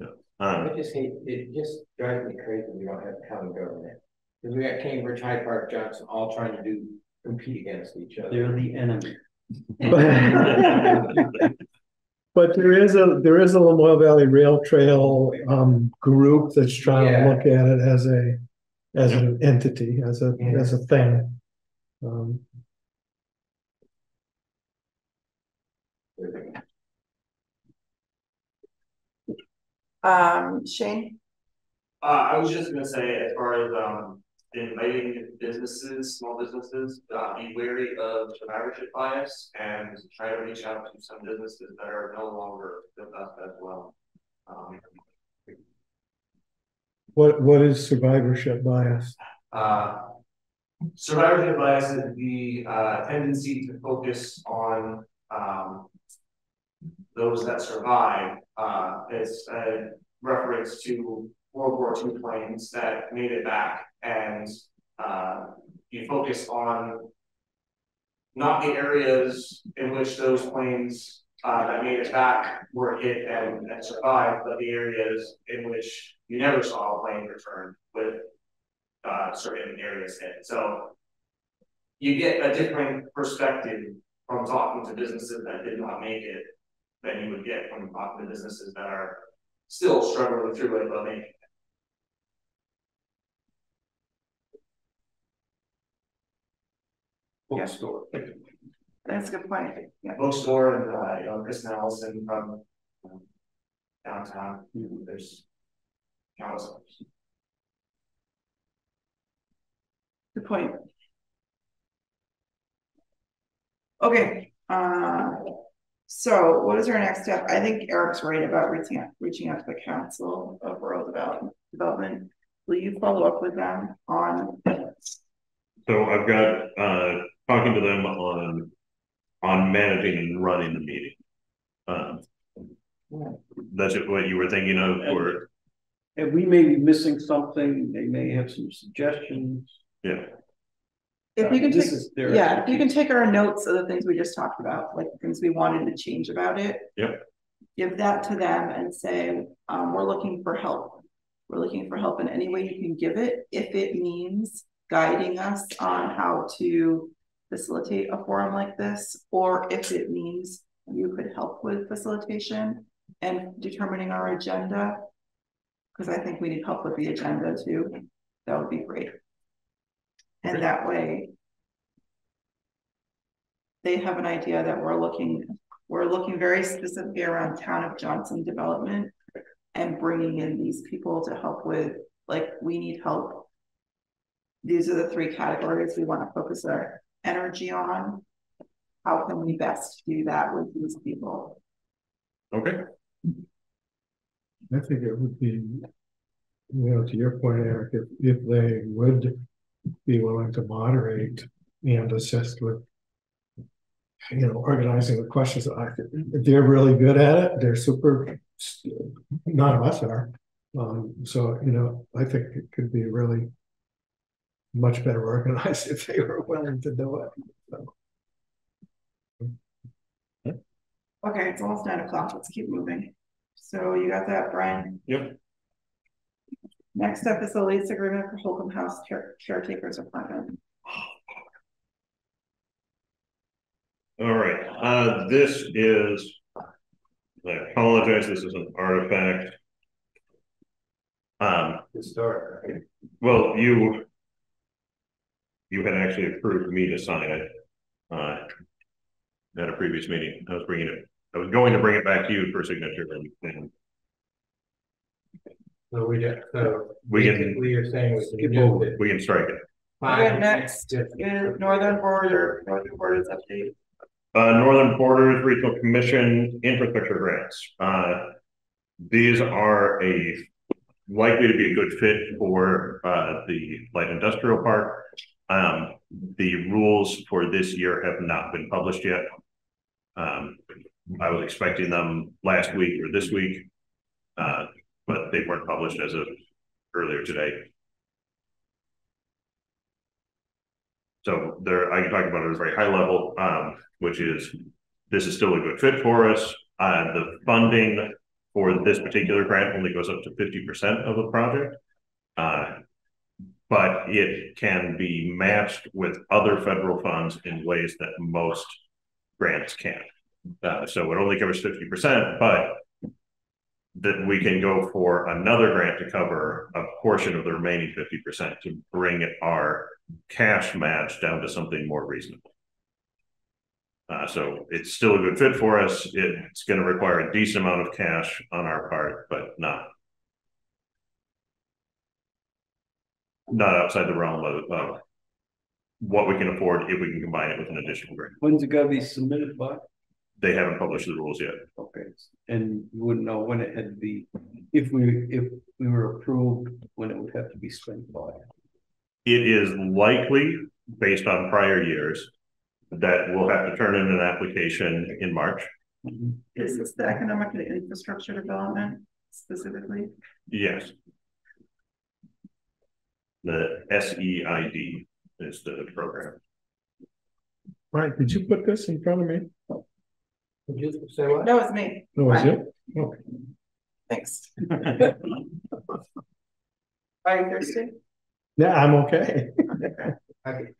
Yeah. I just hate it. Just drives me crazy. We don't have county government because we got Cambridge, Hyde Park, Johnson, all trying to compete against each other. They're the enemy. But there is a Lamoille Valley Rail Trail group that's trying to look at it as an entity, as a thing. Shane, I was just going to say, as far as inviting businesses, small businesses, be wary of survivorship bias and try to reach out to some businesses that are no longer with us as well. What is survivorship bias? Survivorship bias is the tendency to focus on those that survive. It's a reference to World War II planes that made it back, and you focus on not the areas in which those planes that made it back were hit and survived, but the areas in which you never saw a plane return with certain areas hit. So you get a different perspective from talking to businesses that did not make it than you would get from talking to businesses that are still struggling through it but making it. Bookstore. Yeah. That's a good point. Yeah. Bookstore and you know, Chris Nelson from downtown. Mm-hmm. There's countless others. Good point. Okay. So what is our next step? I think Eric's right about reaching out to the Council of Rural Development. Will you follow up with them on this? So I've got talking to them on managing and running the meeting. That's what you were thinking of, or and we may be missing something. They may have some suggestions. Yeah. If you can take our notes of the things we just talked about, like the things we wanted to change about it. Yep. Give that to them and say, we're looking for help. We're looking for help in any way you can give it, if it means guiding us on how to facilitate a forum like this, or if it means you could help with facilitation and determining our agenda, because I think we need help with the agenda too. That would be great. And that way they have an idea that we're looking very specifically around Town of Johnson development and bringing in these people to help with, like, we need help. These are the three categories we want to focus our energy on. How can we best do that with these people? Okay. I think it would be, to your point, Eric, if they would be willing to moderate and assist with, organizing the questions. They're really good at it. They're super, none of us are. I think it could be really much better organized if they were willing to do it. So. Okay, it's almost 9 o'clock. Let's keep moving. So you got that, Brian? Yep. Next up is the lease agreement for Holcomb House Caretaker's Appointment. All right. This is, I apologize, this is an artifact. Historic. Well, you had actually approved me to sign it at a previous meeting. I was going to bring it back to you for signature and so we just, we can strike it. Okay, next is Northern Borders update. Northern Borders Regional Commission infrastructure grants. These are likely to be a good fit for the light industrial park. The rules for this year have not been published yet. I was expecting them last week or this week. But they weren't published as of earlier today. So I can talk about it at a very high level, which is, this is still a good fit for us. The funding for this particular grant only goes up to 50% of the project, but it can be matched with other federal funds in ways that most grants can't. So it only covers 50%, but that we can go for another grant to cover a portion of the remaining 50% to bring our cash match down to something more reasonable. So it's still a good fit for us. It's going to require a decent amount of cash on our part, but not not outside the realm of what we can afford if we can combine it with an additional grant. When's it going to be submitted by? They haven't published the rules yet. Okay, and you wouldn't know when it had to be, if we were approved, when it would have to be spent by. It is likely, based on prior years, that we'll have to turn in an application in March. Is this the economic and infrastructure development specifically? Yes. The SEID is the program. Right? Did you put this in front of me? Did you say what? No, it's me. No, it's you? Oh. Thanks. Are you thirsty? Yeah, I'm okay.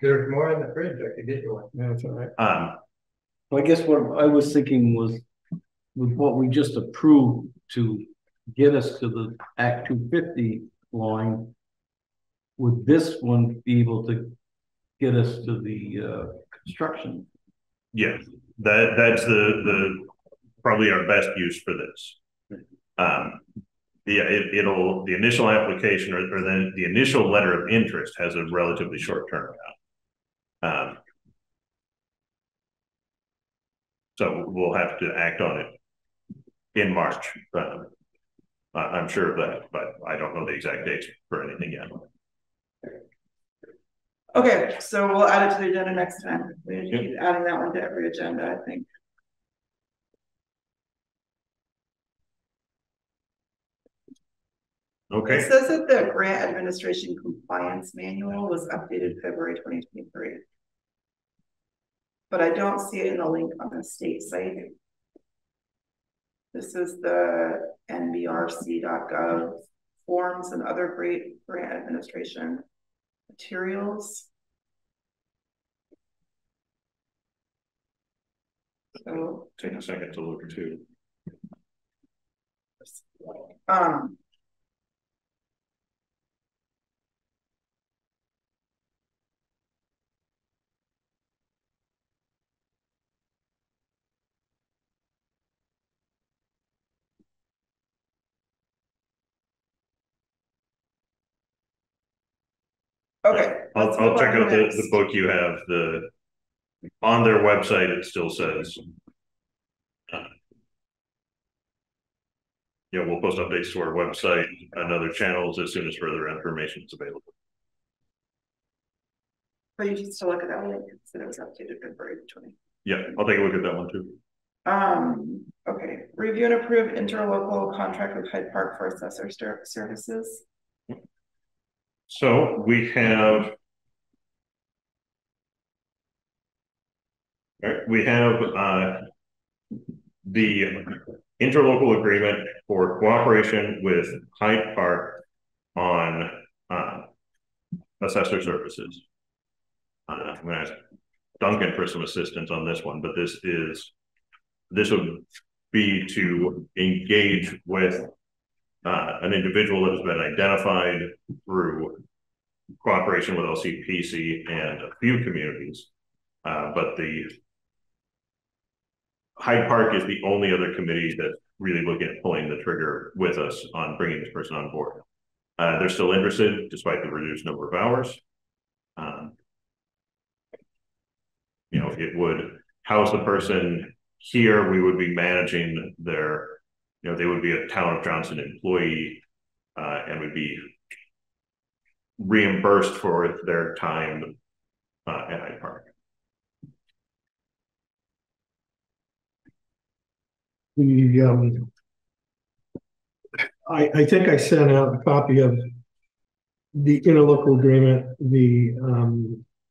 There's more in the fridge. I could get you one. No, it's all right. Well, I guess what I was thinking was with what we just approved to get us to the Act 250 line, would this one be able to get us to the construction? Yes, that's the probably our best use for this. It'll the initial application or then the initial letter of interest has a relatively short turnaround. So we'll have to act on it in March. I'm sure of that, but I don't know the exact dates for anything yet. Okay, so we'll add it to the agenda next time. We need to keep adding that one to every agenda, I think. Okay. It says that the Grant Administration Compliance Manual was updated February 2023. But I don't see it in the link on the state site. This is the nbrc.gov forms and other great grant administration materials. So take a second to look too. Okay. I'll check out the book you have. The on their website it still says. Yeah, we'll post updates to our website and other channels as soon as further information is available. But you should still look at that one because it was updated February 20. Yeah, I'll take a look at that one too. Okay. Review and approve interlocal contract with Hyde Park for assessor services. So we have the interlocal agreement for cooperation with Hyde Park on assessor services. I'm going to ask Duncan for some assistance on this one, but this would be to engage with an individual that has been identified through cooperation with LCPC and a few communities, but the Hyde Park is the only other committee that's really looking at pulling the trigger with us on bringing this person on board. They're still interested despite the reduced number of hours. You know, it would house the person here. We would be managing their they would be a Town of Johnson employee and would be reimbursed for their time at Hyde Park. I think I sent out a copy of the interlocal agreement, the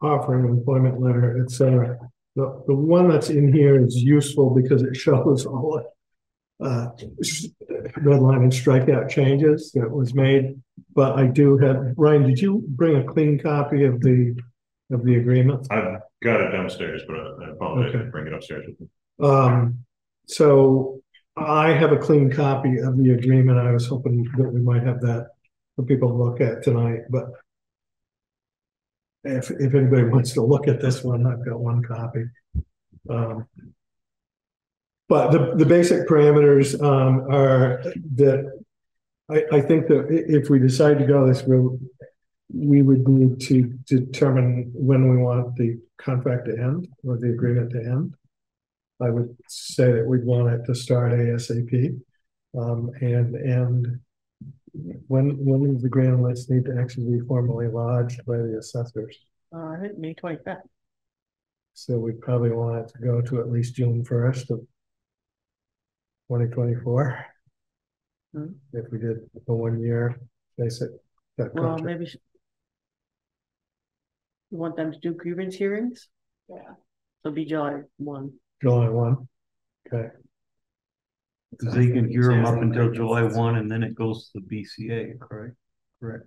offer of employment letter, etc. The one that's in here is useful because it shows all it. Red line and strikeout changes that was made, but I do have Brian. Did you bring a clean copy of the agreement? I've got it downstairs, but I apologize. Okay. I didn't bring it upstairs. So I have a clean copy of the agreement. I was hoping that we might have that for people to look at tonight, but if anybody wants to look at this one, I've got one copy. But the basic parameters are that I think that if we decide to go this route, we would need to determine when we want the contract to end or the agreement to end. I would say that we'd want it to start ASAP and end when is the grant list need to actually be formally lodged by the assessors? I think May 25th. So we probably want it to go to at least June 1st of 2024. Mm-hmm. If we did a 1 year basic. Well, maybe you want them to do grievance hearings? Yeah. So it'll be July 1. July 1. Okay. Because they can hear them up until July 1 and then it goes to the BCA, correct? Correct.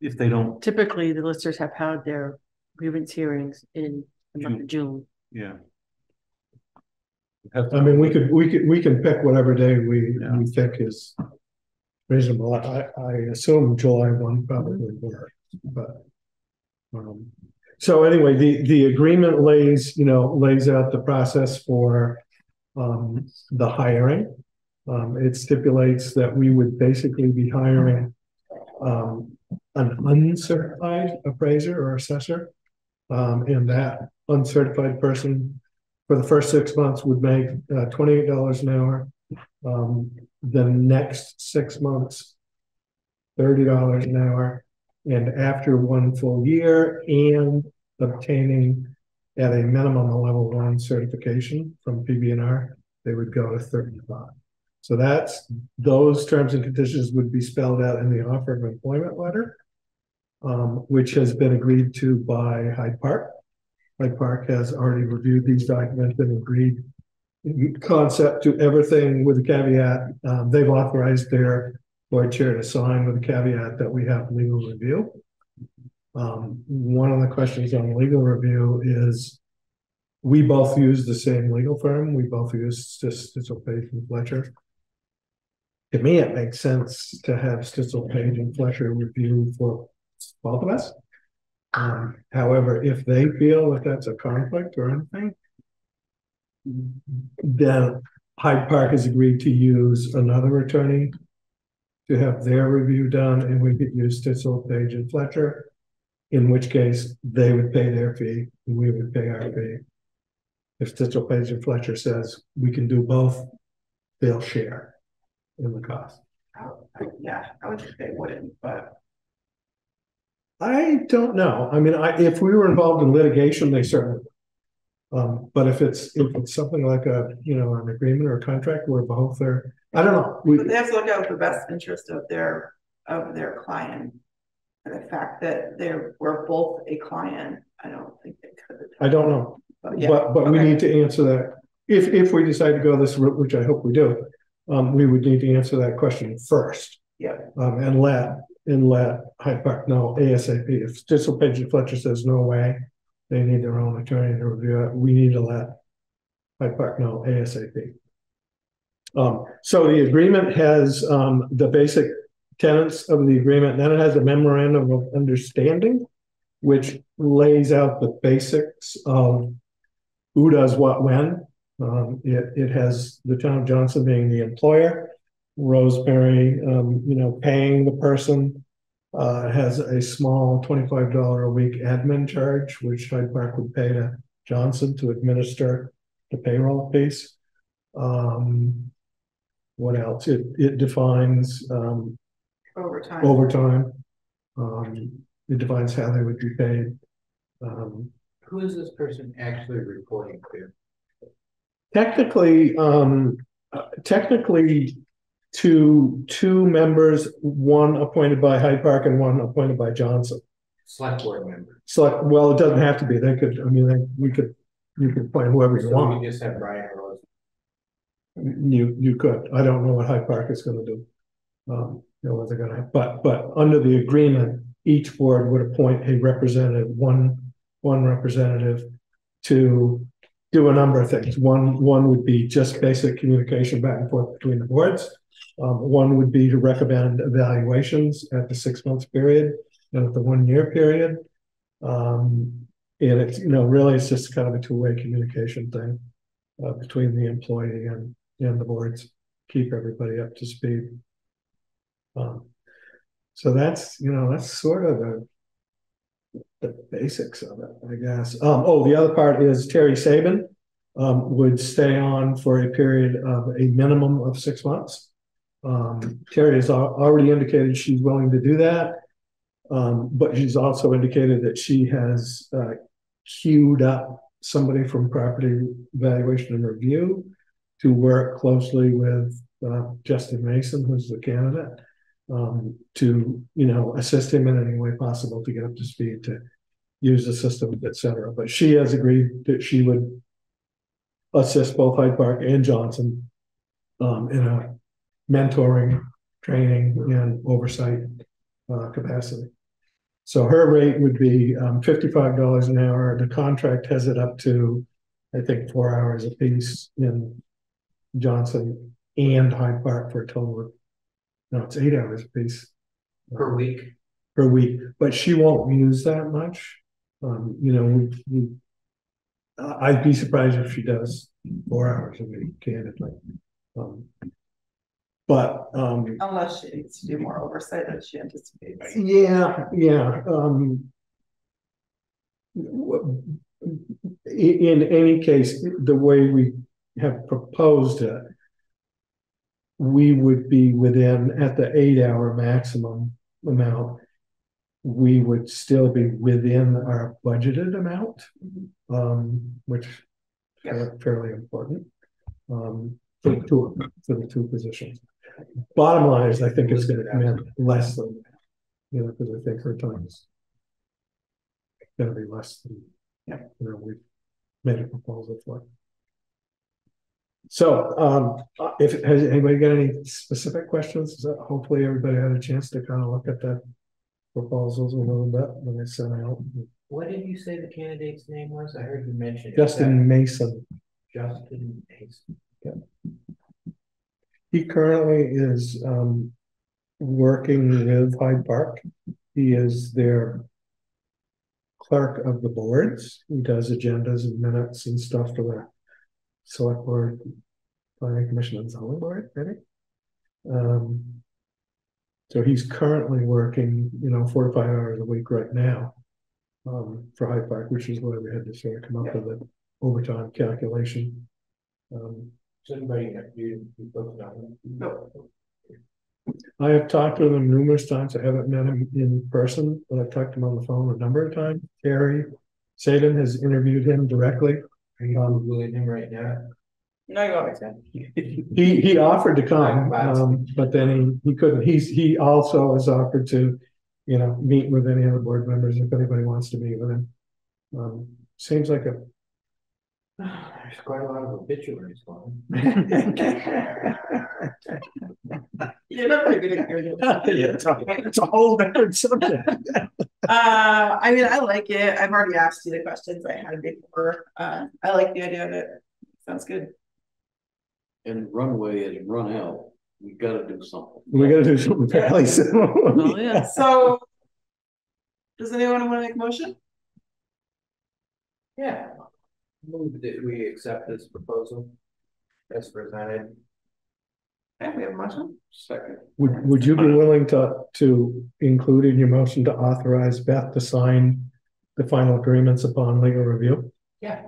If they don't. Typically, the listers have had their grievance hearings in the month of June. Yeah. I mean, we can pick whatever day we think is reasonable. I assume July 1 probably works, but so anyway, the agreement lays out the process for the hiring. It stipulates that we would basically be hiring an uncertified appraiser or assessor, and that uncertified person for the first 6 months would make $28 an hour. The next 6 months, $30 an hour, and after 1 full year, and obtaining at a minimum a level 1 certification from PB&R, they would go to 35. So those terms and conditions would be spelled out in the offer of employment letter, which has been agreed to by Hyde Park. Hyde Park has already reviewed these documents and agreed concept to everything with a caveat. They've authorized their board chair to sign with a caveat that we have legal review. One of the questions on legal review is we both use the same legal firm. We both use Stitzel Page and Fletcher. To me, it makes sense to have Stitzel Page and Fletcher review for both of us. However, if they feel that that's a conflict or anything, then Hyde Park has agreed to use another attorney to have their review done, and we could use Stitzel, Page, and Fletcher, in which case they would pay their fee and we would pay our fee. If Stitzel, Page, and Fletcher says we can do both, they'll share in the cost. Yeah, I would think they wouldn't, but I don't know. I mean, if we were involved in litigation, they certainly would. But if it's something like an agreement or a contract where both are, I don't know. But they have to look out for the best interest of their client, and the fact that they were both a client, I don't think they could. I don't know, but we need to answer that. If we decide to go this route, which I hope we do, we would need to answer that question first. Yeah. And let Hyde Park know ASAP. If Stitzel, Page, and Fletcher says no way, they need their own attorney to review it. We need to let Hyde Park know ASAP. So the agreement has the basic tenets of the agreement. Then it has a memorandum of understanding, which lays out the basics of who does what when. It has the town of Johnson being the employer, Rosemary, paying the person. Has a small $25 a week admin charge, which Hyde Park would pay to Johnson to administer the payroll piece. What else? It defines overtime. It defines how they would be paid. Who is this person actually reporting to? Technically, to 2 members, one appointed by Hyde Park and one appointed by Johnson. Select board member. Select. Well, it doesn't have to be. They could. I mean, you could appoint whoever you want. You just have Brian or Rosemary. You could. I don't know what Hyde Park is going to do. What they're going to have. But under the agreement, each board would appoint a representative, one representative, to do a number of things. One would be just basic communication back and forth between the boards. One would be to recommend evaluations at the 6 month period and at the 1 year period. And it's, really it's just kind of a two-way communication thing between the employee and the boards, keep everybody up to speed. So that's, you know, that's sort of the basics of it, I guess. Oh, the other part is Terry Sabin would stay on for a period of a minimum of 6 months. Terry has already indicated she's willing to do that, but she's also indicated that she has queued up somebody from property valuation and review to work closely with Justin Mason, who's the candidate, to, you know, assist him in any way possible to get up to speed, to use the system, et cetera. But she has agreed that she would assist both Hyde Park and Johnson in a mentoring, training, and oversight capacity. So her rate would be $55 an hour. The contract has it up to, I think, 4 hours a piece in Johnson and Hyde Park for a total of, no, it's 8 hours a piece. Per week? Per week. But she won't use that much. You know, I'd be surprised if she does 4 hours a week, candidly. Unless she needs to do more oversight than she anticipates. Yeah, yeah. In any case, the way we have proposed it, we would be within, at the 8 hour maximum amount, we would still be within our budgeted amount, which is fairly important for the two positions. Bottom line is, I think it's going to come in less than that, you know, because I think her time is going to be less than, you know, we've made a proposal for it. So, if has anybody got any specific questions? Is that, hopefully everybody had a chance to kind of look at the proposals a little bit when they sent out. What did you say the candidate's name was? I heard you mention Justin Mason. Justin Mason. Yeah. He currently is working with Hyde Park. He is their clerk of the boards. He does agendas and minutes and stuff for that. Select Board, Planning Commission, and Zoning Board, maybe. So he's currently working, you know, 4 to 5 hours a week right now for Hyde Park, which is why we had to sort of come up with an overtime calculation. Does anybody have you focused on him? No. I have talked with him numerous times. I haven't met him in person, but I've talked to him on the phone a number of times. Terry Sabin has interviewed him directly. Are you Googling him right now? No, you always have. He offered to come, but then he couldn't. He also has offered to, you know, meet with any other board members if anybody wants to meet with him. Seems like a there's quite a lot of obituaries going. You're not very good at hearing it. It's a whole different subject. I mean, I like it. I've already asked you the questions I had before. I like the idea of it. Sounds good. And runway is run out. We got to do something. We got to do something fairly soon. Oh, yeah. So, does anyone want to make a motion? Yeah. Move that we accept this proposal as presented. Okay, we have a motion. Second. Would you be willing to include in your motion to authorize Beth to sign the final agreements upon legal review? Yeah.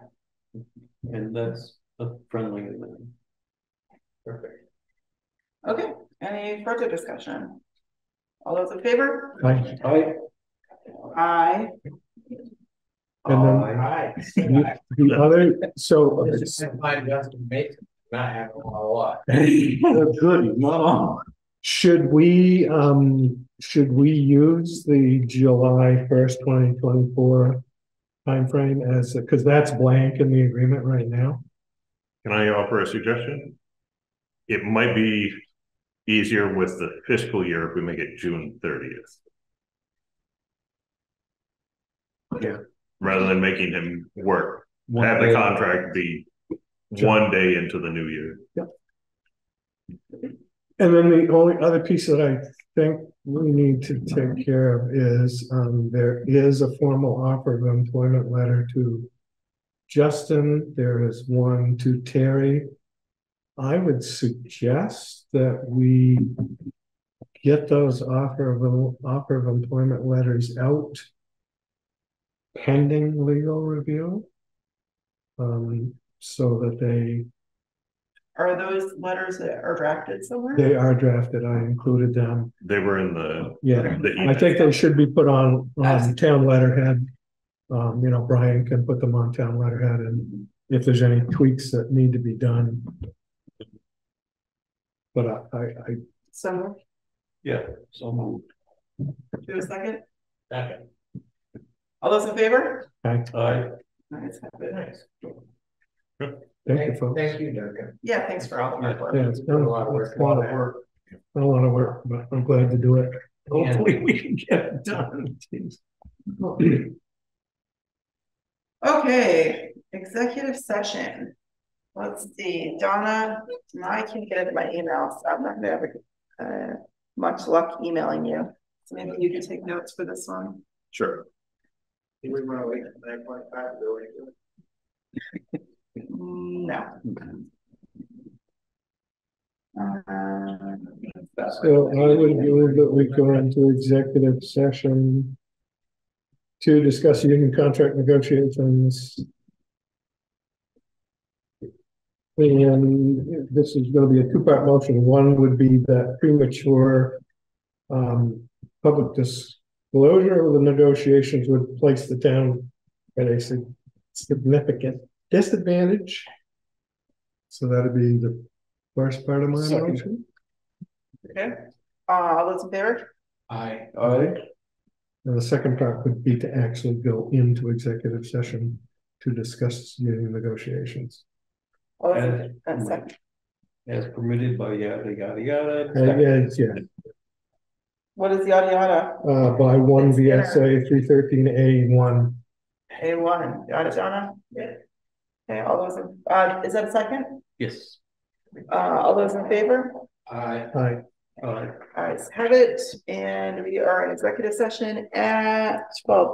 And that's a friendly amendment. Perfect. Okay. Any further discussion? All those in favor? Aye. Aye. Aye. And then the other, so should we use the July 1st, 2024 timeframe as, because that's blank in the agreement right now? Can I offer a suggestion? It might be easier with the fiscal year if we make it June 30th. Yeah. Rather than making him work, have the contract be 1 day into the new year. Yep. And then the only other piece that I think we need to take care of is there is a formal offer of employment letter to Justin. There is one to Terry. I would suggest that we get those offer of employment letters out pending legal review, so that they are those letters that are drafted somewhere. They are drafted. I included them. They were in the I think they should be put on town letterhead. You know, Brian can put them on town letterhead, and if there's any tweaks that need to be done. But I so moved. Yeah, so moved. Do a second. Second. All those in favor? Aye. Aye. Nice. Nice. Thank you, folks. Thank you, Duncan. Yeah, thanks for all the work. Yeah, it's been a lot of work. Yeah. Not a lot of work, but I'm glad to do it. Hopefully, we can get it done. Okay, executive session. Let's see, Donna. I can't get into my email, so I'm not going to have much luck emailing you. So maybe you can take notes for this one. Sure. Do we want to wait for 9.5 to do No. So I would move that we go into executive session to discuss union contract negotiations. And this is going to be a two-part motion. One would be that premature public disclosure of the negotiations would place the town at a significant disadvantage. So that would be the first part of my motion. Okay. All those in favor? Aye. Aye. And the second part would be to actually go into executive session to discuss union negotiations. As permitted by yada yada yada. What is yada yada? By one it's VSA 313A1. A1. Yada yada. Yeah. Okay. All those. Is that a second? Yes. All those in favor? Aye. Aye. Aye. Aye. Have it, and we are in executive session at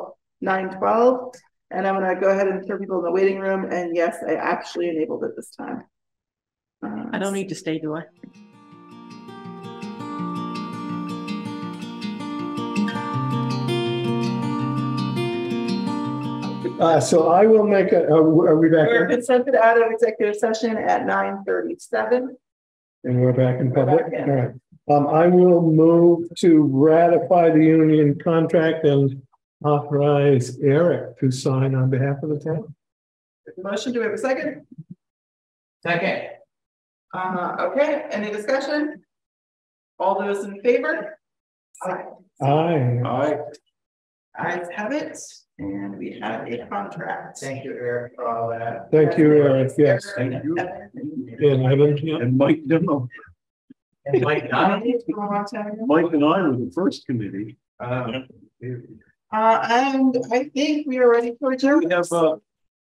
9:12. And I'm going to go ahead and throw people in the waiting room. And yes, I actually enabled it this time. I don't need to stay, do I? So I will make a, are we back? We're consented out of executive session at 9:37. And we're back in public? Back in. All right. I will move to ratify the union contract and authorize Eric to sign on behalf of the town. Motion. Do we have a second? Second. Okay. Any discussion? All those in favor? Aye. Aye. Aye. Ayes have it, and we have a contract. Thank you, Eric, for all that. Thank you, Eric. Yes. Thank you. And Evan, yeah. And Mike Demo. And Mike Donnelly. Mike and I were the first committee. And I think we are ready for adjournment. We have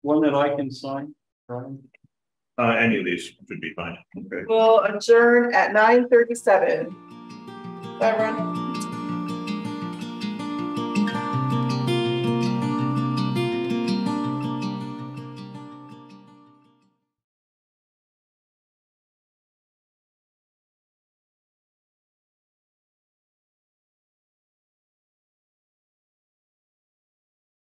one that I can sign, Brian. Any of these should be fine. Okay. We'll adjourn at 9:37. Bye, everyone.